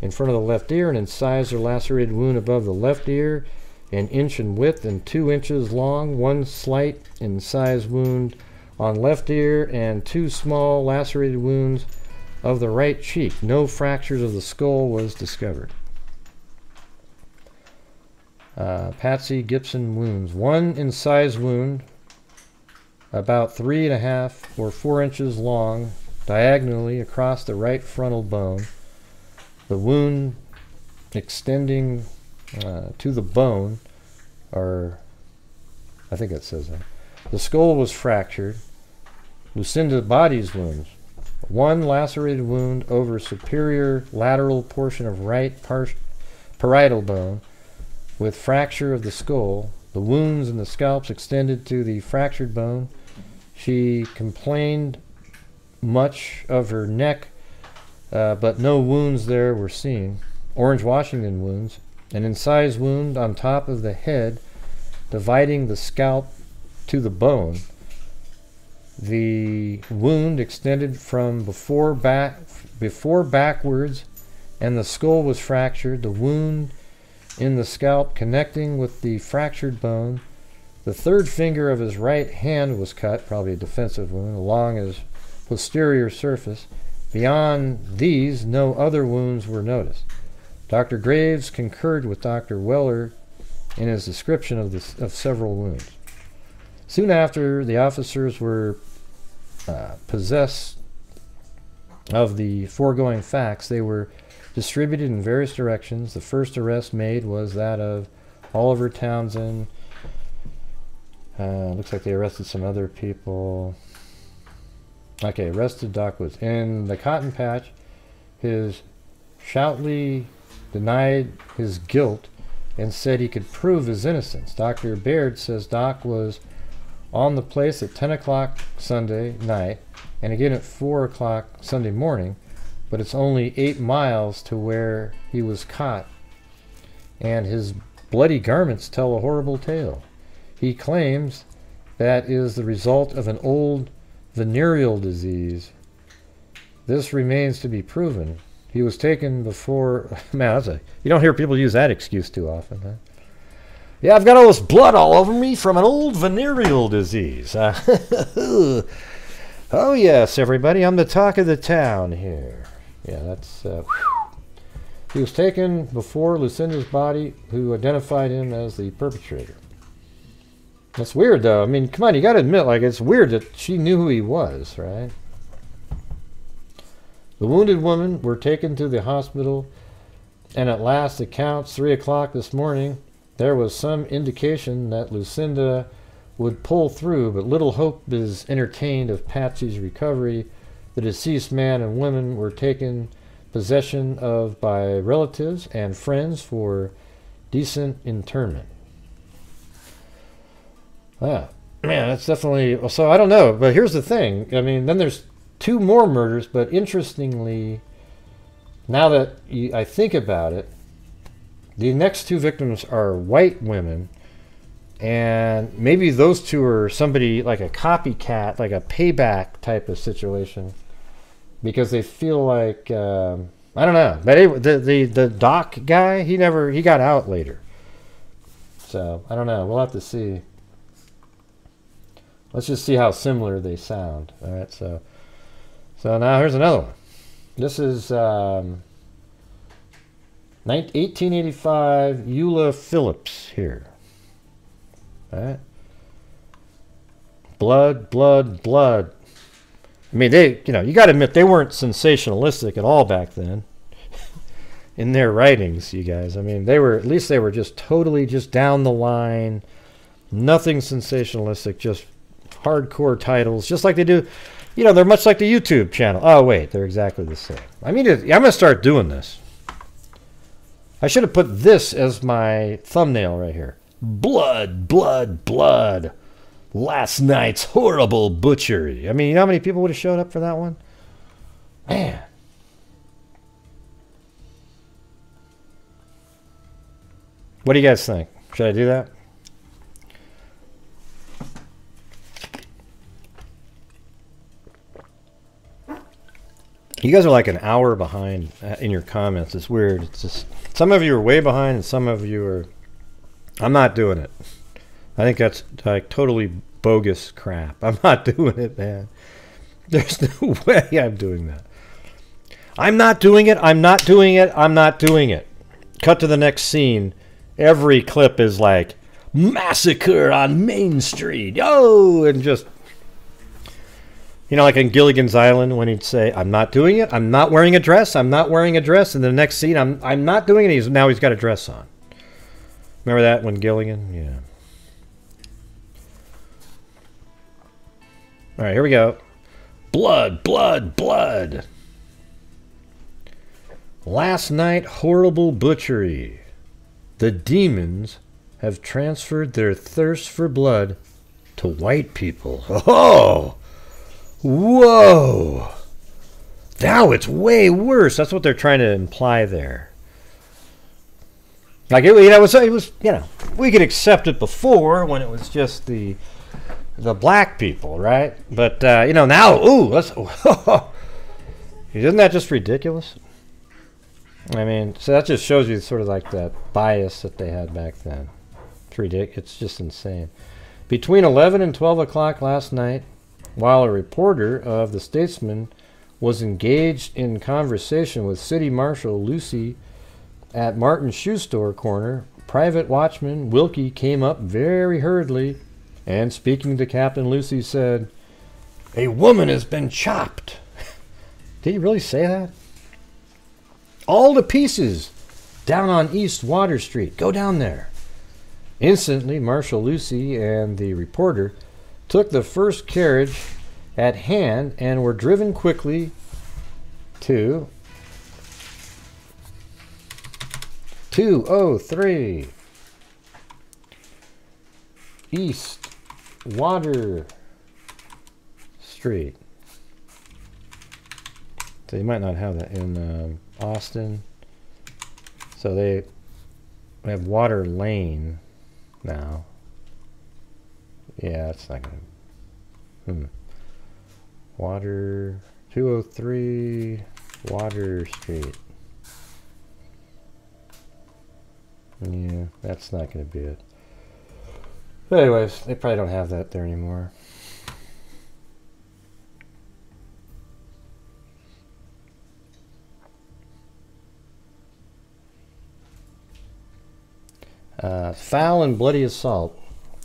In front of the left ear, an incised or lacerated wound above the left ear, an inch in width and two inches long, one slight incised wound on left ear, and two small lacerated wounds of the right cheek. No fractures of the skull was discovered. Uh, Patsy Gibson wounds. One incised wound about three and a half or four inches long diagonally across the right frontal bone, the wound extending Uh, to the bone, or I think that says that. The skull was fractured. Lucinda Boddy's wounds. One lacerated wound over superior lateral portion of right par parietal bone with fracture of the skull. The wounds in the scalps extended to the fractured bone. She complained much of her neck, uh, but no wounds there were seen. Orange Washington wounds. An incised wound on top of the head, dividing the scalp to the bone. The wound extended from before back, before backwards, and the skull was fractured. The wound in the scalp connecting with the fractured bone. The third finger of his right hand was cut, probably a defensive wound, along his posterior surface. Beyond these, no other wounds were noticed. Doctor Graves concurred with Doctor Weller in his description of, this, of several wounds. Soon after, the officers were uh, possessed of the foregoing facts. They were distributed in various directions. The first arrest made was that of Oliver Townsend. Uh, looks like they arrested some other people. Okay, arrested Doc Woods. In the cotton patch, his stoutly denied his guilt and said he could prove his innocence. Doctor Baird says Doc was on the place at ten o'clock Sunday night and again at four o'clock Sunday morning, but it's only eight miles to where he was caught, and his bloody garments tell a horrible tale. He claims that is the result of an old venereal disease. This remains to be proven. He was taken before, man, that's a, you don't hear people use that excuse too often, huh? Yeah, I've got all this blood all over me from an old venereal disease. Uh, oh, yes, everybody, I'm the talk of the town here. Yeah, that's, uh, he was taken before Lucinda's Boddy, who identified him as the perpetrator. That's weird, though. I mean, come on, you got to admit, like, it's weird that she knew who he was, right? The wounded women were taken to the hospital, and at last it counts, three o'clock this morning, there was some indication that Lucinda would pull through, but little hope is entertained of Patsy's recovery. The deceased man and women were taken possession of by relatives and friends for decent interment. Yeah, man, that's definitely, so I don't know, but here's the thing. I mean, then there's two more murders, but interestingly, now that I think about it, the next two victims are white women, and maybe those two are somebody like a copycat, like a payback type of situation, because they feel like, um, I don't know, but anyway, the, the, the doc guy, he never, he got out later. So, I don't know, we'll have to see. Let's just see how similar they sound. All right, so, so now here's another one. This is um, eighteen eighty-five Eula Phillips here. All right. Blood, blood, blood. I mean, they, you know, you got to admit, they weren't sensationalistic at all back then in their writings, you guys. I mean, they were, at least they were just totally just down the line, nothing sensationalistic, just hardcore titles, just like they do, you know, they're much like the YouTube channel. Oh, wait, they're exactly the same. I mean, I'm going to start doing this. I should have put this as my thumbnail right here. Blood, blood, blood. Last night's horrible butchery. I mean, you know how many people would have showed up for that one? Man. What do you guys think? Should I do that? You guys are like an hour behind in your comments. It's weird. It's just some of you are way behind and some of you are... I'm not doing it. I think that's like totally bogus crap. I'm not doing it, man. There's no way I'm doing that. I'm not doing it. I'm not doing it. I'm not doing it. Cut to the next scene. Every clip is like, massacre on Main Street. Oh, and just... You know, like in Gilligan's Island, when he'd say, I'm not doing it, I'm not wearing a dress, I'm not wearing a dress, and the next scene, I'm I'm not doing it, he's, now he's got a dress on. Remember that when Gilligan? Yeah. All right, here we go. Blood, blood, blood. Last night, horrible butchery. The demons have transferred their thirst for blood to white people. Oh! Whoa! Now it's way worse. That's what they're trying to imply there. Like, it, you know, it was, it was, you know, we could accept it before when it was just the the black people, right? But uh, you know, now, ooh, let's. Isn't that just ridiculous? I mean, so that just shows you sort of like that bias that they had back then. It's ridiculous. It's just insane. Between eleven and twelve o'clock last night, while a reporter of the Statesman was engaged in conversation with City Marshal Lucy at Martin Shoe Store Corner, Private Watchman Wilkie came up very hurriedly and, speaking to Captain Lucy, said, "A woman has been chopped." Did he really say that? all to pieces down on East Water Street. Go down there. Instantly, Marshal Lucy and the reporter took the first carriage at hand and were driven quickly to two oh three East Water Street. So you might not have that in um, Austin. So they have Water Lane now. Yeah, it's not going to... Hmm. Water... two oh three Water Street. Yeah, that's not going to be it. But anyways, they probably don't have that there anymore. Uh, foul and bloody assault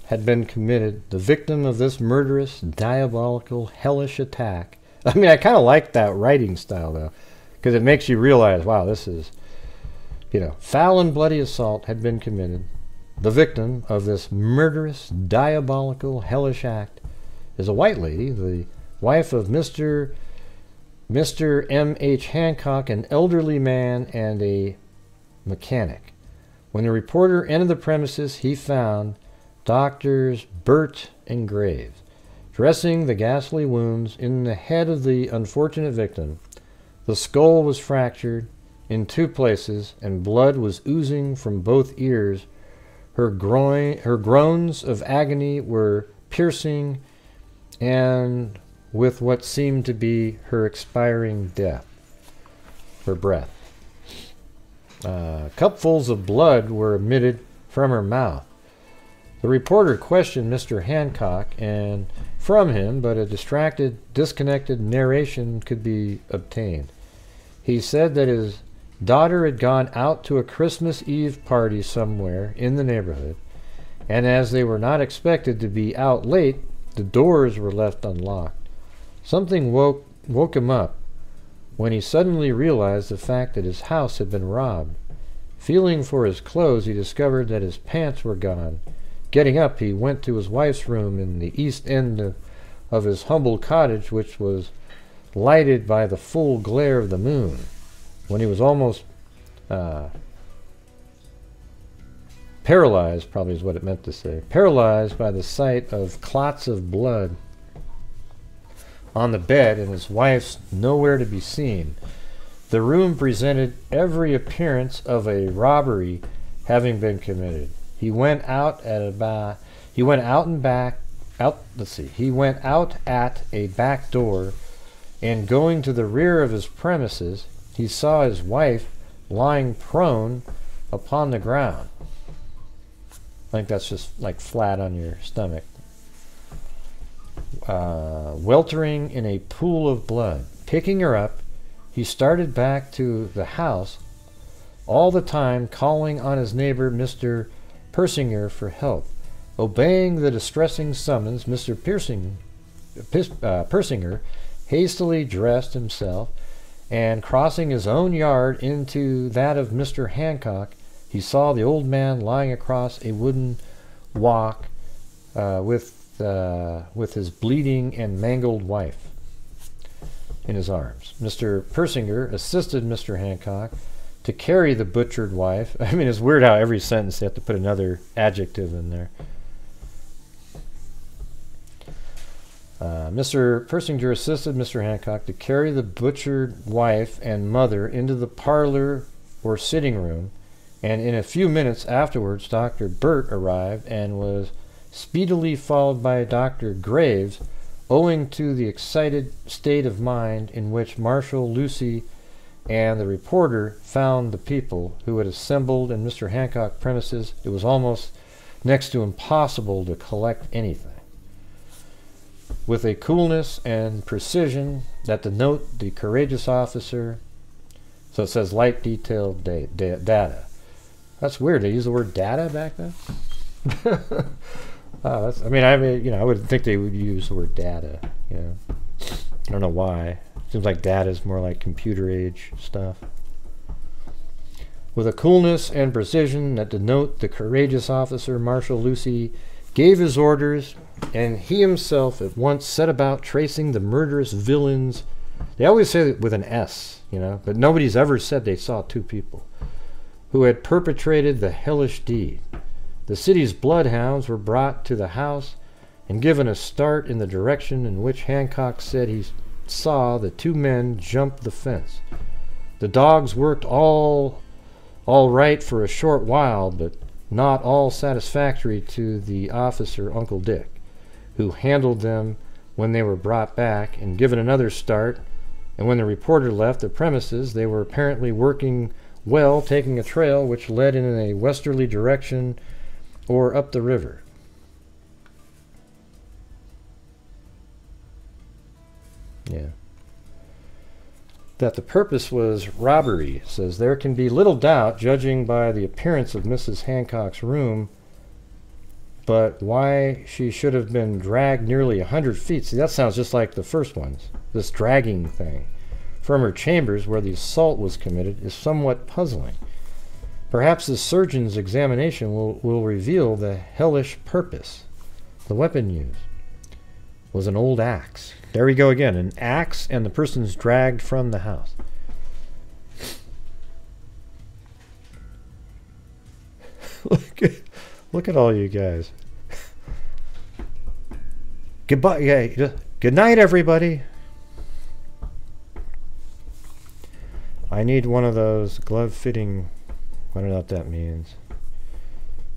had been committed. The victim of this murderous, diabolical, hellish attack. I mean, I kind of like that writing style, though, because it makes you realize, wow, this is, you know, foul and bloody assault had been committed. The victim of this murderous, diabolical, hellish act is a white lady, the wife of Mister Mister M H Hancock, an elderly man and a mechanic. When the reporter entered the premises, he found Doctors Burt and Graves dressing the ghastly wounds in the head of the unfortunate victim. The skull was fractured in two places, and blood was oozing from both ears. Her, groin, her groans of agony were piercing and with what seemed to be her expiring death, her breath. Uh, cupfuls of blood were emitted from her mouth. The reporter questioned Mister Hancock and from him, but a distracted, disconnected narration could be obtained. He said that his daughter had gone out to a Christmas Eve party somewhere in the neighborhood, and as they were not expected to be out late, the doors were left unlocked. Something woke, woke him up when he suddenly realized the fact that his house had been robbed. Feeling for his clothes, he discovered that his pants were gone. Getting up, he went to his wife's room in the east end of, of his humble cottage, which was lighted by the full glare of the moon. When he was almost uh, paralyzed, probably is what it meant to say, paralyzed by the sight of clots of blood on the bed and his wife's nowhere to be seen. The room presented every appearance of a robbery having been committed. He went out at about, he went out and back, out, let's see, he went out at a back door, and going to the rear of his premises, he saw his wife lying prone upon the ground. I think that's just like flat on your stomach. Uh, weltering in a pool of blood. Picking her up, he started back to the house, all the time calling on his neighbor, Mister Persinger, for help. Obeying the distressing summons, Mister Piercing, uh, Persinger hastily dressed himself, and crossing his own yard into that of Mister Hancock, he saw the old man lying across a wooden walk uh, with, uh, with his bleeding and mangled wife in his arms. Mister Persinger assisted Mister Hancock to carry the butchered wife. I mean, it's weird how every sentence they have to put another adjective in there. Uh, Mister Persinger assisted Mister Hancock to carry the butchered wife and mother into the parlor or sitting room, and in a few minutes afterwards, Doctor Burt arrived and was speedily followed by Doctor Graves, owing to the excited state of mind in which Marshal Lucy and the reporter found the people who had assembled in Mister Hancock's premises. It was almost next to impossible to collect anything. With a coolness and precision that denote the courageous officer, so it says light detailed da da data. That's weird. They use the word data back then. uh, that's, I mean, I mean, you know, I would think they would use the word data. You know, I don't know why. Seems like data is more like computer age stuff. With a coolness and precision that denote the courageous officer, Marshal Lucy gave his orders, and he himself at once set about tracing the murderous villains. They always say it with an S, you know, but nobody's ever said they saw two people who had perpetrated the hellish deed. The city's bloodhounds were brought to the house and given a start in the direction in which Hancock said he saw the two men jump the fence. The dogs worked all all right for a short while, but not all satisfactory to the officer, Uncle Dick, who handled them when they were brought back and given another start, and when the reporter left the premises, they were apparently working well, taking a trail which led in a westerly direction or up the river. Yeah. That the purpose was robbery, says there can be little doubt, judging by the appearance of Missus Hancock's room, but why she should have been dragged nearly a hundred feet. See, that sounds just like the first ones. This dragging thing from her chambers where the assault was committed is somewhat puzzling. Perhaps the surgeon's examination will, will reveal the hellish purpose. The weapon used was an old axe. There we go again, an axe, and the person's dragged from the house. Look at, look at all you guys. Goodbye, yeah, good night, everybody. I need one of those glove-fitting. I don't know what that means.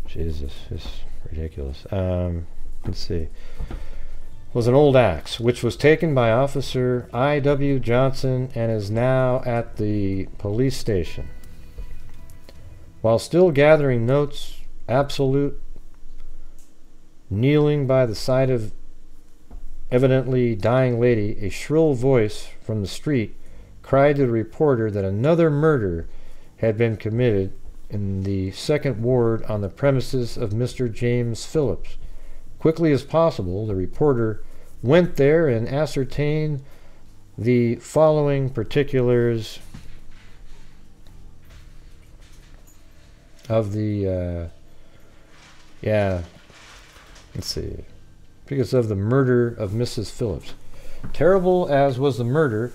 Jesus, it's ridiculous. Um, let's see. Was an old axe, which was taken by Officer I W Johnson and is now at the police station. While still gathering notes, Absolute, kneeling by the side of evidently dying lady, a shrill voice from the street cried to the reporter that another murder had been committed in the second ward on the premises of Mister James Phillips. Quickly as possible, the reporter went there and ascertained the following particulars of the, uh, yeah, let's see, because of the murder of Missus Phillips. Terrible as was the murder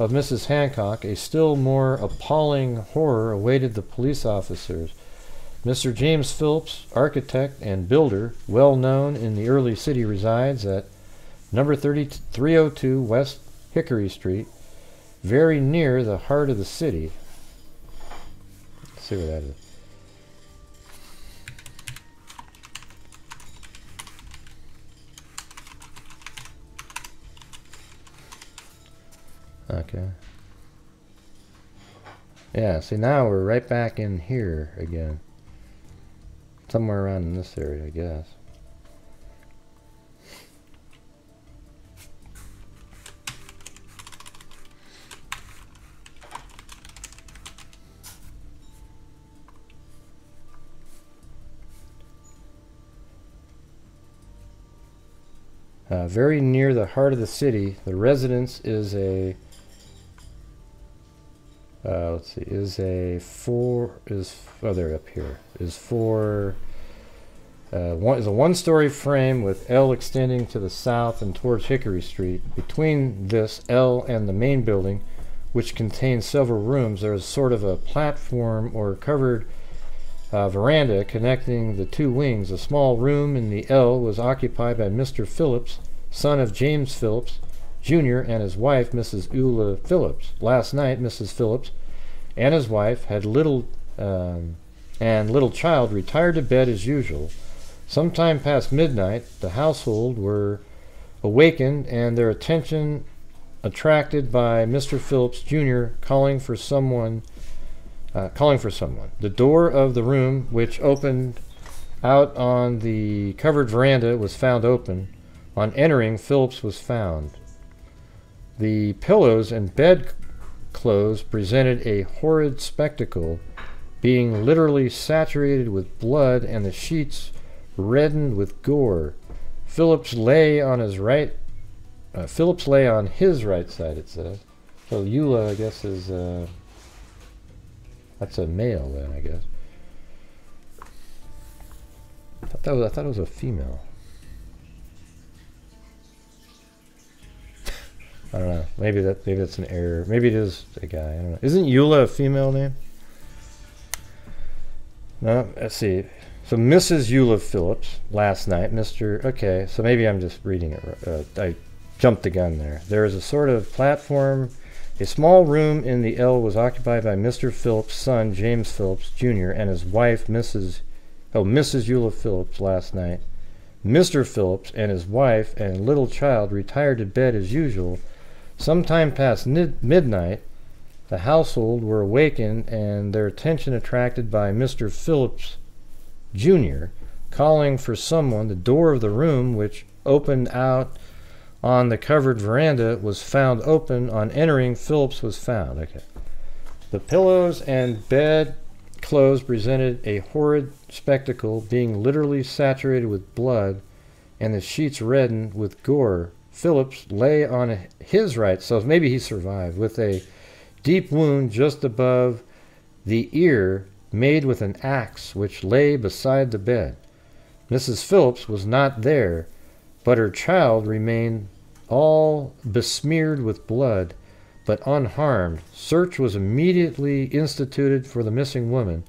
of Missus Hancock, a still more appalling horror awaited the police officers. Mister James Phillips, architect and builder, well known in the early city, resides at number thirty-three oh two West Hickory Street, very near the heart of the city. Let's see where that is. Okay. Yeah, see, now we're right back in here again. Somewhere around in this area, I guess. Uh, very near the heart of the city, the residence is a uh, let's see, is a four is oh they're up here is four. Uh, one, is a one-story frame with L extending to the south and towards Hickory Street. Between this L and the main building, which contains several rooms, there is sort of a platform or covered uh, veranda connecting the two wings. A small room in the L was occupied by Mister Phillips, son of James Phillips, Junior, and his wife, Missus Eula Phillips. Last night, Missus Phillips and his wife had little um, and little child retired to bed as usual. Sometime past midnight, the household were awakened and their attention attracted by Mister Phillips Junior calling for someone, uh, calling for someone. The door of the room, which opened out on the covered veranda, was found open. On entering, Phillips was found. The pillows and bedclothes presented a horrid spectacle, being literally saturated with blood and the sheets reddened with gore. Phillips lay on his right. Uh, Phillips lay on his right side, it says. So Eula, I guess, is uh, That's a male then, I guess. I thought that was, I thought it was a female. I don't know. Maybe that maybe that's an error. Maybe it is a guy. I don't know. Isn't Eula a female name? No. Let's see. So Missus Eula Phillips last night. Mister Okay. So maybe I'm just reading it. Uh, I jumped the gun there. There is a sort of platform. A small room in the L was occupied by Mister Phillips' son, James Phillips Junior, and his wife, Missus Oh, Missus Eula Phillips last night. Mister Phillips and his wife and little child retired to bed as usual. Sometime past midnight, the household were awakened and their attention attracted by Mister Phillips Junior calling for someone. The door of the room, which opened out on the covered veranda, was found open. On entering, Phillips was found. Okay. The pillows and bed clothes presented a horrid spectacle, being literally saturated with blood and the sheets reddened with gore. Phillips lay on his right, so maybe he survived, with a deep wound just above the ear made with an axe, which lay beside the bed. Missus Phillips was not there, but her child remained all besmeared with blood, but unharmed. Search was immediately instituted for the missing woman.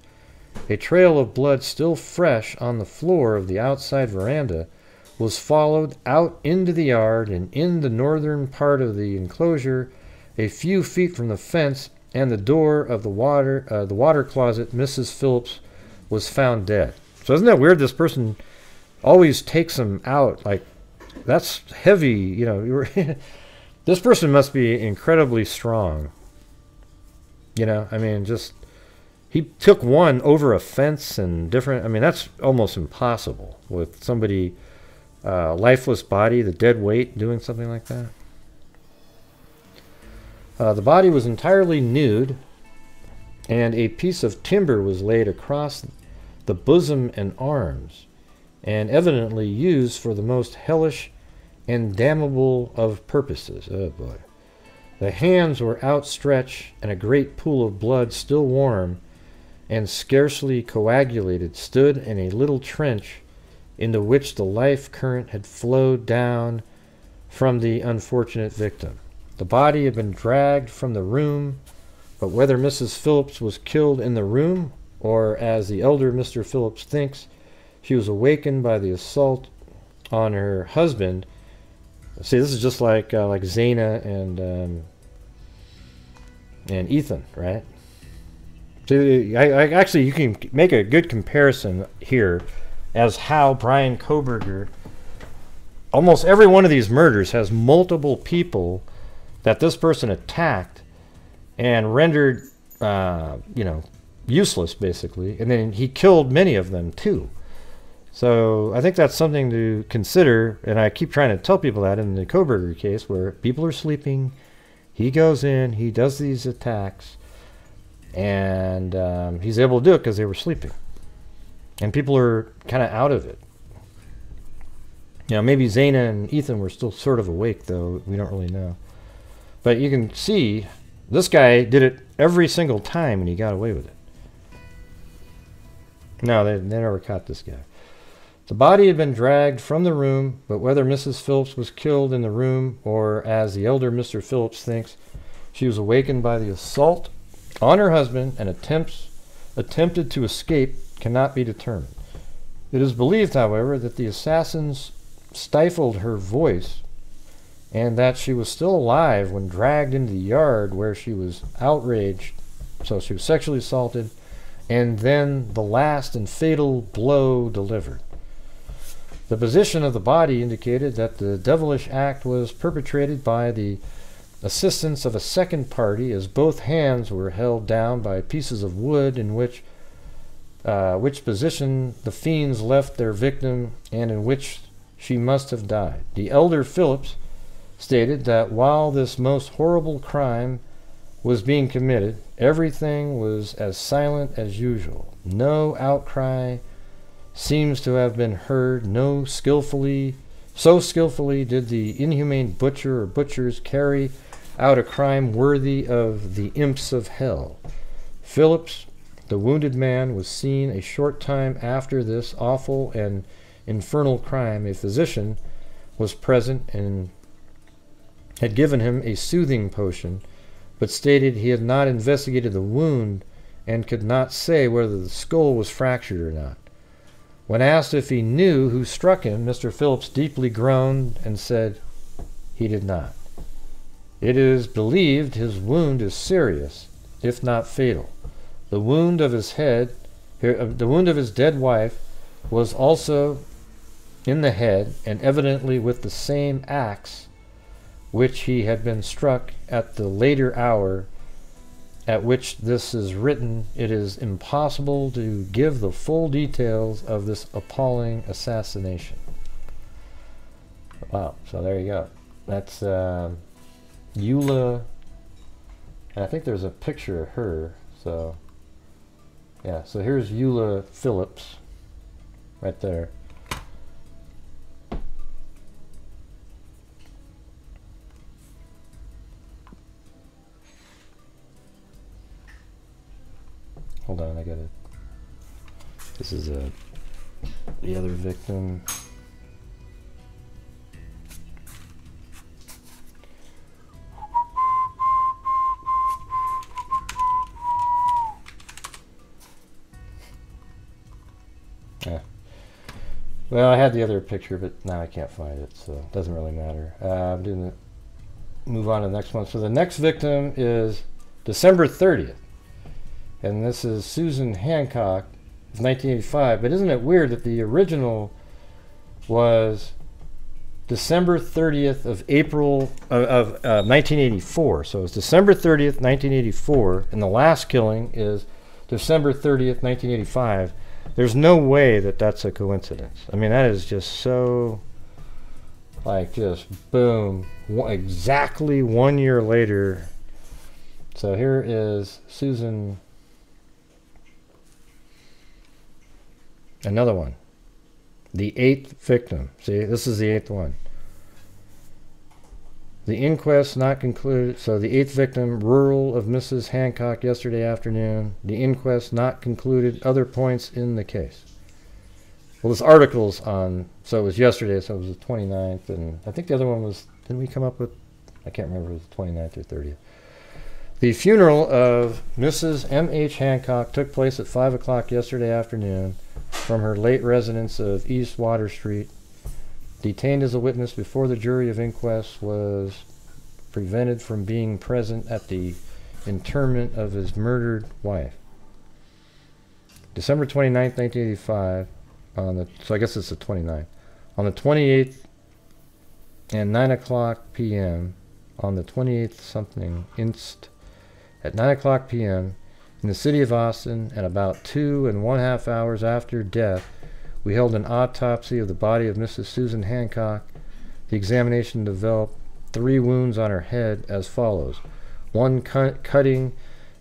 A trail of blood still fresh on the floor of the outside veranda was followed out into the yard and in the northern part of the enclosure, a few feet from the fence and the door of the water uh, the water closet. Missus Phillips was found dead. So isn't that weird? This person always takes them out. Like, that's heavy, you know. This person must be incredibly strong. You know, I mean, just he took one over a fence and different. I mean, that's almost impossible with somebody. Uh, lifeless body, the dead weight, doing something like that. Uh, the body was entirely nude, and a piece of timber was laid across the bosom and arms, and evidently used for the most hellish and damnable of purposes. Oh boy. The hands were outstretched, and a great pool of blood, still warm and scarcely coagulated, stood in a little trench into which the life current had flowed down from the unfortunate victim. The body had been dragged from the room, but whether Missus Phillips was killed in the room, or, as the elder Mister Phillips thinks, she was awakened by the assault on her husband. See, this is just like uh, like Zana and um, and Ethan, right? See, I, I actually, you can make a good comparison here, as how Brian Kohberger, almost every one of these murders has multiple people that this person attacked and rendered, uh, you know, useless basically, and then he killed many of them too. So I think that's something to consider, and I keep trying to tell people that in the Kohberger case, where people are sleeping, he goes in, he does these attacks, and um, he's able to do it because they were sleeping. And people are kind of out of it. You know, maybe Zana and Ethan were still sort of awake, though. We don't really know. But you can see this guy did it every single time, and he got away with it. No, they, they never caught this guy. The body had been dragged from the room, but whether Missus Phillips was killed in the room, or, as the elder Mister Phillips thinks, she was awakened by the assault on her husband and attempts attempted to escape, cannot be determined. It is believed, however, that the assassins stifled her voice and that she was still alive when dragged into the yard, where she was outraged, so she was sexually assaulted, and then the last and fatal blow delivered. The position of the body indicated that the devilish act was perpetrated by the assistance of a second party, as both hands were held down by pieces of wood, in which Uh, which position the fiends left their victim, and in which she must have died. The elder Phillips stated that while this most horrible crime was being committed, everything was as silent as usual. No outcry seems to have been heard. No skillfully, so skillfully did the inhumane butcher or butchers carry out a crime worthy of the imps of hell. Phillips The wounded man was seen a short time after this awful and infernal crime. A physician was present and had given him a soothing potion, but stated he had not investigated the wound and could not say whether the skull was fractured or not. When asked if he knew who struck him, Mister Phillips deeply groaned and said he did not. It is believed his wound is serious, if not fatal. The wound of his head, the wound of his dead wife was also in the head, and evidently with the same axe which he had been struck at the later hour at which this is written. It is impossible to give the full details of this appalling assassination. Wow, so there you go. That's uh, Eula, and I think there's a picture of her, so... Yeah, so here's Eula Phillips, right there. Hold on, I gotta... This is a, the other victim. Yeah. Well, I had the other picture, but now I can't find it, so it doesn't really matter. Uh, I'm going to move on to the next one. So the next victim is December thirtieth, and this is Susan Hancock of nineteen eighty-five. But isn't it weird that the original was December thirtieth of April of, of uh, nineteen eighty-four? So it's December thirtieth, nineteen eighty-four, and the last killing is December thirtieth, nineteen eighty-five. There's no way that that's a coincidence. I mean, that is just so, like, just boom, exactly one year later. So here is Susan, another one, the eighth victim. See, this is the eighth one. The inquest not concluded. So the eighth victim, rural of Missus Hancock, yesterday afternoon. The inquest not concluded. Other points in the case. Well, this article's on, so it was yesterday, so it was the twenty-ninth, and I think the other one was, didn't we come up with, I can't remember if it was twenty-ninth or thirtieth. The funeral of Missus M H Hancock took place at five o'clock yesterday afternoon from her late residence of East Water Street. Detained as a witness before the jury of inquest, was prevented from being present at the interment of his murdered wife. December twenty-ninth, nineteen eighty-five, on the, so I guess it's the twenty-ninth, on the twenty-eighth and nine o'clock p m, on the twenty-eighth something inst, at nine o'clock p m in the city of Austin, and about two and one half hours after death, we held an autopsy of the body of Missus Susan Hancock. The examination developed three wounds on her head as follows. One cut cutting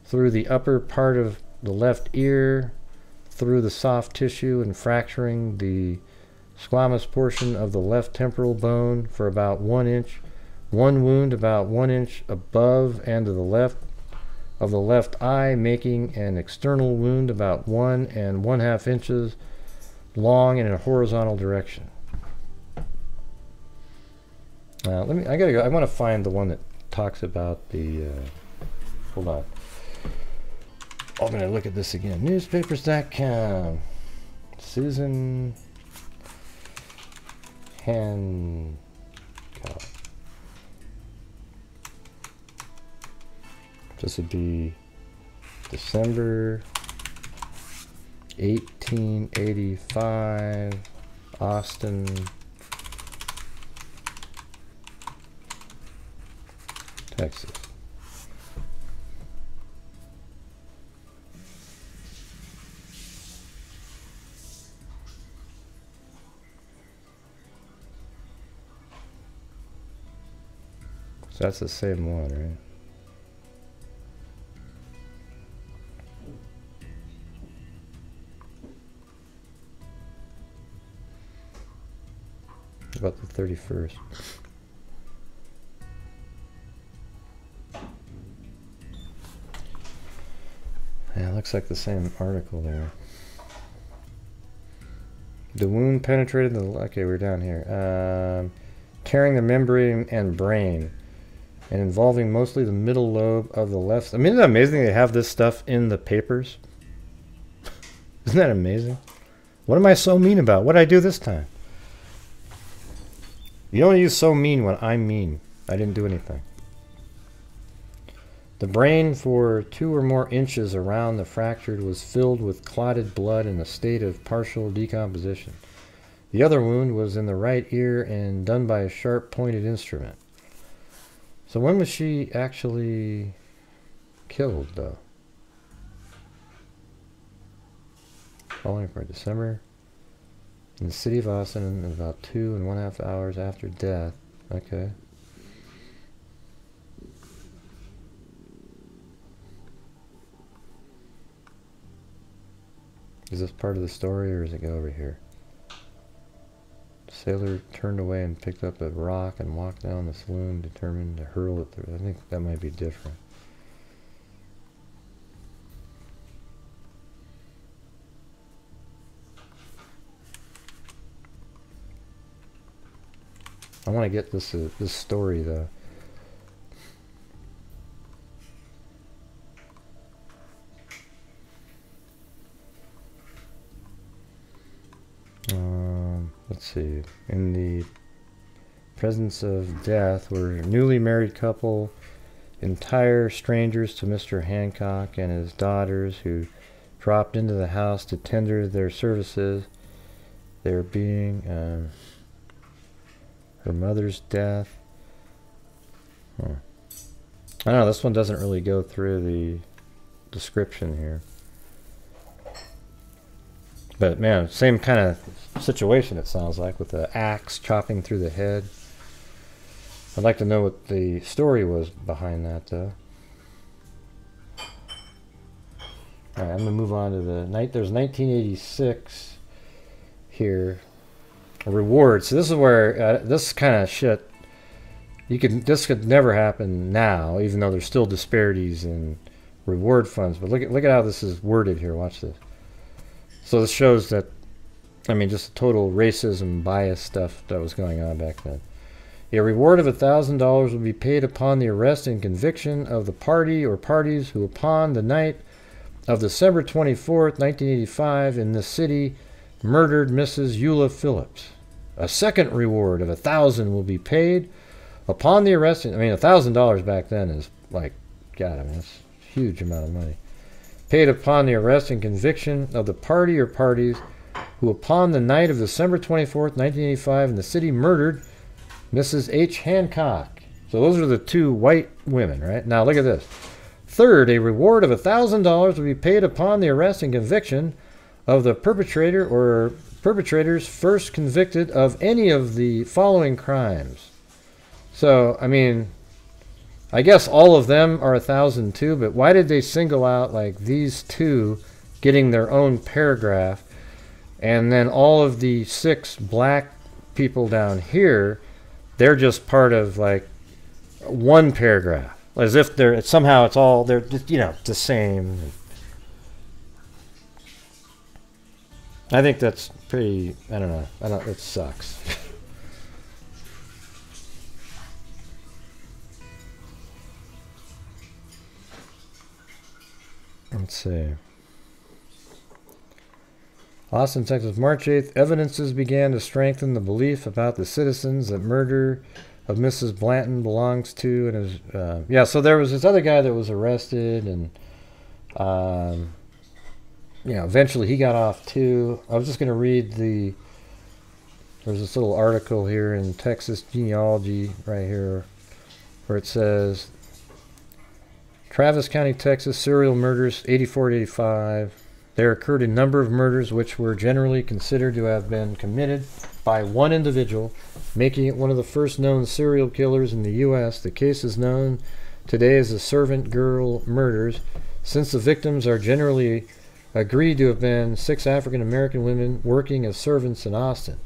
through the upper part of the left ear, through the soft tissue, and fracturing the squamous portion of the left temporal bone for about one inch. One wound about one inch above and to the left of the left eye, making an external wound about one and one half inches long and in a horizontal direction. Uh, let me, I gotta go, I want to find the one that talks about the, uh, hold on. I'm gonna look at this again. Newspapers dot com. Susan Hancock. This would be December eighteen eighty-five, Austin. Texas. So that's the same one, right? About the thirty-first. Yeah, it looks like the same article there. The wound penetrated the... Okay, we're down here. Um, tearing the membrane and brain and involving mostly the middle lobe of the left... I mean, isn't it amazing they have this stuff in the papers? Isn't that amazing? What am I so mean about? What did I do this time? You don't use so mean when I'm mean. I didn't do anything. The brain for two or more inches around the fractured was filled with clotted blood in a state of partial decomposition. The other wound was in the right ear and done by a sharp pointed instrument. So when was she actually killed, though? Following for December in the city of Austin, about two and one half hours after death. Okay. Is this part of the story, or does it go over here? The sailor turned away and picked up a rock and walked down the saloon, determined to hurl it through. I think that might be different. I want to get this uh, this story, though. Um, let's see. In the presence of death were a newly married couple, entire strangers to Mister Hancock and his daughters, who dropped into the house to tender their services. They were being um, her mother's death. Huh. I don't know, this one doesn't really go through the description here. But man, same kind of situation, it sounds like, with the axe chopping through the head. I'd like to know what the story was behind that, though. Alright, I'm going to move on to the night. There's nineteen eighty-six here. A reward. So this is where uh, this kind of shit, you could, this could never happen now, even though there's still disparities in reward funds. But look at, look at how this is worded here. Watch this. So this shows that, I mean, just the total racism, bias stuff that was going on back then. A reward of one thousand dollars will be paid upon the arrest and conviction of the party or parties who, upon the night of December twenty-fourth, nineteen eighty-five, in this city, murdered Missus Eula Phillips. A second reward of one thousand dollars will be paid upon the arrest. I mean, one thousand dollars back then is like, God, I mean, that's a huge amount of money. Paid upon the arrest and conviction of the party or parties who, upon the night of December twenty-fourth, nineteen eighty-five, in the city, murdered Missus H. Hancock. So those are the two white women, right? Now look at this. Third, a reward of one thousand dollars will be paid upon the arrest and conviction of the perpetrator or perpetrators first convicted of any of the following crimes. So, I mean... I guess all of them are a thousand too, but why did they single out like these two getting their own paragraph, and then all of the six black people down here, they're just part of like one paragraph, as if they're somehow it's all, they're just, you know, the same. I think that's pretty, I don't know, I don't, it sucks. Let's see. Austin, Texas, March eighth. Evidences began to strengthen the belief about the citizens that murder of Missus Blanton belongs to and is uh, yeah. So there was this other guy that was arrested, and um, you know, eventually he got off too. I was just going to read the. There's this little article here in Texas Genealogy right here, where it says. Travis County, Texas, serial murders, eighty-four to eighty-five. There occurred a number of murders which were generally considered to have been committed by one individual, making it one of the first known serial killers in the U S The case is known today as the Servant Girl murders, since the victims are generally agreed to have been six African-American women working as servants in Austin.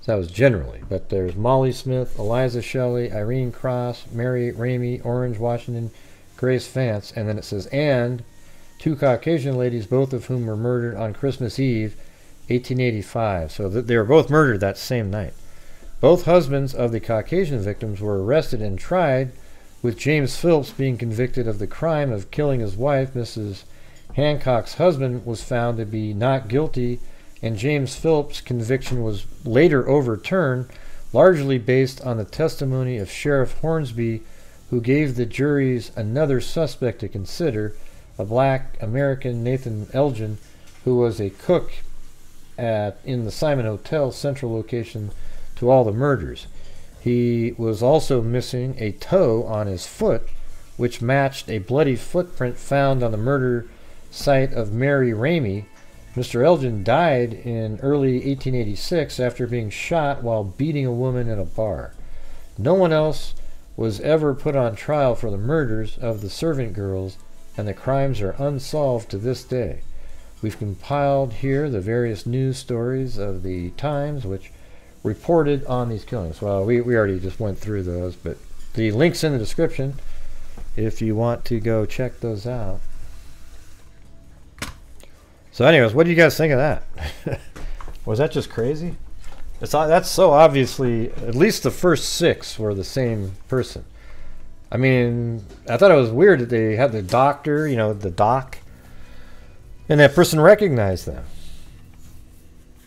So that was generally. But there's Mollie Smith, Eliza Shelley, Irene Cross, Mary Ramey, Orange, Washington, Grace Vance, and then it says, and two Caucasian ladies, both of whom were murdered on Christmas Eve, eighteen eighty-five. So th they were both murdered that same night. Both husbands of the Caucasian victims were arrested and tried, with James Phillips being convicted of the crime of killing his wife. Missus Hancock's husband was found to be not guilty, and James Phillips' conviction was later overturned, largely based on the testimony of Sheriff Hornsby, who gave the juries another suspect to consider, a black American, Nathan Elgin, who was a cook at in the Simon Hotel central location to all the murders. He was also missing a toe on his foot, which matched a bloody footprint found on the murder site of Mary Ramey. Mister Elgin died in early eighteen eighty-six after being shot while beating a woman in a bar. No one else was ever put on trial for the murders of the servant girls, and the crimes are unsolved to this day. We've compiled here the various news stories of the times which reported on these killings. Well, we, we already just went through those, but the link's in the description if you want to go check those out. So anyways, what do you guys think of that? Was that just crazy? It's, that's so obviously, at least the first six were the same person. I mean, I thought it was weird that they had the doctor, you know, the doc, and that person recognized them.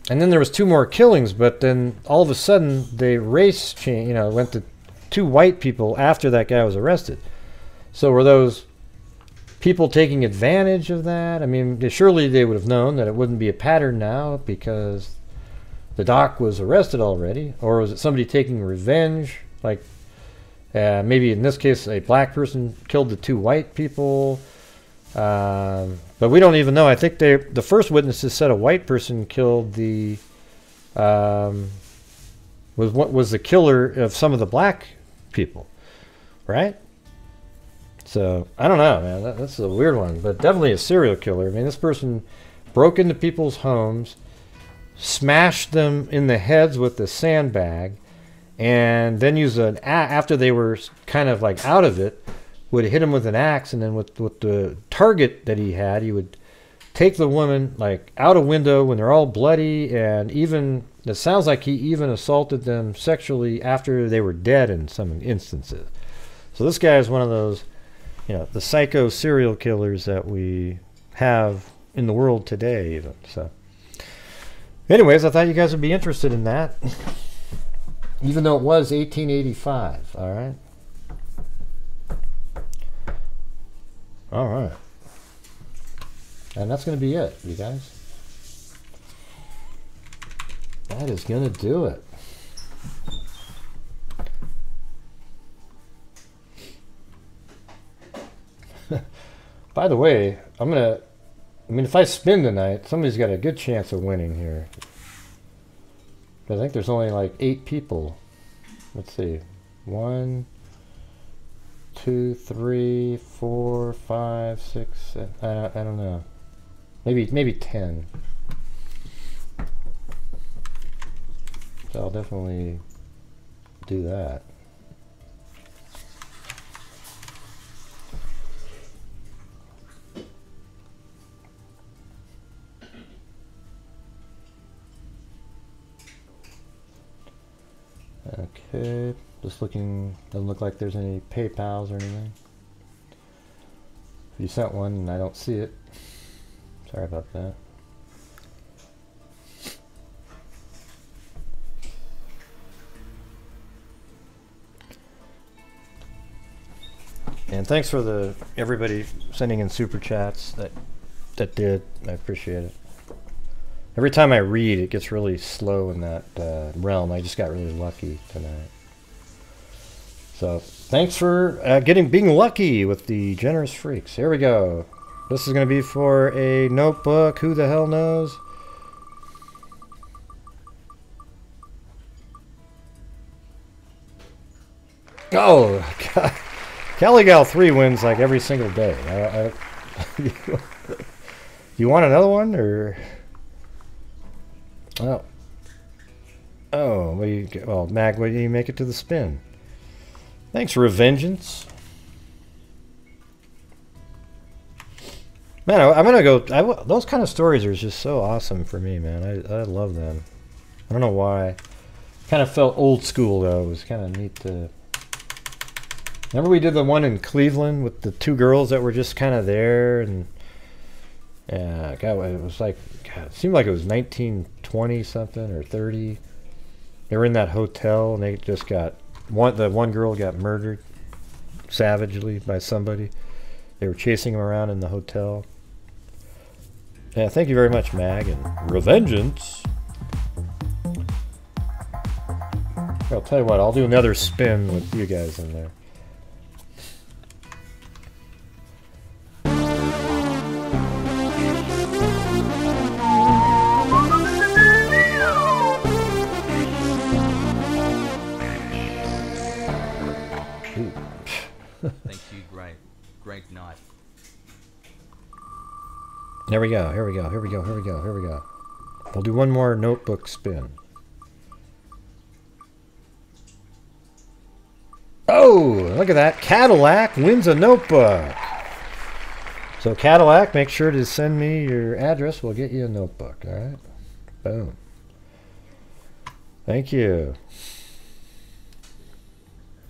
And then there was two more killings, but then all of a sudden they race change, you know, went to two white people after that guy was arrested. So were those people taking advantage of that? I mean, they, surely they would have known that it wouldn't be a pattern now because the doc was arrested already. Or was it somebody taking revenge? Like uh, maybe in this case, a black person killed the two white people. Um, but we don't even know. I think they, the first witnesses said a white person killed the um, was what was the killer of some of the black people, right? So, I don't know, man. That, that's a weird one, but definitely a serial killer. I mean, this person broke into people's homes, smashed them in the heads with a sandbag, and then used an axe after they were kind of like out of it, would hit him with an axe, and then with, with the target that he had, he would take the woman like out a window when they're all bloody, and even, it sounds like he even assaulted them sexually after they were dead in some instances. So this guy is one of those, you know, the psycho serial killers that we have in the world today even. So anyways, I thought you guys would be interested in that, even though it was eighteen eighty-five. All right, all right, and that's gonna be it, you guys. That is gonna do it. By the way, I'm gonna, I mean, if I spin tonight, somebody's got a good chance of winning here. I think there's only like eight people. Let's see. One, two, three, four, five, six, seven, I, I don't know. Maybe, maybe ten. So I'll definitely do that. Okay, just looking, doesn't look like there's any PayPals or anything. If you sent one and I don't see it, sorry about that. And thanks for the everybody sending in super chats that that did. I appreciate it. Every time I read, it gets really slow in that uh, realm. I just got really lucky tonight. So thanks for uh, getting being lucky with the generous freaks. Here we go. This is going to be for a notebook. Who the hell knows? Oh, God. Caligal three wins like every single day. I, I, you want another one, or... Oh, oh! What do you get? Well, Mac, what do you make it to the spin? Thanks for Revengeance. Man, I, I'm gonna go. I, those kind of stories are just so awesome for me, man. I, I love them. I don't know why. Kind of felt old school though. It was kind of neat to. Remember we did the one in Cleveland with the two girls that were just kind of there, and yeah, God, it was like, God, it seemed like it was nineteen twenty something or thirty. They were in that hotel and they just got one. The one girl got murdered savagely by somebody. They were chasing him around in the hotel. Yeah, thank you very much, Mag, and Revengeance. I'll tell you what, I'll do another spin with you guys in there. Thank you, Greg. Greg Knight. There we go, here we go, here we go, here we go, here we go. We'll do one more notebook spin. Oh, look at that. Cadillac wins a notebook. So Cadillac, make sure to send me your address. We'll get you a notebook. All right. Boom. Thank you.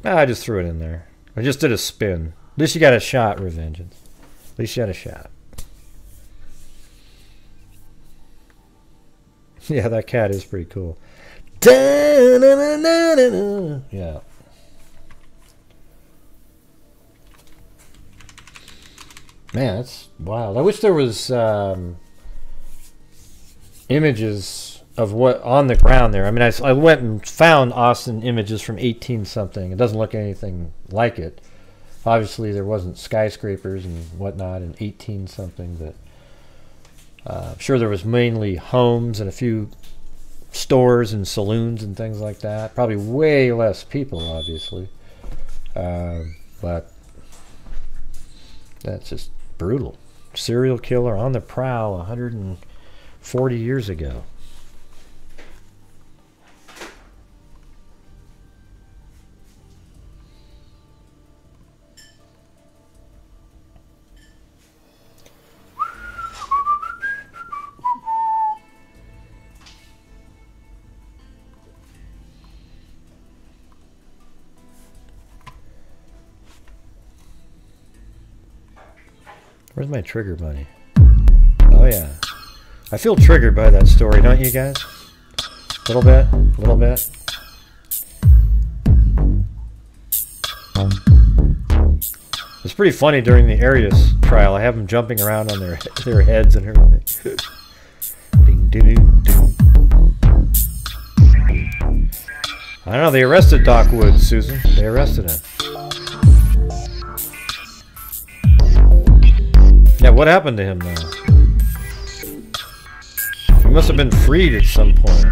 Ah, I just threw it in there. I just did a spin. At least you got a shot, Revengeance. At least you had a shot. Yeah, that cat is pretty cool. Yeah. Man, that's wild. I wish there was um, images of what on the ground there. I mean, I, I went and found Austin images from eighteen something. It doesn't look anything like it. Obviously, there wasn't skyscrapers and whatnot in eighteen something, but uh, I'm sure there was mainly homes and a few stores and saloons and things like that. Probably way less people, obviously. Uh, but that's just brutal. Serial killer on the prowl one hundred forty years ago. Where's my trigger bunny? Oh yeah. I feel triggered by that story, don't you guys? A little bit, a little bit. It's pretty funny during the Arius trial. I have them jumping around on their their heads and everything. Ding, doo, doo, doo. I don't know, they arrested Doc Woods, Susan. They arrested him. Yeah, what happened to him though? He must have been freed at some point.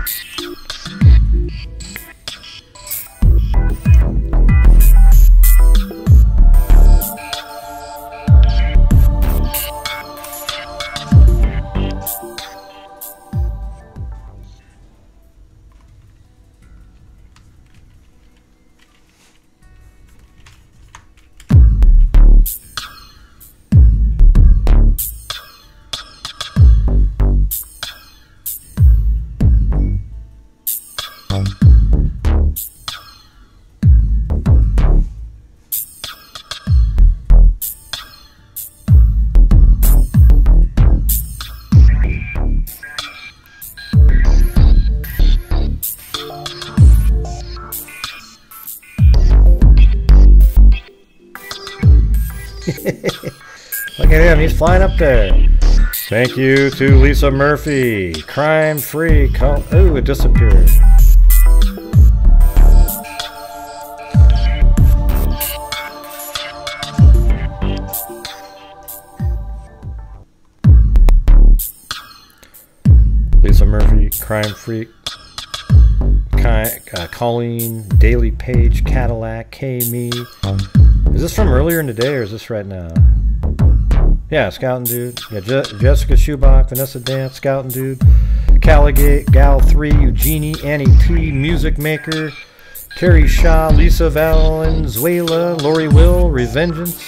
Flying up there. Thank you to Lisa Murphy. Crime free. Call. Ooh, it disappeared. Lisa Murphy, crime free. Uh, Colleen, Daily Page, Cadillac, K-Me. Is this from earlier in the day or is this right now? Yeah, Scoutin' Dude. Yeah, Je Jessica Schubach, Vanessa Dance, Scoutin' Dude, Caligate, Gal three, Eugenie, Annie T, Music Maker, Terry Shaw, Lisa Valenzuela, Lori Will, Revengeance,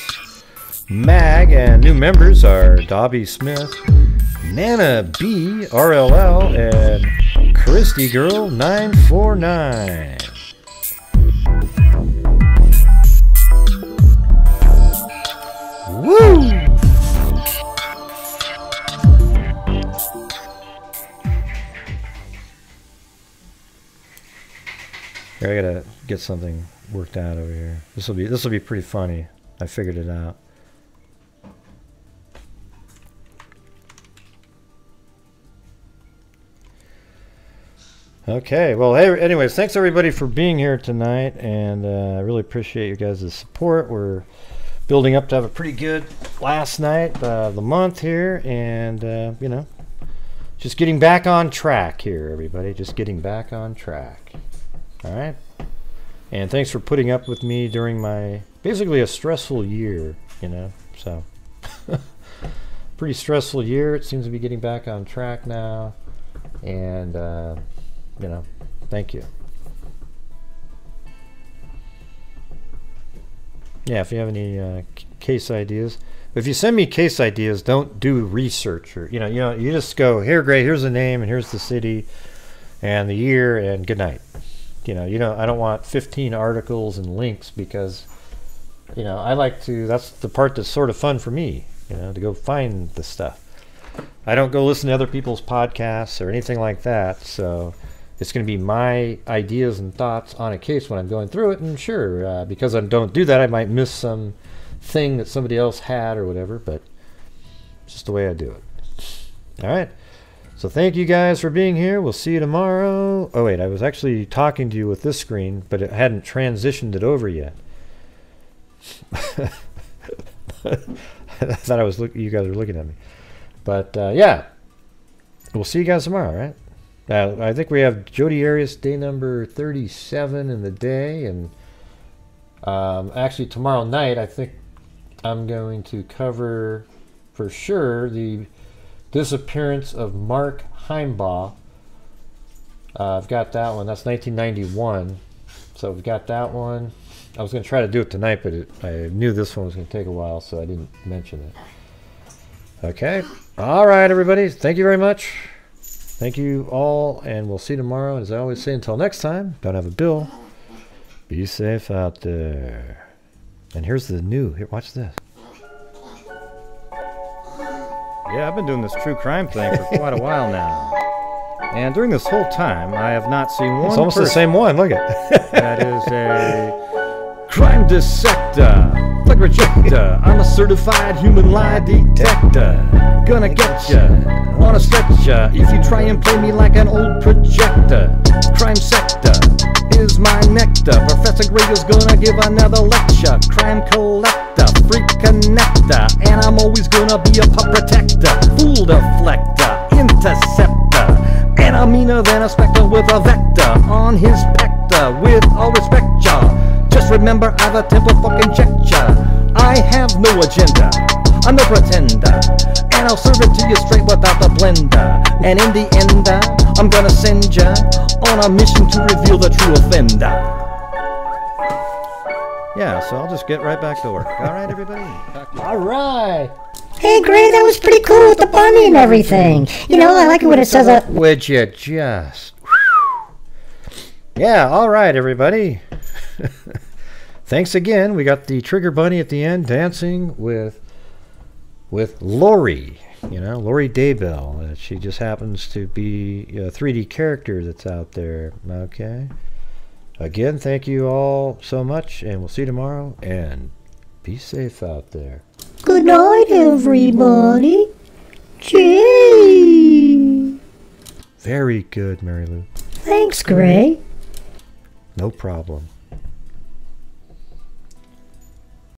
Mag, and new members are Dobby Smith, Nana B, R L L, and Christy Girl nine four nine. Woo! Here, I gotta get something worked out over here. This will be this will be pretty funny. I figured it out. Okay, well, hey, anyways, thanks everybody for being here tonight, and uh, I really appreciate you guys' support. We're building up to have a pretty good last night uh, of the month here, and, uh, you know, just getting back on track here, everybody. Just getting back on track. All right? And thanks for putting up with me during my, basically a stressful year, you know, so. Pretty stressful year. It seems to be getting back on track now, and... Uh, you know, thank you. Yeah, if you have any uh, case ideas, if you send me case ideas, don't do research or you know, you know, you just go here, Gray. Here's the name, and here's the city, and the year, and good night. You know, you know, I don't want fifteen articles and links because, you know, I like to. That's the part that's sort of fun for me. You know, to go find the stuff. I don't go listen to other people's podcasts or anything like that, so. It's going to be my ideas and thoughts on a case when I'm going through it, and sure, uh, because I don't do that, I might miss some thing that somebody else had or whatever, but it's just the way I do it. All right, so thank you guys for being here. We'll see you tomorrow. Oh, wait, I was actually talking to you with this screen, but it hadn't transitioned it over yet. I thought I was look you guys were looking at me. But, uh, yeah, we'll see you guys tomorrow, right? Uh, I think we have Jody Arias day number thirty-seven in the day, and um, actually tomorrow night I think I'm going to cover for sure the disappearance of Mark Heimbaugh. Uh, I've got that one. That's nineteen ninety-one, so we've got that one. I was going to try to do it tonight, but it, I knew this one was going to take a while, so I didn't mention it. Okay. All right, everybody. Thank you very much. Thank you all, and we'll see you tomorrow. And as I always say, until next time, don't have a bill. Be safe out there. And here's the new. Here, watch this. Yeah, I've been doing this true crime thing for quite a while now. And during this whole time, I have not seen one It's almost person. The same one. Look at it. That is a crime dissector. Like rejector, I'm a certified human lie detector. Gonna get ya on a stretcher if you try and play me like an old projector. Crime sector is my nectar. Professor Greger's gonna give another lecture. Crime collector, freak connector, and I'm always gonna be a pup protector, fool deflector, interceptor, and I'm meaner than a specter with a vector on his pector. With all respect, y'all. Just remember I've a temple for conjecture. I have no agenda, I'm no pretender, and I'll serve it to you straight without the blender. And in the end, uh, I'm gonna send ya on a mission to reveal the true offender. Yeah, so I'll just get right back to work. Alright, everybody? Alright! Hey, Gray, that was pretty cool with the bunny and everything. You know, I like it when it says that. Would you just... Yeah, alright, everybody. Thanks again. We got the Trigger Bunny at the end dancing with with Lori, you know, Lori Daybell. Uh, she just happens to be a three D character that's out there. Okay. Again, thank you all so much, and we'll see you tomorrow, and be safe out there. Good night, everybody. Gee. Very good, Mary Lou. Thanks, Gray. No problem.